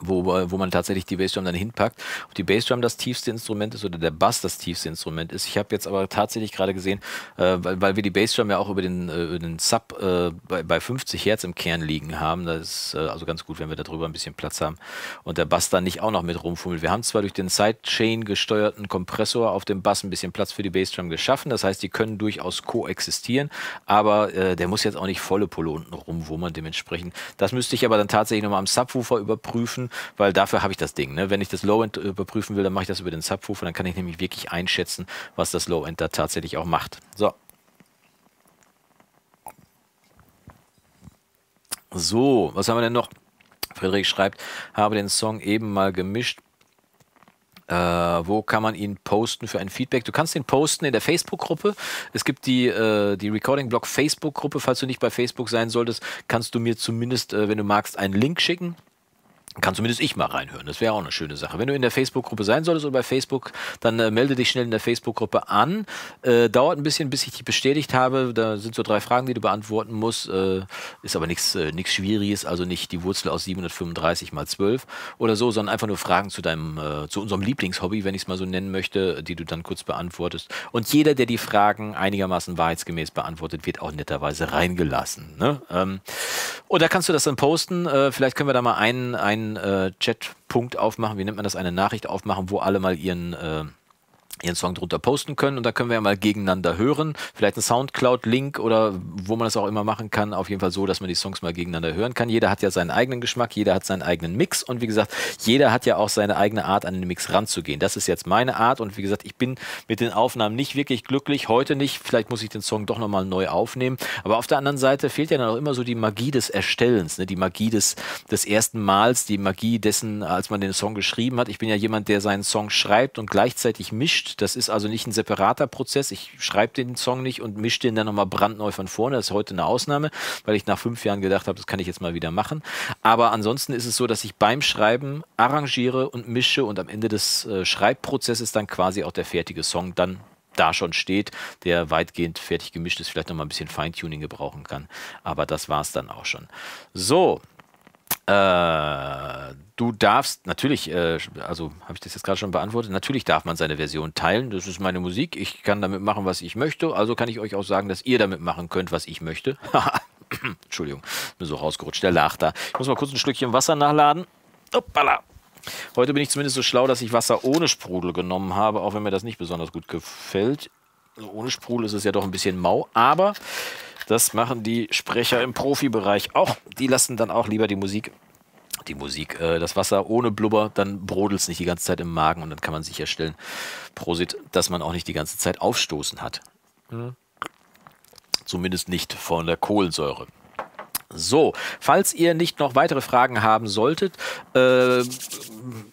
Wo, wo man tatsächlich die Bassdrum dann hinpackt. Ob die Bassdrum das tiefste Instrument ist oder der Bass das tiefste Instrument ist. Ich habe jetzt aber tatsächlich gerade gesehen, äh, weil, weil wir die Bassdrum ja auch über den, äh, über den Sub äh, bei, bei fünfzig Hertz im Kern liegen haben. Das ist äh, also ganz gut, wenn wir da drüber ein bisschen Platz haben und der Bass dann nicht auch noch mit rumfummelt. Wir haben zwar durch den Sidechain gesteuerten Kompressor auf dem Bass ein bisschen Platz für die Bassdrum geschaffen. Das heißt, die können durchaus koexistieren, aber äh, der muss jetzt auch nicht volle Pulle unten rumwummern dementsprechend. Das müsste ich aber dann tatsächlich nochmal am Subwoofer überprüfen, weil dafür habe ich das Ding. Ne? Wenn ich das Low-End überprüfen will, dann mache ich das über den Subwoofer, dann kann ich nämlich wirklich einschätzen, was das Low-End da tatsächlich auch macht. So. So, was haben wir denn noch? Frederik schreibt, habe den Song eben mal gemischt. Äh, wo kann man ihn posten für ein Feedback? Du kannst ihn posten in der Facebook-Gruppe. Es gibt die, äh, die Recording-Blog-Facebook-Gruppe. Falls du nicht bei Facebook sein solltest, kannst du mir zumindest, äh, wenn du magst, einen Link schicken. Kann zumindest ich mal reinhören, das wäre auch eine schöne Sache. Wenn du in der Facebook-Gruppe sein solltest oder bei Facebook, dann äh, melde dich schnell in der Facebook-Gruppe an. Äh, dauert ein bisschen, bis ich dich bestätigt habe. Da sind so drei Fragen, die du beantworten musst. Äh, ist aber nichts äh, nichts Schwieriges, also nicht die Wurzel aus siebenhundertfünfunddreißig mal zwölf oder so, sondern einfach nur Fragen zu deinem, äh, zu unserem Lieblingshobby, wenn ich es mal so nennen möchte, die du dann kurz beantwortest. Und jeder, der die Fragen einigermaßen wahrheitsgemäß beantwortet, wird auch netterweise reingelassen. Ne? Ähm, und da kannst du das dann posten. Äh, vielleicht können wir da mal einen, einen Chatpunkt aufmachen, wie nennt man das, eine Nachricht aufmachen, wo alle mal ihren, äh, ihren Song drunter posten können, und da können wir ja mal gegeneinander hören. Vielleicht ein Soundcloud-Link oder wo man das auch immer machen kann. Auf jeden Fall so, dass man die Songs mal gegeneinander hören kann. Jeder hat ja seinen eigenen Geschmack, jeder hat seinen eigenen Mix, und wie gesagt, jeder hat ja auch seine eigene Art, an den Mix ranzugehen. Das ist jetzt meine Art, und wie gesagt, ich bin mit den Aufnahmen nicht wirklich glücklich. Heute nicht, vielleicht muss ich den Song doch nochmal neu aufnehmen. Aber auf der anderen Seite fehlt ja dann auch immer so die Magie des Erstellens, ne? Die Magie des, des ersten Mals, die Magie dessen, als man den Song geschrieben hat. Ich bin ja jemand, der seinen Song schreibt und gleichzeitig mischt. Das ist also nicht ein separater Prozess. Ich schreibe den Song nicht und mische den dann nochmal brandneu von vorne. Das ist heute eine Ausnahme, weil ich nach fünf Jahren gedacht habe, das kann ich jetzt mal wieder machen. Aber ansonsten ist es so, dass ich beim Schreiben arrangiere und mische, und am Ende des äh, Schreibprozesses dann quasi auch der fertige Song dann da schon steht, der weitgehend fertig gemischt ist, vielleicht nochmal ein bisschen Feintuning gebrauchen kann. Aber das war es dann auch schon. So. Äh, du darfst, natürlich, äh, also habe ich das jetzt gerade schon beantwortet, natürlich darf man seine Version teilen, das ist meine Musik, ich kann damit machen, was ich möchte, also kann ich euch auch sagen, dass ihr damit machen könnt, was ich möchte. Entschuldigung, bin so rausgerutscht, der lacht da. Ich muss mal kurz ein Schlückchen Wasser nachladen. Hoppala. Heute bin ich zumindest so schlau, dass ich Wasser ohne Sprudel genommen habe, auch wenn mir das nicht besonders gut gefällt. Also ohne Sprudel ist es ja doch ein bisschen mau, aber... Das machen die Sprecher im Profibereich auch. Die lassen dann auch lieber die Musik, die Musik, äh, das Wasser ohne Blubber, dann brodelt es nicht die ganze Zeit im Magen, und dann kann man sicherstellen, Prosit, dass man auch nicht die ganze Zeit Aufstoßen hat. Mhm. Zumindest nicht von der Kohlensäure. So, falls ihr nicht noch weitere Fragen haben solltet, äh,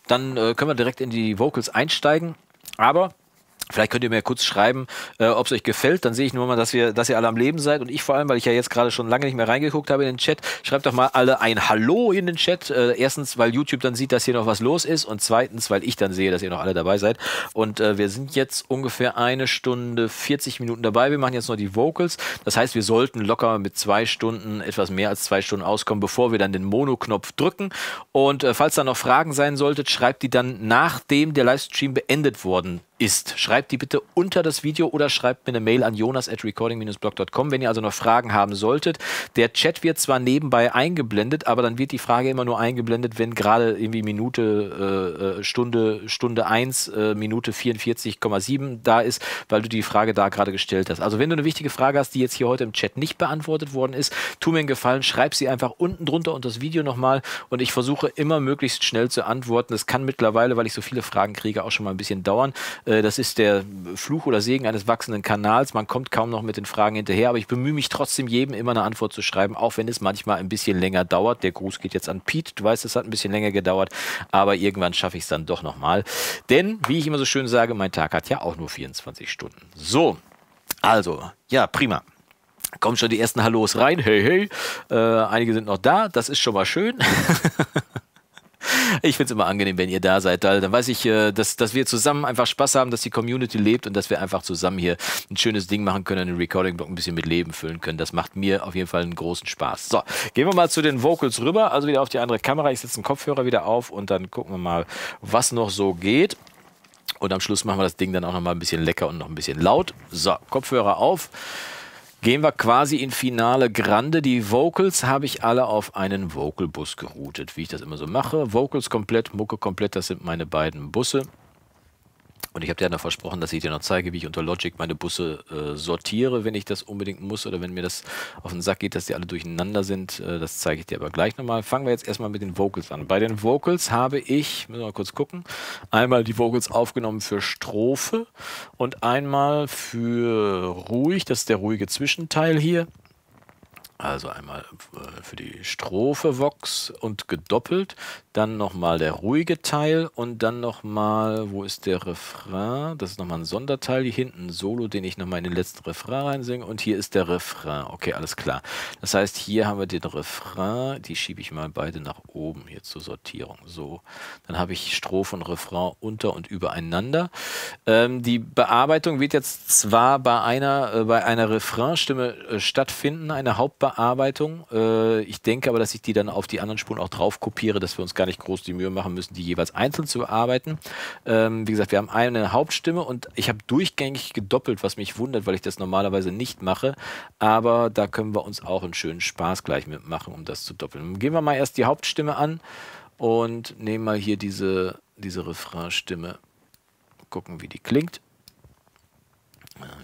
dann äh, können wir direkt in die Vocals einsteigen. Aber... vielleicht könnt ihr mir kurz schreiben, äh, ob es euch gefällt. Dann sehe ich nur mal, dass, wir, dass ihr alle am Leben seid. Und ich vor allem, weil ich ja jetzt gerade schon lange nicht mehr reingeguckt habe in den Chat. Schreibt doch mal alle ein Hallo in den Chat. Äh, erstens, weil YouTube dann sieht, dass hier noch was los ist. Und zweitens, weil ich dann sehe, dass ihr noch alle dabei seid. Und äh, wir sind jetzt ungefähr eine Stunde, vierzig Minuten dabei. Wir machen jetzt noch die Vocals. Das heißt, wir sollten locker mit zwei Stunden, etwas mehr als zwei Stunden auskommen, bevor wir dann den Mono-Knopf drücken. Und äh, falls da noch Fragen sein solltet, schreibt die dann, nachdem der Livestream beendet worden ist. Ist. Schreibt die bitte unter das Video oder schreibt mir eine Mail an jonas at recording blog punkt com, wenn ihr also noch Fragen haben solltet. Der Chat wird zwar nebenbei eingeblendet, aber dann wird die Frage immer nur eingeblendet, wenn gerade irgendwie Minute, äh, Stunde, Stunde eins, äh, Minute vierundvierzig Komma sieben da ist, weil du die Frage da gerade gestellt hast. Also wenn du eine wichtige Frage hast, die jetzt hier heute im Chat nicht beantwortet worden ist, tu mir einen Gefallen, schreib sie einfach unten drunter unter das Video nochmal, und ich versuche immer möglichst schnell zu antworten. Das kann mittlerweile, weil ich so viele Fragen kriege, auch schon mal ein bisschen dauern. Das ist der Fluch oder Segen eines wachsenden Kanals. Man kommt kaum noch mit den Fragen hinterher, aber ich bemühe mich trotzdem, jedem immer eine Antwort zu schreiben, auch wenn es manchmal ein bisschen länger dauert. Der Gruß geht jetzt an Pete. Du weißt, es hat ein bisschen länger gedauert, aber irgendwann schaffe ich es dann doch nochmal. Denn, wie ich immer so schön sage, mein Tag hat ja auch nur vierundzwanzig Stunden. So, also, ja, prima. Kommen schon die ersten Hallos rein. Hey, hey. Äh, einige sind noch da. Das ist schon mal schön. Ich finde es immer angenehm, wenn ihr da seid. Dann weiß ich, dass, dass wir zusammen einfach Spaß haben, dass die Community lebt und dass wir einfach zusammen hier ein schönes Ding machen können, den Recording-Blog ein bisschen mit Leben füllen können. Das macht mir auf jeden Fall einen großen Spaß. So, gehen wir mal zu den Vocals rüber, also wieder auf die andere Kamera. Ich setze den Kopfhörer wieder auf und dann gucken wir mal, was noch so geht. Und am Schluss machen wir das Ding dann auch nochmal ein bisschen lecker und noch ein bisschen laut. So, Kopfhörer auf. Gehen wir quasi in Finale Grande. Die Vocals habe ich alle auf einen Vocalbus geroutet, wie ich das immer so mache. Vocals komplett, Mucke komplett, das sind meine beiden Busse. Und ich habe dir noch versprochen, dass ich dir noch zeige, wie ich unter Logic meine Busse äh, sortiere, wenn ich das unbedingt muss oder wenn mir das auf den Sack geht, dass die alle durcheinander sind. Äh, das zeige ich dir aber gleich nochmal. Fangen wir jetzt erstmal mit den Vocals an. Bei den Vocals habe ich, müssen wir mal kurz gucken, einmal die Vocals aufgenommen für Strophe und einmal für ruhig, das ist der ruhige Zwischenteil hier. Also einmal für die Strophe Vox und gedoppelt, dann nochmal der ruhige Teil und dann nochmal, wo ist der Refrain? Das ist nochmal ein Sonderteil hier hinten, Solo, den ich nochmal in den letzten Refrain reinsinge, und hier ist der Refrain. Okay, alles klar. Das heißt, hier haben wir den Refrain, die schiebe ich mal beide nach oben hier zur Sortierung. So, dann habe ich Strophe und Refrain unter und übereinander. Ähm, die Bearbeitung wird jetzt zwar bei einer, äh, bei einer Refrainstimme äh, stattfinden, eine Hauptbearbeitung. Arbeitung. Ich denke aber, dass ich die dann auf die anderen Spuren auch drauf kopiere, dass wir uns gar nicht groß die Mühe machen müssen, die jeweils einzeln zu bearbeiten. Wie gesagt, wir haben eine Hauptstimme und ich habe durchgängig gedoppelt, was mich wundert, weil ich das normalerweise nicht mache. Aber da können wir uns auch einen schönen Spaß gleich mitmachen, um das zu doppeln. Gehen wir mal erst die Hauptstimme an und nehmen mal hier diese, diese Refrainstimme. Gucken, wie die klingt.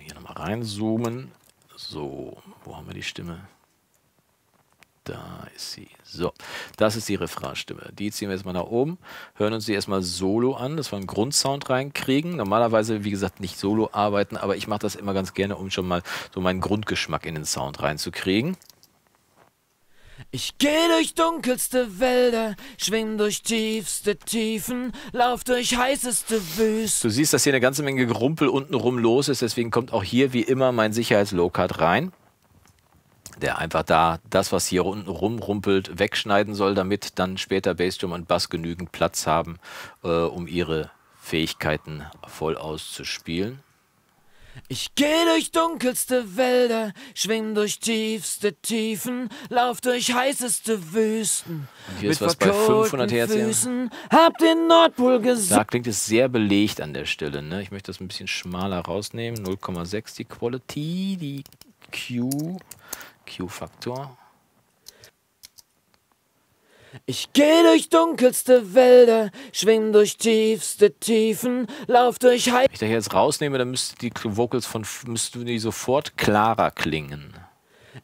Hier nochmal reinzoomen. So, wo haben wir die Stimme? Da ist sie. So, das ist die Refrainstimme. Die ziehen wir jetzt mal nach oben, hören uns die erstmal solo an, dass wir einen Grundsound reinkriegen. Normalerweise, wie gesagt, nicht solo arbeiten, aber ich mache das immer ganz gerne, um schon mal so meinen Grundgeschmack in den Sound reinzukriegen. Ich geh durch dunkelste Wälder, schwing durch tiefste Tiefen, lauf durch heißeste Wüsten. Du siehst, dass hier eine ganze Menge Gerumpel untenrum los ist, deswegen kommt auch hier wie immer mein Sicherheits-Low-Cut rein, der einfach da das, was hier unten rumrumpelt, wegschneiden soll, damit dann später Bassdrum und Bass genügend Platz haben, äh, um ihre Fähigkeiten voll auszuspielen. Ich geh durch dunkelste Wälder, schwing durch tiefste Tiefen, lauf durch heißeste Wüsten. Und hier ist was bei fünfhundert Hertz. Füßen, hab den Nordpol gesehen. Da klingt es sehr belegt an der Stelle, ne? Ich möchte das ein bisschen schmaler rausnehmen. null Komma sechs die Quality, die Q, Q-Faktor. Ich geh durch dunkelste Wälder, schwing durch tiefste Tiefen, lauf durch Heimat. Wenn ich da jetzt rausnehme, dann müssten die Vocals von müssten die sofort klarer klingen.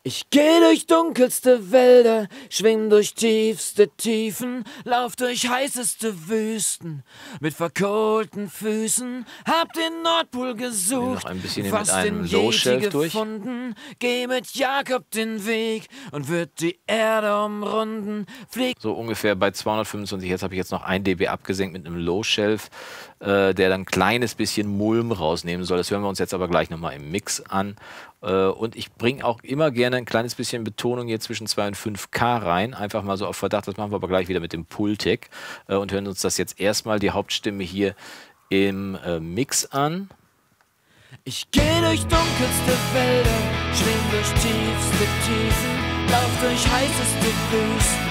Ich geh durch dunkelste Wälder, schwing durch tiefste Tiefen, lauf durch heißeste Wüsten, mit verkohlten Füßen, hab den Nordpol gesucht, noch ein bisschen mit einem Low-Shelf gefunden, geh mit Jakob den Weg und wird die Erde umrunden, fliegt. So ungefähr bei zweihundertfünfundzwanzig, jetzt habe ich jetzt noch ein Dezibel abgesenkt mit einem Low-Shelf, äh, der dann ein kleines bisschen Mulm rausnehmen soll. Das hören wir uns jetzt aber gleich nochmal im Mix an. Und ich bringe auch immer gerne ein kleines bisschen Betonung hier zwischen zwei und fünf K rein. Einfach mal so auf Verdacht. Das machen wir aber gleich wieder mit dem Pultec. Und hören uns das jetzt erstmal die Hauptstimme hier im Mix an. Ich gehe durch dunkelste Wälder, schwing durch tiefste Tiefen, lauf durch heißeste Wüsten,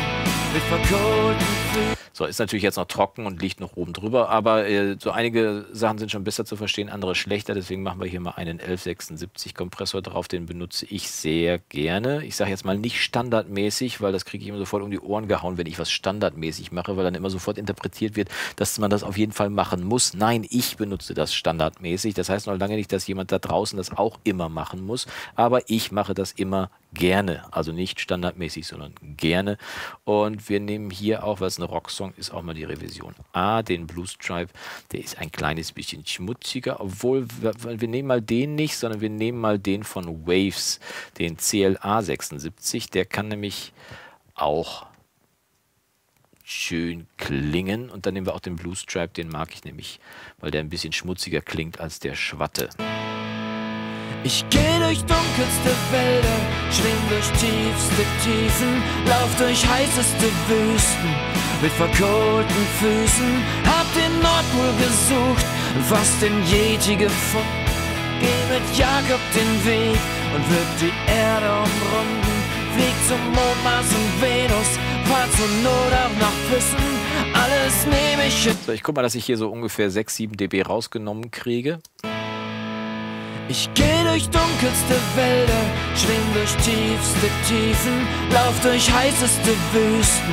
mit verkohlten Füßen. So, ist natürlich jetzt noch trocken und liegt noch oben drüber, aber äh, so einige Sachen sind schon besser zu verstehen, andere schlechter, deswegen machen wir hier mal einen elf sechsundsiebzig Kompressor drauf, den benutze ich sehr gerne. Ich sage jetzt mal nicht standardmäßig, weil das kriege ich immer sofort um die Ohren gehauen, wenn ich was standardmäßig mache, weil dann immer sofort interpretiert wird, dass man das auf jeden Fall machen muss. Nein, ich benutze das standardmäßig, das heißt noch lange nicht, dass jemand da draußen das auch immer machen muss, aber ich mache das immer gerne, also nicht standardmäßig, sondern gerne. Und wir nehmen hier auch, weil es eine Rocksong ist, auch mal die Revision A, den Blue Stripe, der ist ein kleines bisschen schmutziger, obwohl wir, wir nehmen mal den nicht, sondern wir nehmen mal den von Waves, den C L A sechsundsiebzig, der kann nämlich auch schön klingen und dann nehmen wir auch den Blue Stripe, den mag ich nämlich, weil der ein bisschen schmutziger klingt als der Schwatte. Ich geh durch dunkelste Wälder, schwing durch tiefste Tiefen, lauf durch heißeste Wüsten, mit verkohlten Füßen, hab den Nordpol gesucht, fast den Yeti gefunden, geh mit Jakob den Weg und wird die Erde umrunden, flieg zum Mond, Mars und Venus, fahr zur Not auch nach Füssen, alles nehme ich hin. So, ich guck mal, dass ich hier so ungefähr sechs, sieben Dezibel rausgenommen kriege. Ich geh durch dunkelste Wälder, schwing durch tiefste Tiefen, lauf durch heißeste Wüsten,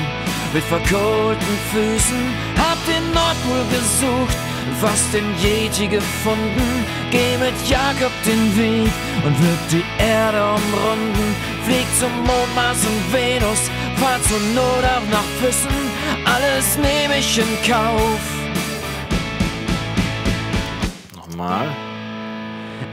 mit verkohlten Füßen, hab den Nordpol gesucht, fast den Yeti gefunden, geh mit Jakob den Weg und wird die Erde umrunden, flieg zum Mond, Mars und Venus, fahr zur Not auch nach Füssen, alles nehm ich in Kauf. Nochmal.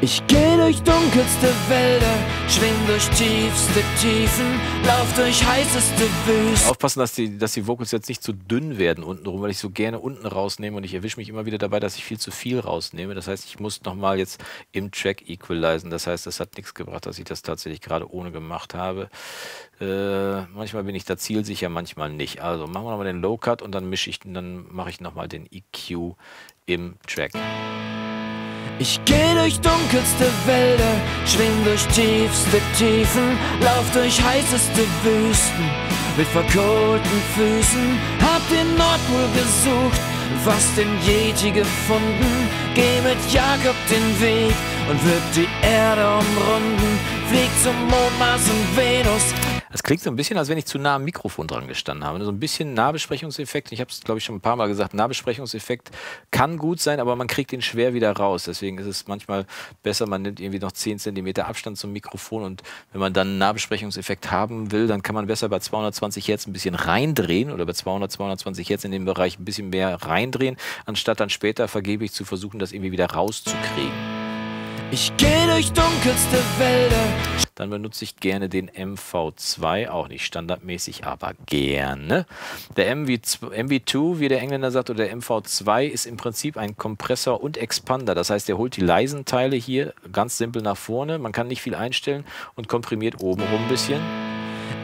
Ich geh durch dunkelste Wälder, schwing durch tiefste Tiefen, lauf durch heißeste Wüsten. Aufpassen, dass die, dass die Vocals jetzt nicht zu dünn werden untenrum, weil ich so gerne unten rausnehme und ich erwische mich immer wieder dabei, dass ich viel zu viel rausnehme. Das heißt, ich muss nochmal jetzt im Track equalisen. Das heißt, das hat nichts gebracht, dass ich das tatsächlich gerade ohne gemacht habe. Äh, manchmal bin ich da zielsicher, manchmal nicht. Also machen wir nochmal den Low Cut und dann mische ich, dann mache ich nochmal den E Q im Track. Ich geh durch dunkelste Wälder, schwing durch tiefste Tiefen, lauf durch heißeste Wüsten, mit verkohlten Füßen, hab den Nordpol gesucht, fast den Yeti gefunden, geh mit Jakob den Weg und wird die Erde umrunden, flieg zum Mond, Mars und Venus. klingt so ein bisschen, als wenn ich zu nah am Mikrofon dran gestanden habe. So ein bisschen Nahbesprechungseffekt. Ich habe es, glaube ich, schon ein paar Mal gesagt. Nahbesprechungseffekt kann gut sein, aber man kriegt ihn schwer wieder raus. Deswegen ist es manchmal besser, man nimmt irgendwie noch zehn Zentimeter Abstand zum Mikrofon. Und wenn man dann einen Nahbesprechungseffekt haben will, dann kann man besser bei zweihundertzwanzig Hertz ein bisschen reindrehen oder bei zweihundert, zweihundertzwanzig Hertz in dem Bereich ein bisschen mehr reindrehen, anstatt dann später vergeblich zu versuchen, das irgendwie wieder rauszukriegen. Ich gehe durch dunkelste Wälder. Dann benutze ich gerne den M V zwei, auch nicht standardmäßig, aber gerne. Der M V zwei, wie der Engländer sagt, oder der M V zwei ist im Prinzip ein Kompressor und Expander. Das heißt, der holt die leisen Teile hier ganz simpel nach vorne. Man kann nicht viel einstellen und komprimiert obenrum ein bisschen.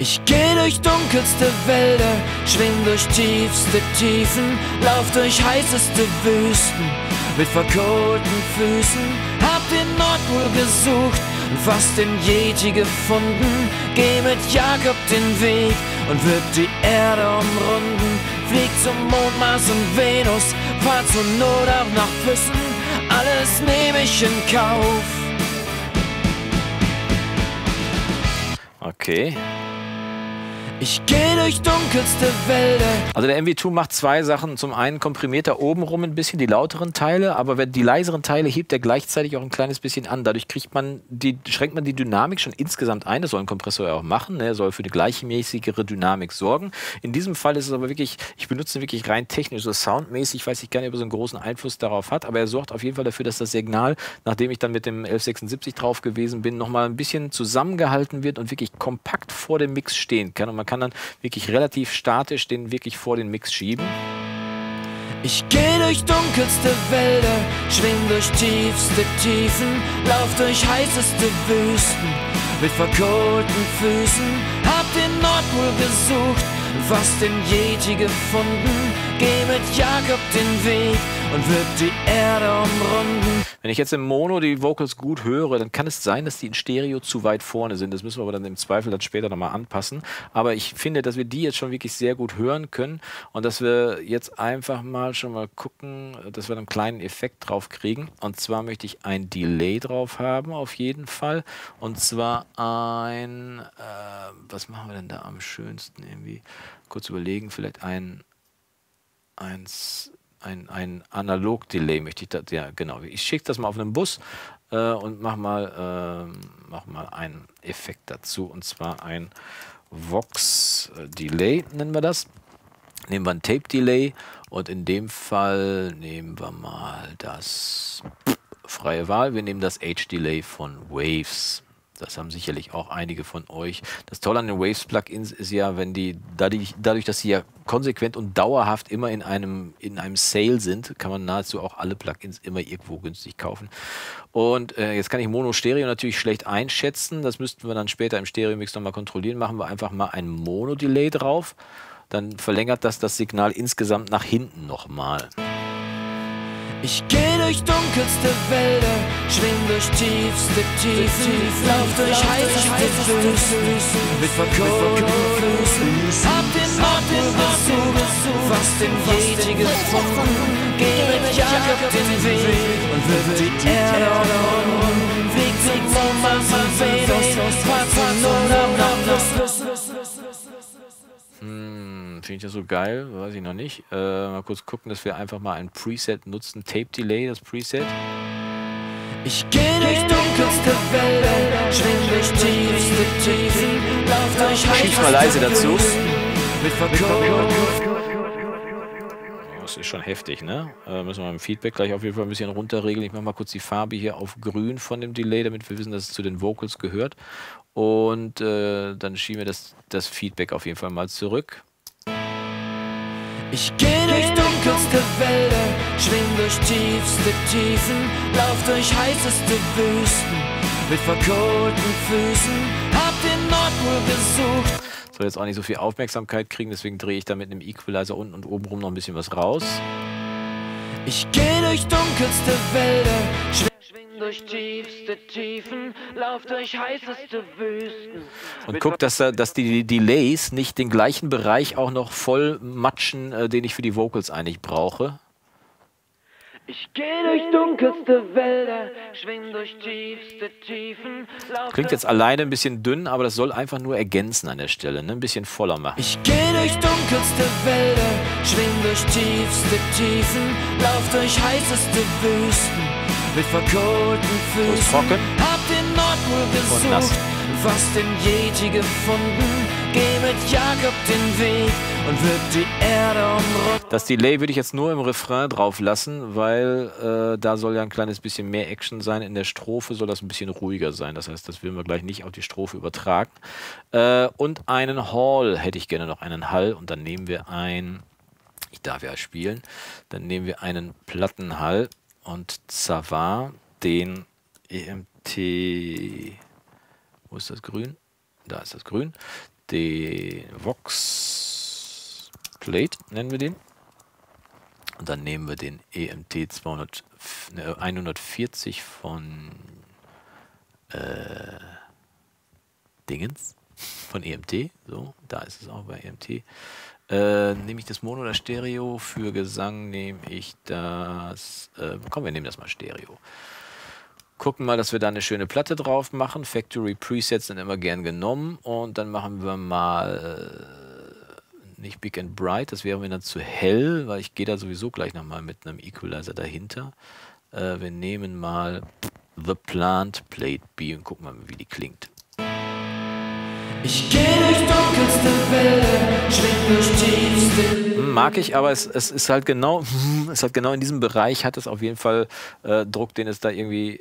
Ich gehe durch dunkelste Wälder, schwing durch tiefste Tiefen, lauf durch heißeste Wüsten mit verkohlten Füßen. Hab den Nordpol gesucht und fast den Yeti gefunden. Geh mit Jakob den Weg und wird die Erde umrunden. Flieg zum Mond, Mars und Venus, fahr zur Not auch nach Füssen. Alles nehme ich in Kauf. Okay. Ich gehe durch dunkelste Wälder. Also der M V zwei macht zwei Sachen. Zum einen komprimiert er obenrum ein bisschen die lauteren Teile, aber wenn die leiseren Teile hebt er gleichzeitig auch ein kleines bisschen an. Dadurch kriegt man die, schränkt man die Dynamik schon insgesamt ein. Das soll ein Kompressor ja auch machen. Er soll für eine gleichmäßigere Dynamik sorgen. In diesem Fall ist es aber wirklich, ich benutze ihn wirklich rein technisch, so soundmäßig, weiß ich gar nicht, ob er so einen großen Einfluss darauf hat, aber er sorgt auf jeden Fall dafür, dass das Signal, nachdem ich dann mit dem elf sechsundsiebzig drauf gewesen bin, nochmal ein bisschen zusammengehalten wird und wirklich kompakt vor dem Mix stehen kann. Und man kann kann dann wirklich relativ statisch den wirklich vor den Mix schieben. Ich gehe durch dunkelste Wälder, schwing durch tiefste Tiefen, lauf durch heißeste Wüsten mit verkohlten Füßen. Hab den Nordpol gesucht, fast den Yeti gefunden. Geh mit Jakob den Weg und wird die Erde umrunden. Wenn ich jetzt im Mono die Vocals gut höre, dann kann es sein, dass die in Stereo zu weit vorne sind. Das müssen wir aber dann im Zweifel dann später nochmal anpassen. Aber ich finde, dass wir die jetzt schon wirklich sehr gut hören können und dass wir jetzt einfach mal schon mal gucken, dass wir einen kleinen Effekt drauf kriegen. Und zwar möchte ich ein Delay drauf haben, auf jeden Fall. Und zwar ein, äh, was machen wir denn da am schönsten irgendwie? Kurz überlegen, vielleicht ein, eins... Ein, ein Analog-Delay möchte ich da, ja genau, ich schicke das mal auf einen Bus äh, und mach mal, äh, mach mal einen Effekt dazu, und zwar ein Vox-Delay nennen wir das. Nehmen wir ein Tape-Delay und in dem Fall nehmen wir mal das, freie Wahl, wir nehmen das H-Delay von Waves. Das haben sicherlich auch einige von euch. Das Tolle an den Waves-Plugins ist ja, wenn die dadurch, dadurch, dass sie ja konsequent und dauerhaft immer in einem, in einem Sale sind, kann man nahezu auch alle Plugins immer irgendwo günstig kaufen. Und äh, jetzt kann ich Mono-Stereo natürlich schlecht einschätzen. Das müssten wir dann später im Stereo-Mix nochmal kontrollieren. Machen wir einfach mal ein Mono-Delay drauf. Dann verlängert das das Signal insgesamt nach hinten nochmal. Ich gehe durch dunkelste Wälder, schwing durch tiefste Tiefen, lauf durch heißeste Wüsten, mit verkohlten Füßen. Hab den Nordpol gesucht, fast den Yeti gefunden. Geh mit Jakob den Weg und wirf die Erde um. Flieg zum Mond, Mars und Venus, fahr zur Not am Nordpol. Finde ich das so geil? Weiß ich noch nicht. Äh, mal kurz gucken, dass wir einfach mal ein Preset nutzen. Tape Delay, das Preset. Ich gehe durch dunkelste Wälder, schwing durch tiefste Tiefen, lauf durch heiße Wüsten. Schieb's mal leise dazu. Das ist schon heftig, ne? Äh, müssen wir im Feedback gleich auf jeden Fall ein bisschen runterregeln. Ich mache mal kurz die Farbe hier auf grün von dem Delay, damit wir wissen, dass es zu den Vocals gehört. Und äh, dann schieben wir das, das Feedback auf jeden Fall mal zurück. Ich gehe durch dunkelste Wälder, schwing durch tiefste Tiefen, lauf durch heißeste Wüsten mit verkohlten Füßen, hab den Nordpol gesucht. Soll jetzt auch nicht so viel Aufmerksamkeit kriegen, deswegen drehe ich da mit einem Equalizer unten und obenrum noch ein bisschen was raus. Ich gehe durch dunkelste Wälder, schwing durch tiefste Tiefen, lauf durch heißeste Wüsten. Und guck, dass, dass die Delays nicht den gleichen Bereich auch noch voll matschen, den ich für die Vocals eigentlich brauche. Ich geh durch dunkelste Wälder, schwing durch tiefste Tiefen. Klingt jetzt alleine ein bisschen dünn, aber das soll einfach nur ergänzen an der Stelle, ne? Ein bisschen voller machen. Ich geh durch dunkelste Wälder, schwing durch tiefste Tiefen, lauf durch heißeste Wüsten mit verkohlten Füßen. Hab den Nordpol gesucht, fast den Yeti gefunden. Geh mit Jakob den Weg und wird die Erde umrunden. Das Delay würde ich jetzt nur im Refrain drauf lassen, weil äh, da soll ja ein kleines bisschen mehr Action sein. In der Strophe soll das ein bisschen ruhiger sein. Das heißt, das werden wir gleich nicht auf die Strophe übertragen. Äh, und einen Hall hätte ich gerne noch, einen Hall. Und dann nehmen wir ein, ich darf ja spielen, dann nehmen wir einen Plattenhall und Zavar, den E M T, wo ist das grün? Da ist das grün. Den Vox Plate nennen wir den. Und dann nehmen wir den E M T zweihundert, ne, hundertvierzig von äh, Dingens, von E M T. So, da ist es auch bei E M T. Äh, nehme ich das Mono oder Stereo? Für Gesang nehme ich das. Äh, komm, wir nehmen das mal Stereo. Gucken mal, dass wir da eine schöne Platte drauf machen. Factory Presets sind immer gern genommen. Und dann machen wir mal äh, nicht Big and Bright, das wäre mir dann zu hell, weil ich gehe da sowieso gleich nochmal mit einem Equalizer dahinter. Äh, wir nehmen mal The Plant Plate B und gucken mal, wie die klingt. Ich gehe durch dunkelste Wälder, schwing durch tiefste. Mag ich, aber es, es ist halt genau, es hat genau in diesem Bereich hat es auf jeden Fall äh, Druck, den es da irgendwie.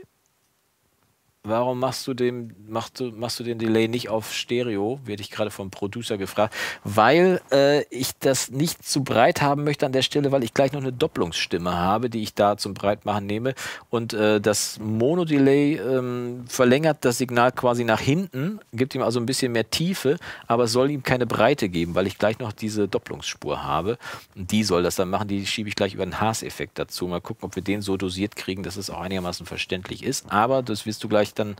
Warum machst du, dem, machst, du, machst du den Delay nicht auf Stereo? Werde ich gerade vom Producer gefragt. Weil äh, ich das nicht zu breit haben möchte an der Stelle, weil ich gleich noch eine Doppelungsstimme habe, die ich da zum Breitmachen nehme. Und äh, das Mono-Delay ähm, verlängert das Signal quasi nach hinten, gibt ihm also ein bisschen mehr Tiefe, aber es soll ihm keine Breite geben, weil ich gleich noch diese Doppelungsspur habe. Und die soll das dann machen, die schiebe ich gleich über den Haas-Effekt dazu. Mal gucken, ob wir den so dosiert kriegen, dass es auch einigermaßen verständlich ist. Aber das wirst du gleich dann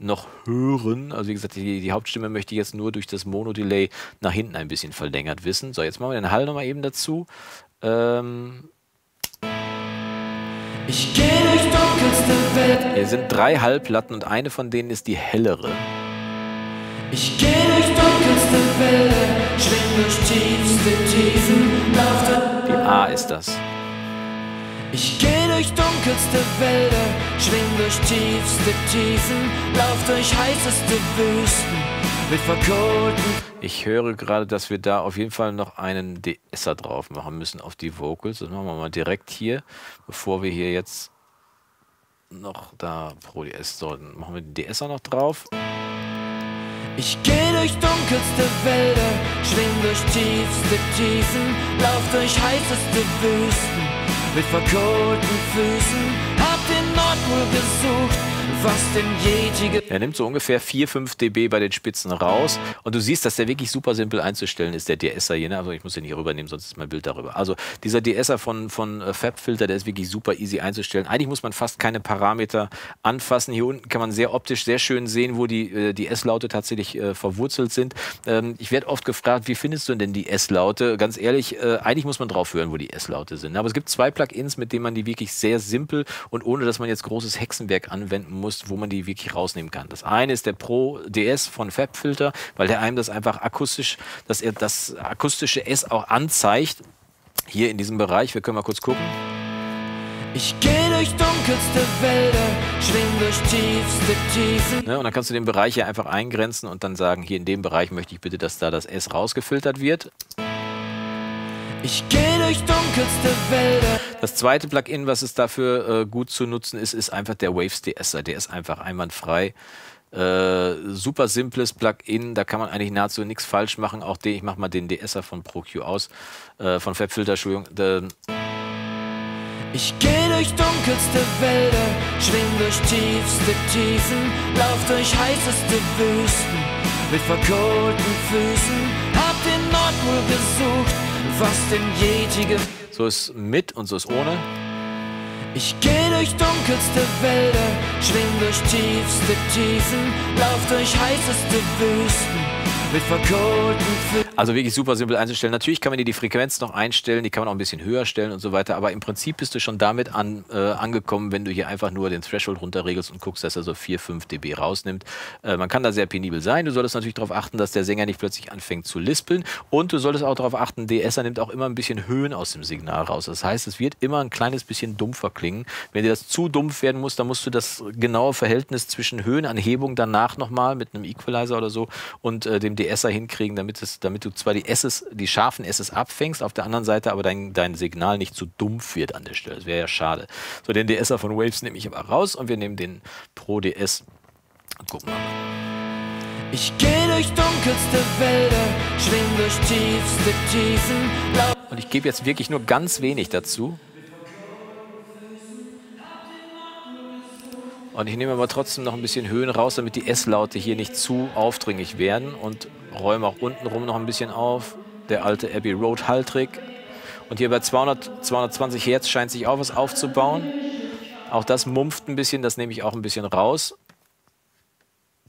noch hören. Also wie gesagt, die, die Hauptstimme möchte ich jetzt nur durch das Mono-Delay nach hinten ein bisschen verlängert wissen. So, jetzt machen wir den Hall nochmal eben dazu. Ähm ich gehe durch dunkelste Welt. Hier sind drei Hallplatten und eine von denen ist die hellere. Ich gehe durch dunkelste Welt, schwing durch tiefste Tiefen, lauf. Die A ist das. Ich geh durch dunkelste Wälder, schwing durch tiefste Tiefen, lauf durch heißeste Wüsten mit verkohlten. Ich höre gerade, dass wir da auf jeden Fall noch einen De-Esser drauf machen müssen auf die Vocals. Das machen wir mal direkt hier, bevor wir hier jetzt noch da Pro D S sollten. Machen wir den De-Esser noch drauf. Ich geh durch dunkelste Wälder, schwing durch tiefste Tiefen, lauf durch heißeste Wüsten. Mit verkohlten Füßen hab den Nordpol gesucht, was den Yeti. Er nimmt so ungefähr vier, fünf dB bei den Spitzen raus. Und du siehst, dass der wirklich super simpel einzustellen ist, der De-Esser hier. Ne? Also ich muss den hier rübernehmen, sonst ist mein Bild darüber. Also dieser De-Esser von, von äh, FabFilter, der ist wirklich super easy einzustellen. Eigentlich muss man fast keine Parameter anfassen. Hier unten kann man sehr optisch sehr schön sehen, wo die, äh, die S-Laute tatsächlich äh, verwurzelt sind. Ähm, ich werde oft gefragt, wie findest du denn die S-Laute? Ganz ehrlich, äh, eigentlich muss man drauf hören, wo die S-Laute sind. Aber es gibt zwei Plugins, mit denen man die wirklich sehr simpel und ohne, dass man jetzt großes Hexenwerk anwenden muss, wo man die wirklich rausnehmen kann. Das eine ist der Pro D S von FabFilter, weil der einem das einfach akustisch, dass er das akustische S auch anzeigt. Hier in diesem Bereich, wir können mal kurz gucken. Ich gehe durch dunkelste Wälder, schwing durch tiefste Tiefen. Ne, und dann kannst du den Bereich hier einfach eingrenzen und dann sagen, hier in dem Bereich möchte ich bitte, dass da das S rausgefiltert wird. Ich gehe durch dunkelste Wälder. Das zweite Plugin, was es dafür äh, gut zu nutzen ist, ist einfach der Waves De-Esser. Der ist einfach einwandfrei. Äh, super simples Plugin, da kann man eigentlich nahezu nichts falsch machen. Auch den, ich mache mal den De-Esser von ProQ aus, äh, von FabFilter, Entschuldigung. De Ich geh durch dunkelste Wälder, schwing durch tiefste Tiefen, lauf durch heißeste Wüsten mit verkohlten Füßen, hab den Nordpol gesucht, was den Yeti. So ist mit und so ist ohne. Ich geh durch dunkelste Wälder, schwing durch tiefste Tiefen, lauf durch heißeste Wüsten Also wirklich super simpel einzustellen. Natürlich kann man hier die Frequenz noch einstellen, die kann man auch ein bisschen höher stellen und so weiter, aber im Prinzip bist du schon damit an, äh, angekommen, wenn du hier einfach nur den Threshold runterregelst und guckst, dass er so vier, fünf Dezibel rausnimmt. Äh, man kann da sehr penibel sein. Du solltest natürlich darauf achten, dass der Sänger nicht plötzlich anfängt zu lispeln, und du solltest auch darauf achten, De-Esser nimmt auch immer ein bisschen Höhen aus dem Signal raus. Das heißt, es wird immer ein kleines bisschen dumpfer klingen. Wenn dir das zu dumpf werden muss, dann musst du das genaue Verhältnis zwischen Höhenanhebung danach nochmal mit einem Equalizer oder so und äh, dem De-Esser hinkriegen, damit, es, damit du zwar die S's, die scharfen S's abfängst, auf der anderen Seite aber dein, dein Signal nicht zu dumpf wird an der Stelle. Das wäre ja schade. So, den De-Esser von Waves nehme ich aber raus und wir nehmen den Pro D S. Gucken wir mal. Ich gehe durch dunkelste Wälder, schwing durch tiefste Tiefen. Und ich gebe jetzt wirklich nur ganz wenig dazu. Und ich nehme aber trotzdem noch ein bisschen Höhen raus, damit die S-Laute hier nicht zu aufdringlich werden, und räume auch untenrum noch ein bisschen auf. Der alte Abbey Road Halltrick. Und hier bei zweihundert, zweihundertzwanzig Hertz scheint sich auch was aufzubauen. Auch das mumpft ein bisschen, das nehme ich auch ein bisschen raus.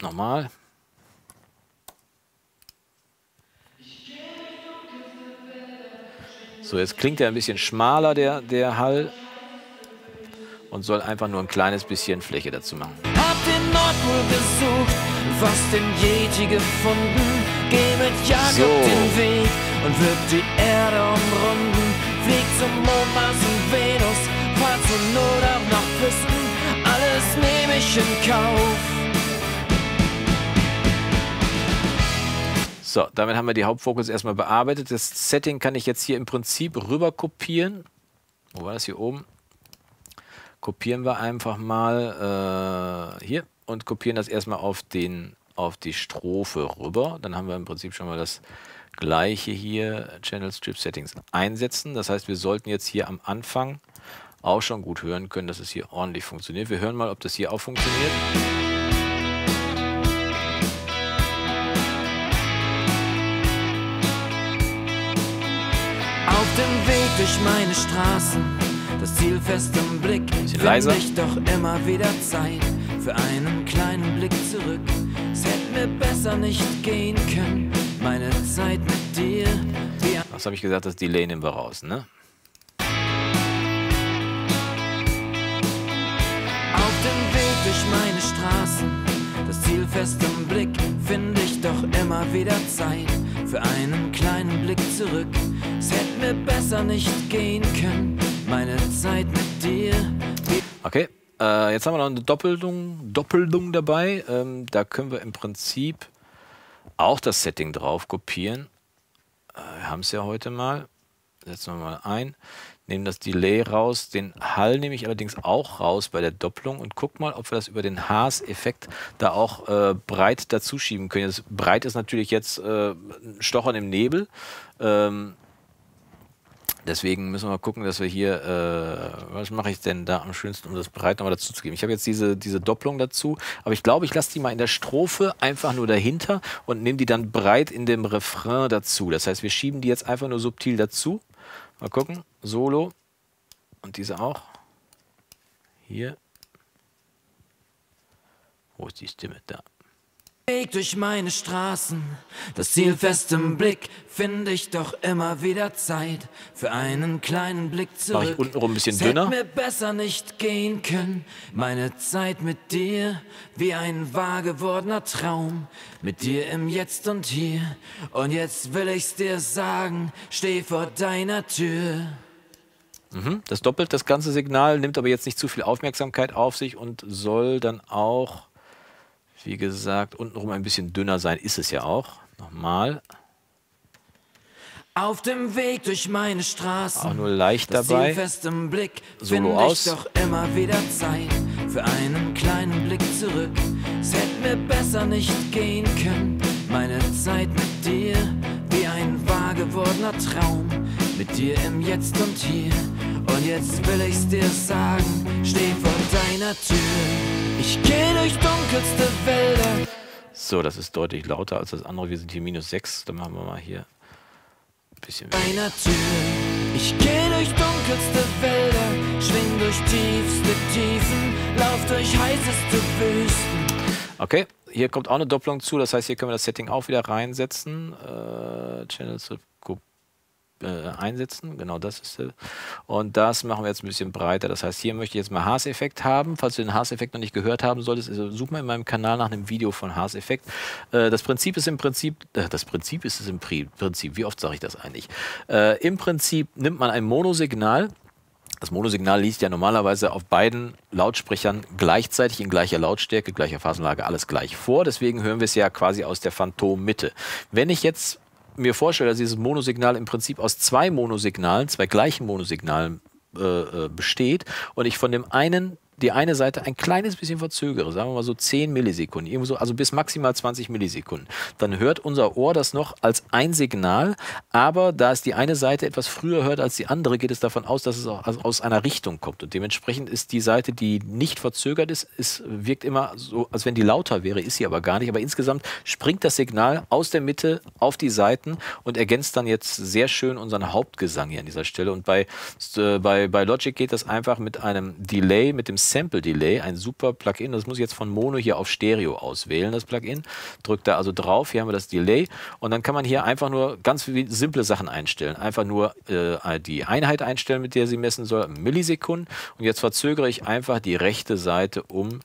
Nochmal. So, jetzt klingt er ein bisschen schmaler, der, der Hall. Und soll einfach nur ein kleines bisschen Fläche dazu machen. Hab den Nordpol gesucht, was den Yeti gefunden. Geh mit Jagd auf den Weg und wird die Erde umrunden. Flieg zum Mond, Mars und Venus, fahr zur Not auch nach Küsten. Alles nehme ich in Kauf. So, damit haben wir die Hauptfocus erstmal bearbeitet. Das Setting kann ich jetzt hier im Prinzip rüber kopieren. Wo war das hier oben? Kopieren wir einfach mal äh, hier und kopieren das erstmal auf, den, auf die Strophe rüber. Dann haben wir im Prinzip schon mal das gleiche hier, Channel Strip Settings einsetzen. Das heißt, wir sollten jetzt hier am Anfang auch schon gut hören können, dass es hier ordentlich funktioniert. Wir hören mal, ob das hier auch funktioniert. Auf dem Weg durch meine Straßen, das Ziel fest im Blick, finde ich doch immer wieder Zeit für einen kleinen Blick zurück. Es hätte mir besser nicht gehen können, meine Zeit mit dir. Was habe ich gesagt? Das Delay nehmen wir raus, ne? Auf dem Weg durch meine Straßen, das Ziel fest im Blick, finde ich doch immer wieder Zeit für einen kleinen Blick zurück. Es hätte mir besser nicht gehen können, meine Zeit mit dir. Okay, äh, jetzt haben wir noch eine Doppelung, Doppelung dabei. Ähm, da können wir im Prinzip auch das Setting drauf kopieren. Äh, wir haben es ja heute mal. Setzen wir mal ein. Nehmen das Delay raus. Den Hall nehme ich allerdings auch raus bei der Doppelung und guck mal, ob wir das über den Haas-Effekt da auch äh, breit dazu schieben können. Das breit ist natürlich jetzt äh, ein Stochern im Nebel. Ähm, Deswegen müssen wir gucken, dass wir hier, äh, was mache ich denn da am schönsten, um das breit nochmal dazu zu geben? Ich habe jetzt diese, diese Doppelung dazu, aber ich glaube, ich lasse die mal in der Strophe einfach nur dahinter und nehme die dann breit in dem Refrain dazu. Das heißt, wir schieben die jetzt einfach nur subtil dazu. Mal gucken, Solo und diese auch. Hier. Wo ist die Stimme? Da. Weg durch meine Straßen, das Ziel fest im Blick, finde ich doch immer wieder Zeit für einen kleinen Blick zurück. Mach ich untenrum ein bisschen dünner. Es hätte mir besser nicht gehen können, meine Zeit mit dir, wie ein wahr gewordener Traum, mit dir im Jetzt und Hier. Und jetzt will ich's dir sagen, steh vor deiner Tür. Mhm, das doppelt das ganze Signal, nimmt aber jetzt nicht zu viel Aufmerksamkeit auf sich und soll dann auch, wie gesagt, untenrum ein bisschen dünner sein, ist es ja auch. Nochmal. Auf dem Weg durch meine Straßen, auch nur leicht dabei. Fest im Blick, Solo aus. Doch immer wieder Zeit für einen kleinen Blick zurück. Es hätte mir besser nicht gehen können, meine Zeit mit dir, wie ein wahr gewordener Traum, mit dir im Jetzt und Hier. Und jetzt will ich's dir sagen, steh vor deiner Tür. Ich gehe durch dunkelste Wälder. So, das ist deutlich lauter als das andere. Wir sind hier minus sechs. Dann machen wir mal hier ein bisschen weniger. Ich gehe durch dunkelste Wälder, schwing durch tiefste Tiefen, lauf durch heißeste Wüsten. Okay, hier kommt auch eine Doppelung zu, das heißt, hier können wir das Setting auch wieder reinsetzen. Äh, Channels äh, einsetzen, genau das ist es. Und das machen wir jetzt ein bisschen breiter. Das heißt, hier möchte ich jetzt mal Haas-Effekt haben. Falls du den Haas-Effekt noch nicht gehört haben solltest, also such mal in meinem Kanal nach einem Video von Haas-Effekt. Äh, das Prinzip ist im Prinzip, äh, das Prinzip ist es im Pri Prinzip, wie oft sage ich das eigentlich? Äh, Im Prinzip nimmt man ein Monosignal. Das Monosignal liegt ja normalerweise auf beiden Lautsprechern gleichzeitig in gleicher Lautstärke, gleicher Phasenlage, alles gleich vor. Deswegen hören wir es ja quasi aus der Phantommitte. Wenn ich jetzt mir vorstelle, dass dieses Monosignal im Prinzip aus zwei Monosignalen, zwei gleichen Monosignalen äh, besteht und ich von dem einen die eine Seite ein kleines bisschen verzögere, sagen wir mal so zehn Millisekunden, irgendwo so, also bis maximal zwanzig Millisekunden, dann hört unser Ohr das noch als ein Signal, aber da es die eine Seite etwas früher hört als die andere, geht es davon aus, dass es auch aus einer Richtung kommt und dementsprechend ist die Seite, die nicht verzögert ist, es wirkt immer so, als wenn die lauter wäre, ist sie aber gar nicht, aber insgesamt springt das Signal aus der Mitte auf die Seiten und ergänzt dann jetzt sehr schön unseren Hauptgesang hier an dieser Stelle und bei, äh, bei, bei Logic geht das einfach mit einem Delay, mit dem Sample Delay, ein super Plugin. Das muss ich jetzt von Mono hier auf Stereo auswählen, das Plugin. Drückt da also drauf, hier haben wir das Delay und dann kann man hier einfach nur ganz simple Sachen einstellen. Einfach nur äh, die Einheit einstellen, mit der sie messen soll, Millisekunden und jetzt verzögere ich einfach die rechte Seite um,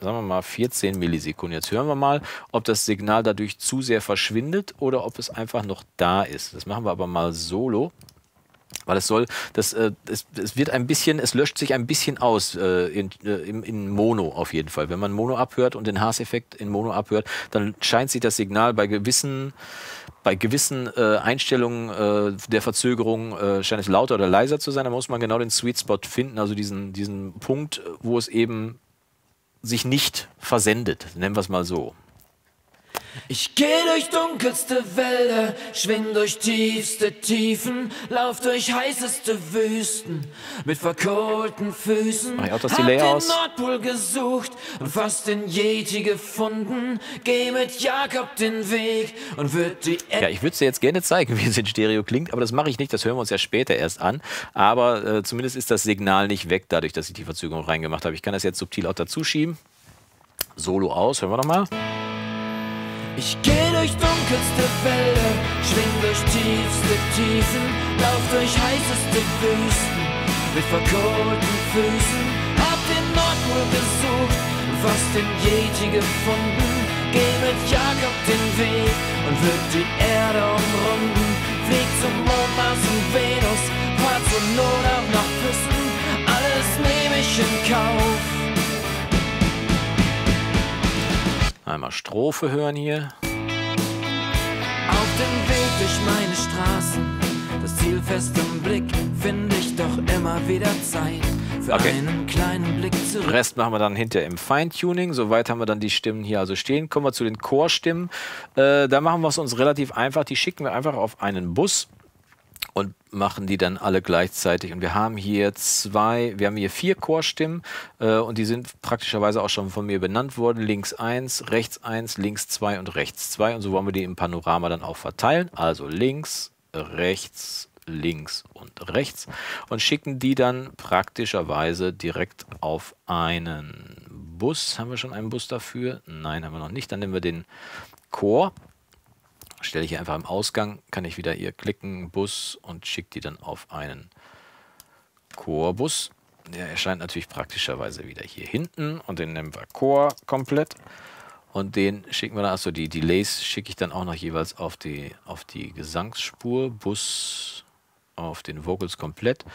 sagen wir mal, vierzehn Millisekunden. Jetzt hören wir mal, ob das Signal dadurch zu sehr verschwindet oder ob es einfach noch da ist. Das machen wir aber mal solo. Weil es soll, das, äh, es, es wird ein bisschen, es löscht sich ein bisschen aus äh, in, äh, in Mono auf jeden Fall. Wenn man Mono abhört und den Haas-Effekt in Mono abhört, dann scheint sich das Signal bei gewissen, bei gewissen äh, Einstellungen äh, der Verzögerung äh, scheint es lauter oder leiser zu sein. Da muss man genau den Sweet Spot finden, also diesen, diesen Punkt, wo es eben sich nicht versendet, nennen wir es mal so. Ich geh durch dunkelste Wälder, schwing durch tiefste Tiefen, lauf durch heißeste Wüsten mit verkohlten Füßen. Mach ich auch das Delay aus. Hab den Nordpol gesucht und fast den Yeti gefunden. Geh mit Jakob den Weg und wird die. Ja, ich würde dir jetzt gerne zeigen, wie es in Stereo klingt, aber das mache ich nicht. Das hören wir uns ja später erst an. Aber äh, zumindest ist das Signal nicht weg, dadurch, dass ich die Verzögerung reingemacht habe. Ich kann das jetzt subtil auch dazu schieben. Solo aus, hören wir nochmal. Ich geh durch dunkelste Wälder, schwing durch tiefste Tiefen, lauf durch heißeste Wüsten, mit verkohlten Füßen, hab den Nordpol gesucht und fast den Yeti gefunden, geh mit Jakob den Weg und wird die Erde umrunden, flieg zum Mond, Mars und Venus, fahr zur Not auch nach Füssen, alles nehme ich in Kauf. Einmal Strophe hören hier. Auf dem Weg durch meine Straßen, das Ziel fest im Blick, finde ich doch immer wieder Zeit für okay. einen kleinen Blick zurück. Den Rest machen wir dann hinter im Feintuning. Soweit haben wir dann die Stimmen hier also stehen. Kommen wir zu den Chorstimmen. Äh, da machen wir es uns relativ einfach. Die schicken wir einfach auf einen Bus und machen die dann alle gleichzeitig und wir haben hier zwei, wir haben hier vier Chorstimmen äh, und die sind praktischerweise auch schon von mir benannt worden, links eins, rechts eins, links zwei und rechts zwei und so wollen wir die im Panorama dann auch verteilen, also links, rechts, links und rechts und schicken die dann praktischerweise direkt auf einen Bus, haben wir schon einen Bus dafür? Nein, haben wir noch nicht, dann nehmen wir den Chor. Stelle ich hier einfach im Ausgang, kann ich wieder hier klicken, Bus und schicke die dann auf einen Chorbus. Der erscheint natürlich praktischerweise wieder hier hinten und den nehmen wir Chor komplett und den schicken wir dann, also die Delays schicke ich dann auch noch jeweils auf die, auf die Gesangsspur, Bus auf den Vocals komplett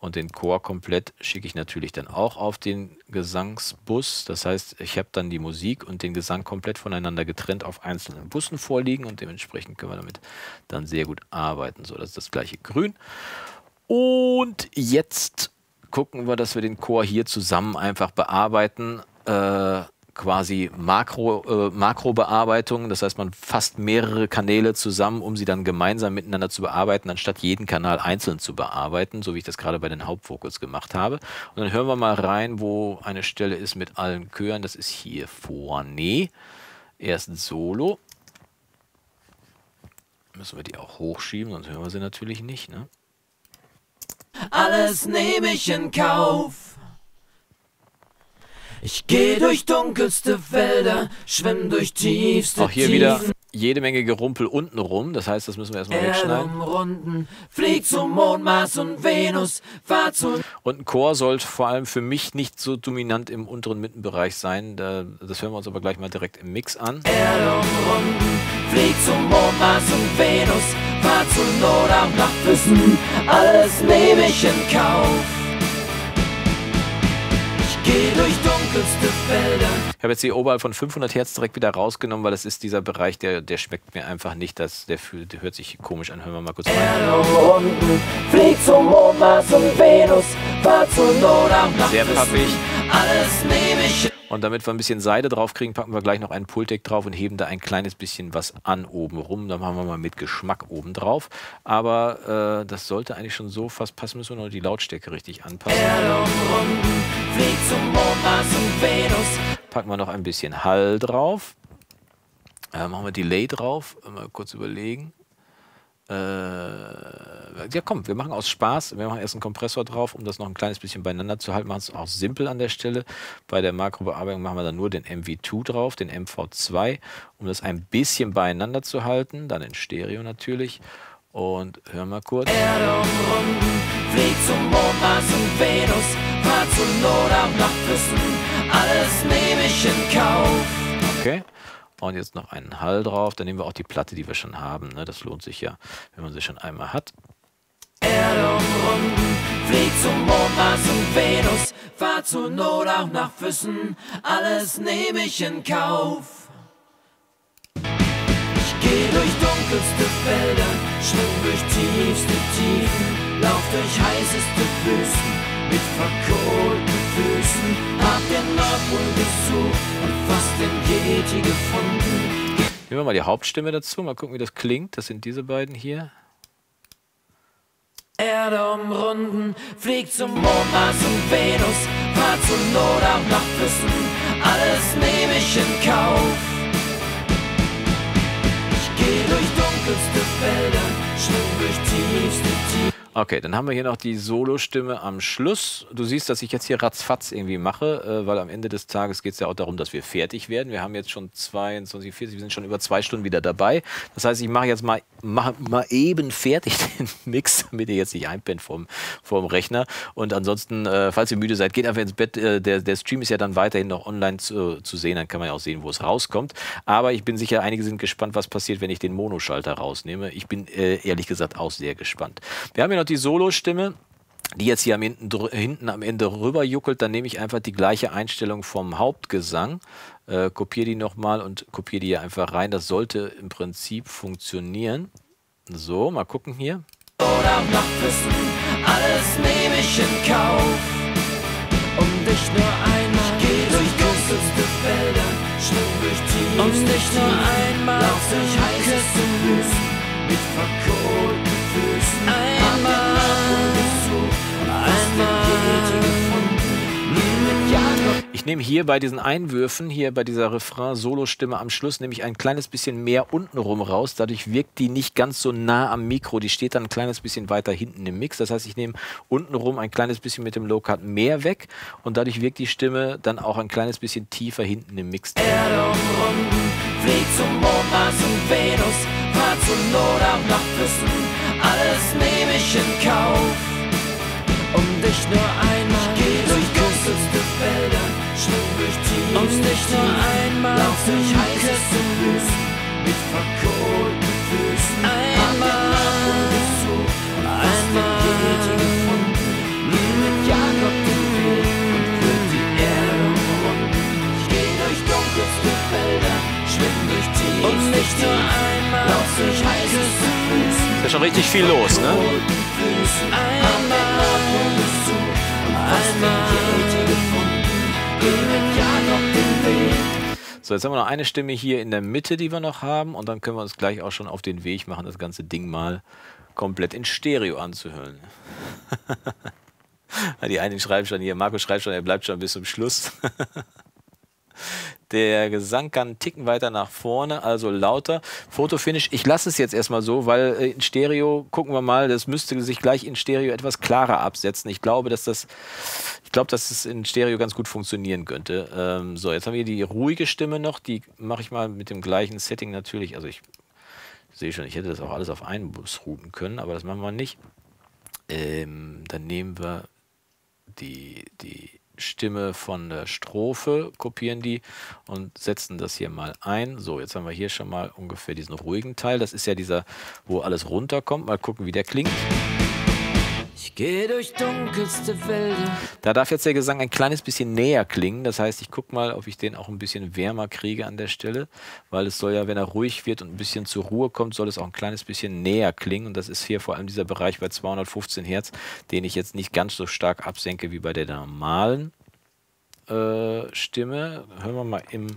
und den Chor komplett schicke ich natürlich dann auch auf den Gesangsbus. Das heißt, ich habe dann die Musik und den Gesang komplett voneinander getrennt auf einzelnen Bussen vorliegen und dementsprechend können wir damit dann sehr gut arbeiten. So, das ist das gleiche Grün. Und jetzt gucken wir, dass wir den Chor hier zusammen einfach bearbeiten. Äh, quasi Makro, äh, Makrobearbeitung, das heißt, man fasst mehrere Kanäle zusammen, um sie dann gemeinsam miteinander zu bearbeiten, anstatt jeden Kanal einzeln zu bearbeiten, so wie ich das gerade bei den Hauptvocals gemacht habe. Und dann hören wir mal rein, wo eine Stelle ist mit allen Chören, das ist hier vorne. Erst Solo. Müssen wir die auch hochschieben, sonst hören wir sie natürlich nicht, ne? Alles nehme ich in Kauf. Ich geh durch dunkelste Wälder, schwimm durch tiefste Auch hier Tiefen. Wieder jede Menge Gerumpel unten rum, das heißt, das müssen wir erstmal wegschneiden. Runden, flieg zum Mond, Mars und Venus, fahr zu... Und ein Chor sollte vor allem für mich nicht so dominant im unteren Mittenbereich sein. Das hören wir uns aber gleich mal direkt im Mix an. Erde umrunden, flieg zum Mond, Mars und Venus, fahr zu Not auch nach Füssen, alles nehme ich in Kauf. Geh durch dunkelste Felder. Ich habe jetzt die Oberhalb von fünfhundert Hertz direkt wieder rausgenommen, weil das ist dieser Bereich, der, der schmeckt mir einfach nicht. Das, der, fühlt, der hört sich komisch an. Hören wir mal kurz rein. Sehr pappig. Alles nehme ich. Und damit wir ein bisschen Seide drauf kriegen, packen wir gleich noch einen Pultec drauf und heben da ein kleines bisschen was an oben rum. Dann machen wir mal mit Geschmack oben drauf. Aber äh, das sollte eigentlich schon so fast passen. Müssen wir nur die Lautstärke richtig anpassen. Packen wir noch ein bisschen Hall drauf. Äh, machen wir Delay drauf. Mal kurz überlegen. Äh, ja komm, wir machen aus Spaß, wir machen erst einen Kompressor drauf, um das noch ein kleines bisschen beieinander zu halten, machen es auch simpel an der Stelle. Bei der Makrobearbeitung machen wir dann nur den M V zwei drauf, den M V zwei, um das ein bisschen beieinander zu halten, dann in Stereo natürlich. Und hör mal kurz. Okay. Und jetzt noch einen Hall drauf. Dann nehmen wir auch die Platte, die wir schon haben. Ne? Das lohnt sich ja, wenn man sie schon einmal hat. Alles nehme ich in Kauf. Ich gehe durch dunkelste Felder, schwimm durch tiefste Tiefen, lauf durch heißeste Wüsten. Mit verkohlten Füßen hab den Nordpol gesucht und fast den Yeti gefunden. Nehmen wir mal die Hauptstimme dazu, mal gucken, wie das klingt. Das sind diese beiden hier. Erde umrunden, flieg zum Mond, Mars und Venus, fahr zur Not auch nach Füssen, alles nehme ich in Kauf. Ich geh durch dunkelste Felder, schwimm durch tiefste Tiefen. Okay, dann haben wir hier noch die Solo-Stimme am Schluss. Du siehst, dass ich jetzt hier ratzfatz irgendwie mache, weil am Ende des Tages geht es ja auch darum, dass wir fertig werden. Wir haben jetzt schon zweiundzwanzig Uhr vierzig, wir sind schon über zwei Stunden wieder dabei. Das heißt, ich mache jetzt mal, mach, mal eben fertig den Mix, damit ihr jetzt nicht einpennt vorm, vorm Rechner. Und ansonsten, äh, falls ihr müde seid, geht einfach ins Bett. Äh, der, der Stream ist ja dann weiterhin noch online zu, zu sehen, dann kann man ja auch sehen, wo es rauskommt. Aber ich bin sicher, einige sind gespannt, was passiert, wenn ich den Monoschalter rausnehme. Ich bin äh, ehrlich gesagt auch sehr gespannt. Wir haben ja noch die Solo-Stimme, die jetzt hier am hinten, hinten am Ende rüber juckelt, dann nehme ich einfach die gleiche Einstellung vom Hauptgesang, äh, kopiere die nochmal und kopiere die hier einfach rein. Das sollte im Prinzip funktionieren. So, mal gucken hier. Oder noch wissen, alles nehme ich in Kauf, um dich nur einmal durch kürzeste Felder, schwimm durch tiefste um dich nur Tiefen, einmal lauf durch heißeste Wüsten, mit verkohlten Füßen, einmal Ich nehme hier bei diesen Einwürfen, hier bei dieser Refrain-Solo-Stimme am Schluss, nehme ich ein kleines bisschen mehr untenrum raus. Dadurch wirkt die nicht ganz so nah am Mikro. Die steht dann ein kleines bisschen weiter hinten im Mix. Das heißt, ich nehme untenrum ein kleines bisschen mit dem Low-Cut mehr weg. Und dadurch wirkt die Stimme dann auch ein kleines bisschen tiefer hinten im Mix. Erde umrunden, flieg zum Mond, Mars und Venus, fahr zur Not auch nach Füssen, alles nehme ich in Kauf, um dich nur einmal durch kürzeste Felder, schwimm durch tiefste Tiefen, nicht nur einmal lauf durch heißeste Wüsten, mit verkohlten Füßen, einmal so, einmal mit Jakob den Weg und führt die Erde umrunden. Ich geh durch dunkelste Felder, schwimm durch tiefste Tiefen, nicht nur einmal lauf durch heißeste Wüsten. Da ist schon richtig viel los, ne? So, jetzt haben wir noch eine Stimme hier in der Mitte, die wir noch haben. Und dann können wir uns gleich auch schon auf den Weg machen, das ganze Ding mal komplett in Stereo anzuhören. Die einen schreiben schon hier, Marco schreibt schon, er bleibt schon bis zum Schluss. Der Gesang kann einen Ticken weiter nach vorne, also lauter. Fotofinish, ich lasse es jetzt erstmal so, weil in Stereo, gucken wir mal, das müsste sich gleich in Stereo etwas klarer absetzen. Ich glaube, dass das, ich glaube, dass es in Stereo ganz gut funktionieren könnte. Ähm, so, jetzt haben wir die ruhige Stimme noch, die mache ich mal mit dem gleichen Setting natürlich. Also ich sehe schon, ich hätte das auch alles auf einen Bus routen können, aber das machen wir nicht. Ähm, dann nehmen wir die, die Stimme von der Strophe, kopieren die und setzen das hier mal ein. So, jetzt haben wir hier schon mal ungefähr diesen ruhigen Teil. Das ist ja dieser, wo alles runterkommt. Mal gucken, wie der klingt. Ich gehe durch dunkelste Wälder. Da darf jetzt der Gesang ein kleines bisschen näher klingen. Das heißt, ich gucke mal, ob ich den auch ein bisschen wärmer kriege an der Stelle. Weil es soll ja, wenn er ruhig wird und ein bisschen zur Ruhe kommt, soll es auch ein kleines bisschen näher klingen. Und das ist hier vor allem dieser Bereich bei zweihundertfünfzehn Hertz, den ich jetzt nicht ganz so stark absenke wie bei der normalen äh, Stimme. Hören wir mal im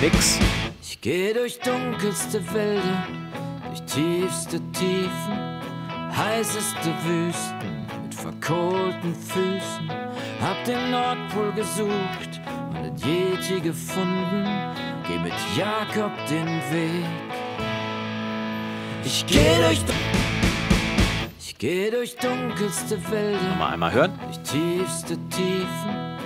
Mix. Ich gehe durch dunkelste Wälder, durch tiefste Tiefen. Heißeste Wüsten mit verkohlten Füßen. Hab den Nordpol gesucht und den Yeti gefunden. Geh mit Jakob den Weg. Ich geh durch, ich geh durch dunkelste Wälder. Mal einmal hören. Durch tiefste Tiefen,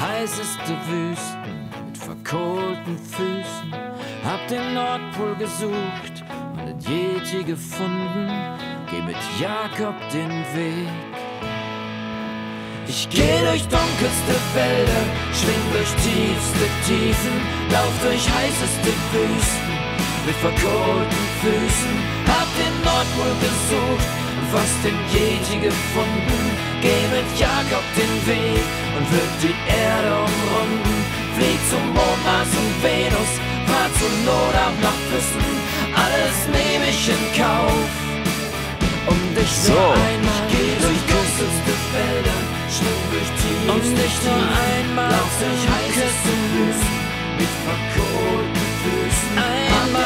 heißeste Wüsten mit verkohlten Füßen. Hab den Nordpol gesucht und den Yeti gefunden. Geh mit Jakob den Weg. Ich geh durch dunkelste Felder, schwing durch tiefste Tiefen, lauf durch heißeste Wüsten mit verkohlten Füßen. Hab den Nordpol gesucht und fast den Yeti gefunden. Geh mit Jakob den Weg und wird die Erde umrunden. Flieg zum Mond, Mars und Venus, fahr zur Not ab nach Füssen. Alles nehm ich in Kauf. So, ich geh durch dunkelste Felder, schwimm durch tiefste Tiefen, lauf durch heißeste Wüsten mit verkohlten Füßen. Einmal,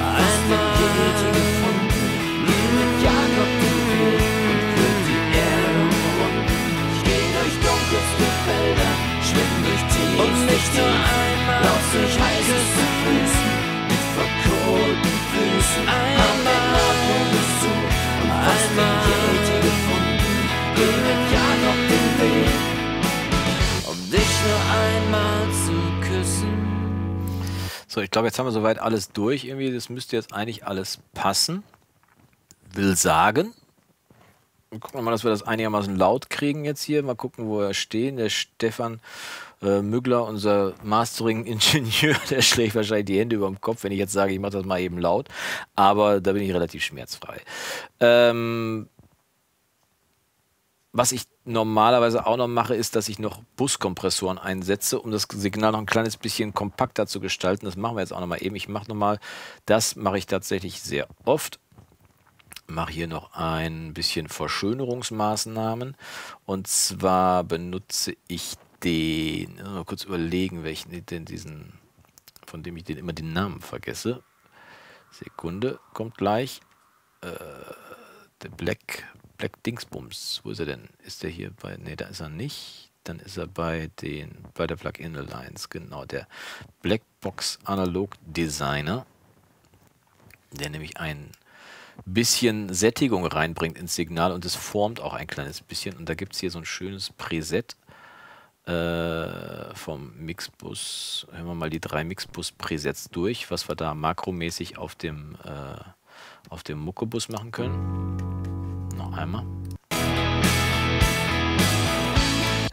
einmal, geh mit Jakob den Weg und führt die Erde umrunden. Ich geh durch dunkelste Felder, schwimm durch tiefste Tiefen, lauf durch heißeste Wüsten mit verkohlten Füßen. Einmal, hast den Yeti gefunden, geh mit Jakob den Weg, um dich nur einmal zu küssen. So, ich glaube, jetzt haben wir soweit alles durch. Irgendwie, das müsste jetzt eigentlich alles passen. Will sagen. Gucken wir mal, dass wir das einigermaßen laut kriegen jetzt hier. Mal gucken, wo wir stehen. Der Stefan äh, Mügler, unser Mastering-Ingenieur, der schlägt wahrscheinlich die Hände über dem Kopf, wenn ich jetzt sage, ich mache das mal eben laut. Aber da bin ich relativ schmerzfrei. Ähm, was ich normalerweise auch noch mache, ist, dass ich noch Buskompressoren einsetze, um das Signal noch ein kleines bisschen kompakter zu gestalten. Das machen wir jetzt auch noch mal eben. Ich mache noch mal, das mache ich tatsächlich sehr oft. Mache hier noch ein bisschen Verschönerungsmaßnahmen. Und zwar benutze ich den, mal kurz überlegen, welchen denn diesen, von dem ich den immer den Namen vergesse. Sekunde, kommt gleich. Äh, der Black, Black Dingsbums. Wo ist er denn? Ist der hier bei, ne, da ist er nicht. Dann ist er bei den, bei der Plugin Alliance, genau, der Blackbox Analog Designer. Der nämlich einen bisschen Sättigung reinbringt ins Signal und es formt auch ein kleines bisschen. Und da gibt es hier so ein schönes Preset äh, vom Mixbus. Hören wir mal die drei Mixbus-Presets durch, was wir da makromäßig auf dem, äh, auf dem Muckebus machen können. Noch einmal.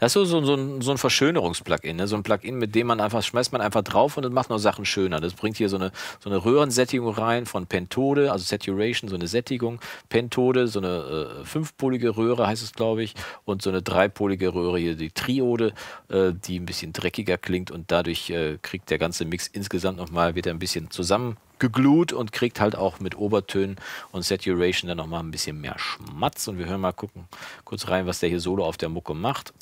Das ist so, so, so ein, so ein Verschönerungs-Plugin, ne? So ein Plugin, mit dem man einfach, schmeißt man einfach drauf und das macht nur Sachen schöner. Das bringt hier so eine, so eine Röhrensättigung rein von Pentode, also Saturation, so eine Sättigung, Pentode, so eine äh, fünfpolige Röhre heißt es, glaube ich, und so eine dreipolige Röhre hier, die Triode, äh, die ein bisschen dreckiger klingt und dadurch äh, kriegt der ganze Mix insgesamt nochmal, wird er ein bisschen zusammengeglut und kriegt halt auch mit Obertönen und Saturation dann nochmal ein bisschen mehr Schmatz. Und wir hören mal gucken, kurz rein, was der hier solo auf der Mucke macht.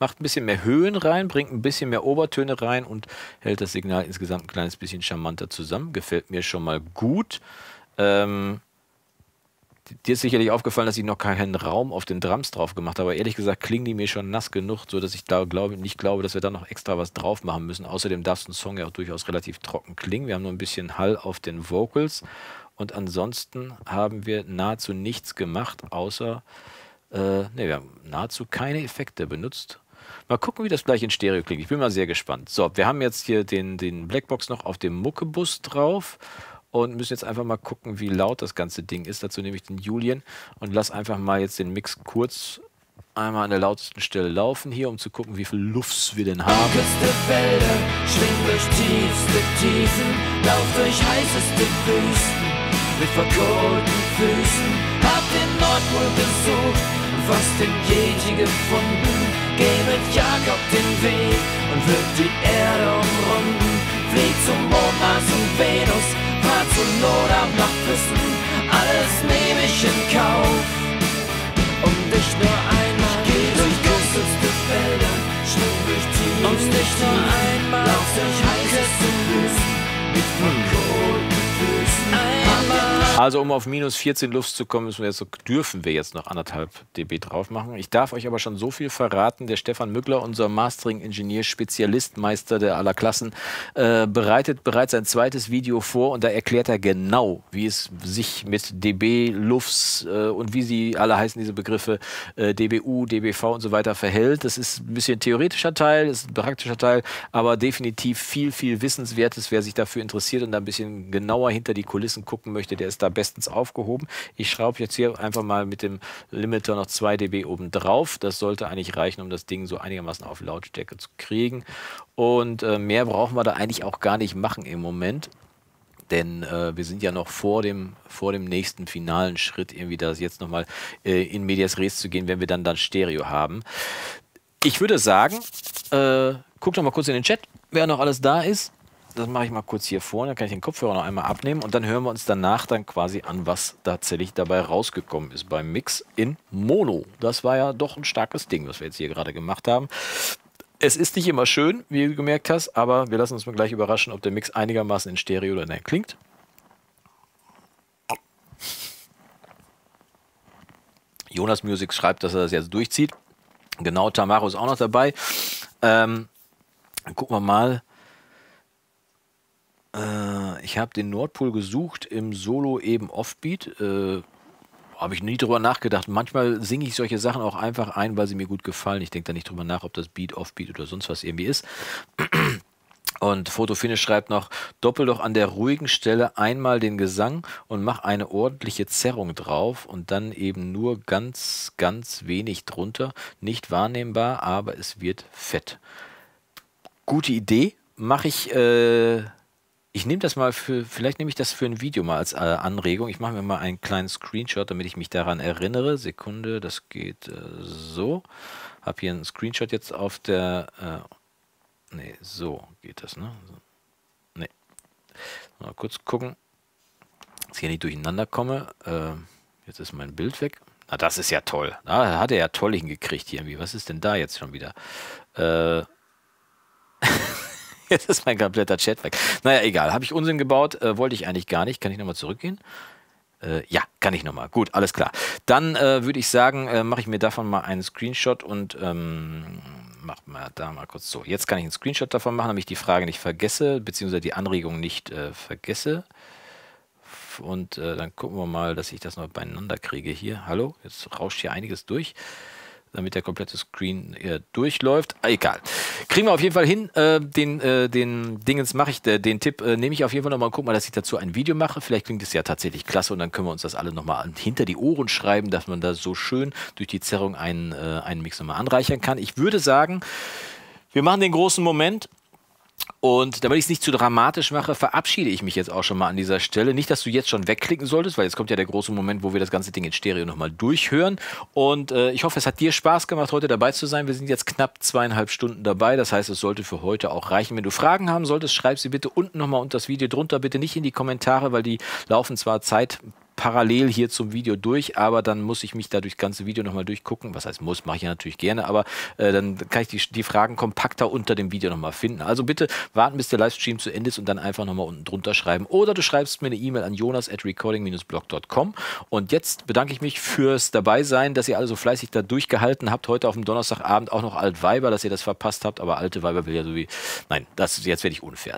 Das macht ein bisschen mehr Höhen rein, bringt ein bisschen mehr Obertöne rein und hält das Signal insgesamt ein kleines bisschen charmanter zusammen. Gefällt mir schon mal gut. Ähm, dir ist sicherlich aufgefallen, dass ich noch keinen Raum auf den Drums drauf gemacht habe. Aber ehrlich gesagt klingen die mir schon nass genug, sodass ich da glaub, nicht glaube, dass wir da noch extra was drauf machen müssen. Außerdem darf so ein Song ja auch durchaus relativ trocken klingen. Wir haben nur ein bisschen Hall auf den Vocals. Und ansonsten haben wir nahezu nichts gemacht, außer, äh, ne, wir haben nahezu keine Effekte benutzt. Mal gucken, wie das gleich in Stereo klingt. Ich bin mal sehr gespannt. So, wir haben jetzt hier den, den Blackbox noch auf dem Muckebus drauf und müssen jetzt einfach mal gucken, wie laut das ganze Ding ist. Dazu nehme ich den Julian und lasse einfach mal jetzt den Mix kurz einmal an der lautesten Stelle laufen hier, um zu gucken, wie viel L U Fs wir denn haben. Küste Felder, schwing durch tiefste Tiefen, lauf durch heißeste Wüsten. Mit verkohlten Füßen hab den Nordpol besucht und fast den Yeti gefunden. Geh mit Jakob den Weg und wird die Erde umrunden. Flieg zum Mond, Mars und Venus, fahr zu Not ab nach Füssen. Alles nehm ich in Kauf, um dich nur einmal. Ich geh durch dunkelste Felder, schnur durch tief, um dich nur einmal. Lauf durch heißeste Füßen mit verkohlten Füßen. Also um auf minus vierzehn Luft zu kommen, müssen wir jetzt, dürfen wir jetzt noch anderthalb dB drauf machen. Ich darf euch aber schon so viel verraten, der Stefan Müggler, unser Mastering-Ingenieur, Spezialist, Meister der aller Klassen, äh, bereitet bereits ein zweites Video vor und da erklärt er genau, wie es sich mit dB, L U Fs äh, und wie sie alle heißen, diese Begriffe, äh, D B U, D B V und so weiter verhält. Das ist ein bisschen ein theoretischer Teil, das ist ein praktischer Teil, aber definitiv viel, viel Wissenswertes. Wer sich dafür interessiert und da ein bisschen genauer hinter die Kulissen gucken möchte, der ist da bestens aufgehoben. Ich schraube jetzt hier einfach mal mit dem Limiter noch zwei dB oben drauf. Das sollte eigentlich reichen, um das Ding so einigermaßen auf Lautstärke zu kriegen. Und äh, mehr brauchen wir da eigentlich auch gar nicht machen im Moment. Denn äh, wir sind ja noch vor dem, vor dem nächsten finalen Schritt, irgendwie das jetzt nochmal äh, in Medias Res zu gehen, wenn wir dann dann Stereo haben. Ich würde sagen, äh, guckt noch mal kurz in den Chat, wer noch alles da ist. Das mache ich mal kurz hier vorne, dann kann ich den Kopfhörer noch einmal abnehmen und dann hören wir uns danach dann quasi an, was tatsächlich dabei rausgekommen ist beim Mix in Mono. Das war ja doch ein starkes Ding, was wir jetzt hier gerade gemacht haben. Es ist nicht immer schön, wie du gemerkt hast, aber wir lassen uns mal gleich überraschen, ob der Mix einigermaßen in Stereo oder nein klingt. Jonas Music schreibt, dass er das jetzt durchzieht. Genau, Tamaro ist auch noch dabei. Ähm, dann gucken wir mal. Ich habe den Nordpol gesucht im Solo eben Offbeat. Äh, habe ich nie drüber nachgedacht. Manchmal singe ich solche Sachen auch einfach ein, weil sie mir gut gefallen. Ich denke da nicht drüber nach, ob das Beat, Offbeat oder sonst was irgendwie ist. Und Fotofinish schreibt noch, doppel doch an der ruhigen Stelle einmal den Gesang und mach eine ordentliche Zerrung drauf und dann eben nur ganz, ganz wenig drunter. Nicht wahrnehmbar, aber es wird fett. Gute Idee. Mache ich... Äh Ich nehme das mal für, vielleicht nehme ich das für ein Video mal als äh, Anregung. Ich mache mir mal einen kleinen Screenshot, damit ich mich daran erinnere. Sekunde, das geht äh, so. Habe hier einen Screenshot jetzt auf der. Äh, ne, so geht das, ne? So. Ne. Mal kurz gucken, dass ich hier nicht durcheinander komme. Äh, jetzt ist mein Bild weg. Na, das ist ja toll. Da hat er ja toll hingekriegt hier irgendwie. Was ist denn da jetzt schon wieder? Äh. Jetzt ist mein kompletter Chat weg. Naja, egal. Habe ich Unsinn gebaut? Äh, wollte ich eigentlich gar nicht. Kann ich nochmal zurückgehen? Äh, ja, kann ich nochmal. Gut, alles klar. Dann äh, würde ich sagen, äh, mache ich mir davon mal einen Screenshot und ähm, mache mal da mal kurz so. Jetzt kann ich einen Screenshot davon machen, damit ich die Frage nicht vergesse, beziehungsweise die Anregung nicht äh, vergesse. Und äh, dann gucken wir mal, dass ich das noch beieinander kriege hier. Hallo? Jetzt rauscht hier einiges durch, damit der komplette Screen äh, durchläuft. Ah, egal. Kriegen wir auf jeden Fall hin. Äh, den, äh, den Dingens mache ich, äh, den Tipp äh, nehme ich auf jeden Fall nochmal und guck mal, dass ich dazu ein Video mache. Vielleicht klingt es ja tatsächlich klasse und dann können wir uns das alle nochmal hinter die Ohren schreiben, dass man da so schön durch die Zerrung einen, äh, einen Mix nochmal anreichern kann. Ich würde sagen, wir machen den großen Moment. Und damit ich es nicht zu dramatisch mache, verabschiede ich mich jetzt auch schon mal an dieser Stelle. Nicht, dass du jetzt schon wegklicken solltest, weil jetzt kommt ja der große Moment, wo wir das ganze Ding in Stereo nochmal durchhören. Und äh, ich hoffe, es hat dir Spaß gemacht, heute dabei zu sein. Wir sind jetzt knapp zweieinhalb Stunden dabei. Das heißt, es sollte für heute auch reichen. Wenn du Fragen haben solltest, schreib sie bitte unten nochmal unter das Video drunter. Bitte nicht in die Kommentare, weil die laufen zwar Zeit... parallel hier zum Video durch, aber dann muss ich mich da durchs ganze Video nochmal durchgucken. Was heißt muss, mache ich ja natürlich gerne, aber äh, dann kann ich die, die Fragen kompakter unter dem Video nochmal finden. Also bitte warten, bis der Livestream zu Ende ist und dann einfach nochmal unten drunter schreiben. Oder du schreibst mir eine E-Mail an jonas at recording blog punkt com. Und jetzt bedanke ich mich fürs Dabeisein, dass ihr alle so fleißig da durchgehalten habt. Heute auf dem Donnerstagabend auch noch Altweiber, dass ihr das verpasst habt, aber alte Weiber will ja so wie... Nein, das, jetzt werde ich unfair.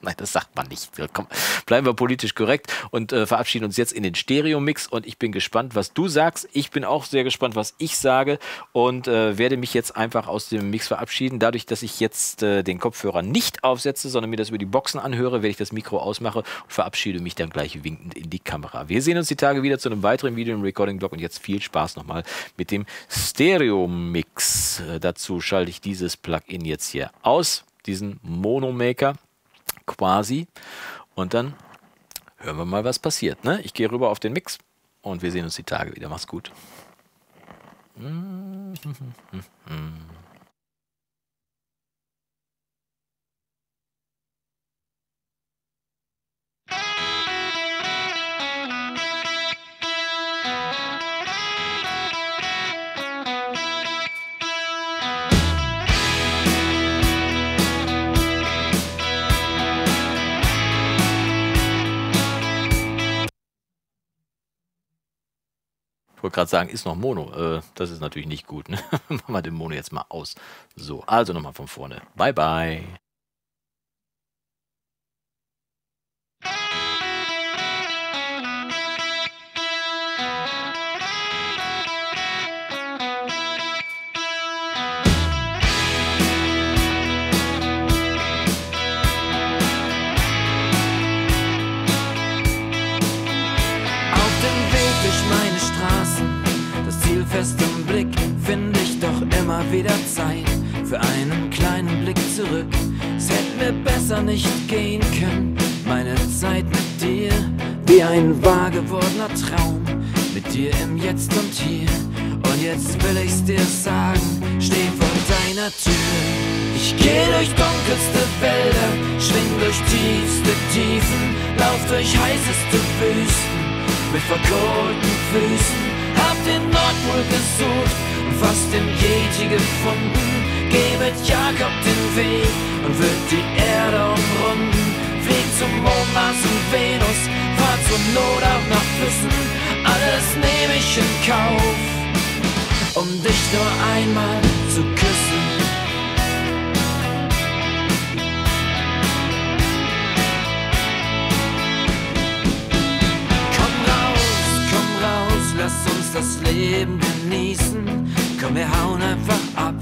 Nein, das sagt man nicht. Komm, bleiben wir politisch korrekt und äh, verabschieden uns jetzt in den Stereo-Mix und ich bin gespannt, was du sagst. Ich bin auch sehr gespannt, was ich sage und äh, werde mich jetzt einfach aus dem Mix verabschieden. Dadurch, dass ich jetzt äh, den Kopfhörer nicht aufsetze, sondern mir das über die Boxen anhöre, werde ich das Mikro ausmache und verabschiede mich dann gleich winkend in die Kamera. Wir sehen uns die Tage wieder zu einem weiteren Video im Recording-Blog und jetzt viel Spaß nochmal mit dem Stereo-Mix. Äh, dazu schalte ich dieses Plugin jetzt hier aus, diesen Monomaker quasi, und dann hören wir mal, was passiert. Ne? Ich gehe rüber auf den Mix und wir sehen uns die Tage wieder. Mach's gut. Ich wollte gerade sagen, ist noch Mono. Äh, das ist natürlich nicht gut. Ne? Machen wir den Mono jetzt mal aus. So, also nochmal von vorne. Bye, bye. Fest im Blick finde ich doch immer wieder Zeit für einen kleinen Blick zurück. Es hätte mir besser nicht gehen können, meine Zeit mit dir, wie ein wahr gewordener Traum, mit dir im Jetzt und Hier. Und jetzt will ich's dir sagen, steh vor deiner Tür. Ich geh durch dunkelste Wälder, schwing durch tiefste Tiefen, lauf durch heißeste Wüsten, mit verkohlten Füßen. Hab den Nordpol gesucht und fast den Yeti gefunden. Geh mit Jakob den Weg und wird die Erde umrunden. Flieg zum Mond, Mars und Venus, fahr zur Not auch nach Flüssen. Alles nehme ich in Kauf, um dich nur einmal zu küssen. Lass uns das Leben genießen, komm wir hauen einfach ab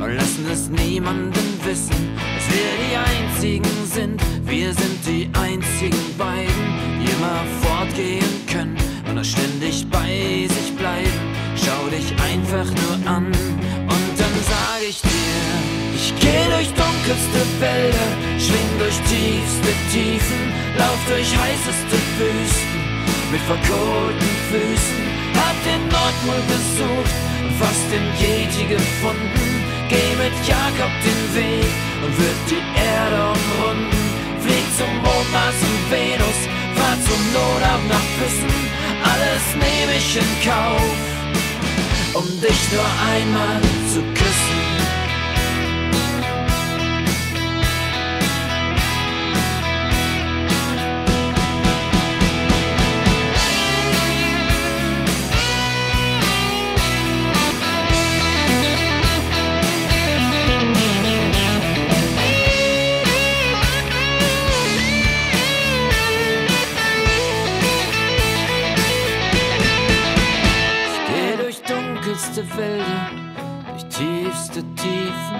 und lassen es niemanden wissen, dass wir die Einzigen sind. Wir sind die einzigen beiden, die immer fortgehen können und auch ständig bei sich bleiben. Schau dich einfach nur an und dann sag ich dir, ich geh durch dunkelste Wälder, schwing durch tiefste Tiefen, lauf durch heißeste Wüsten, mit verkohlten Füßen. Hab den Nordpol besucht und fast den Yeti gefunden. Geh mit Jakob den Weg und wird die Erde umrunden. Flieg zum Mond, Mars und Venus, fahr zum Nordab nach Füssen. Alles nehme ich in Kauf, um dich nur einmal zu küssen. Wälder, durch tiefste Tiefen,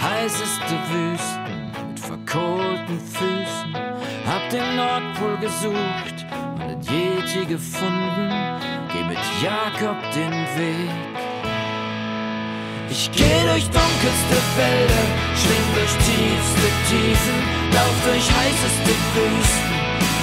heißeste Wüsten, mit verkohlten Füßen. Hab den Nordpol gesucht und den Yeti gefunden. Geh mit Jakob den Weg. Ich geh durch dunkelste Wälder, schwing durch tiefste Tiefen, lauf durch heißeste Wüsten,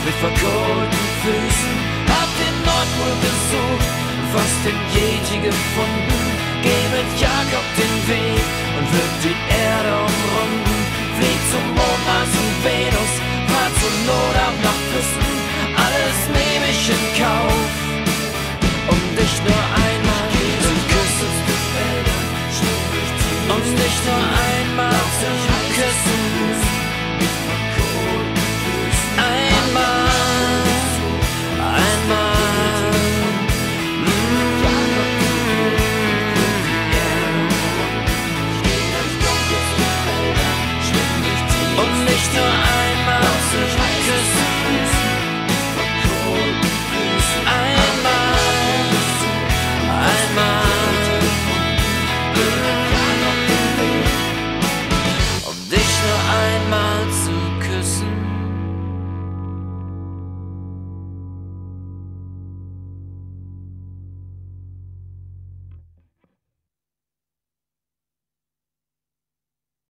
mit verkohlten Füßen. Hab den Nordpol gesucht, fast den Yeti gefunden. Geh mit Jakob den Weg und wird die Erde umrunden. Flieg zum Mond, Mars und Venus, fahr zur Not ab nach Küssen.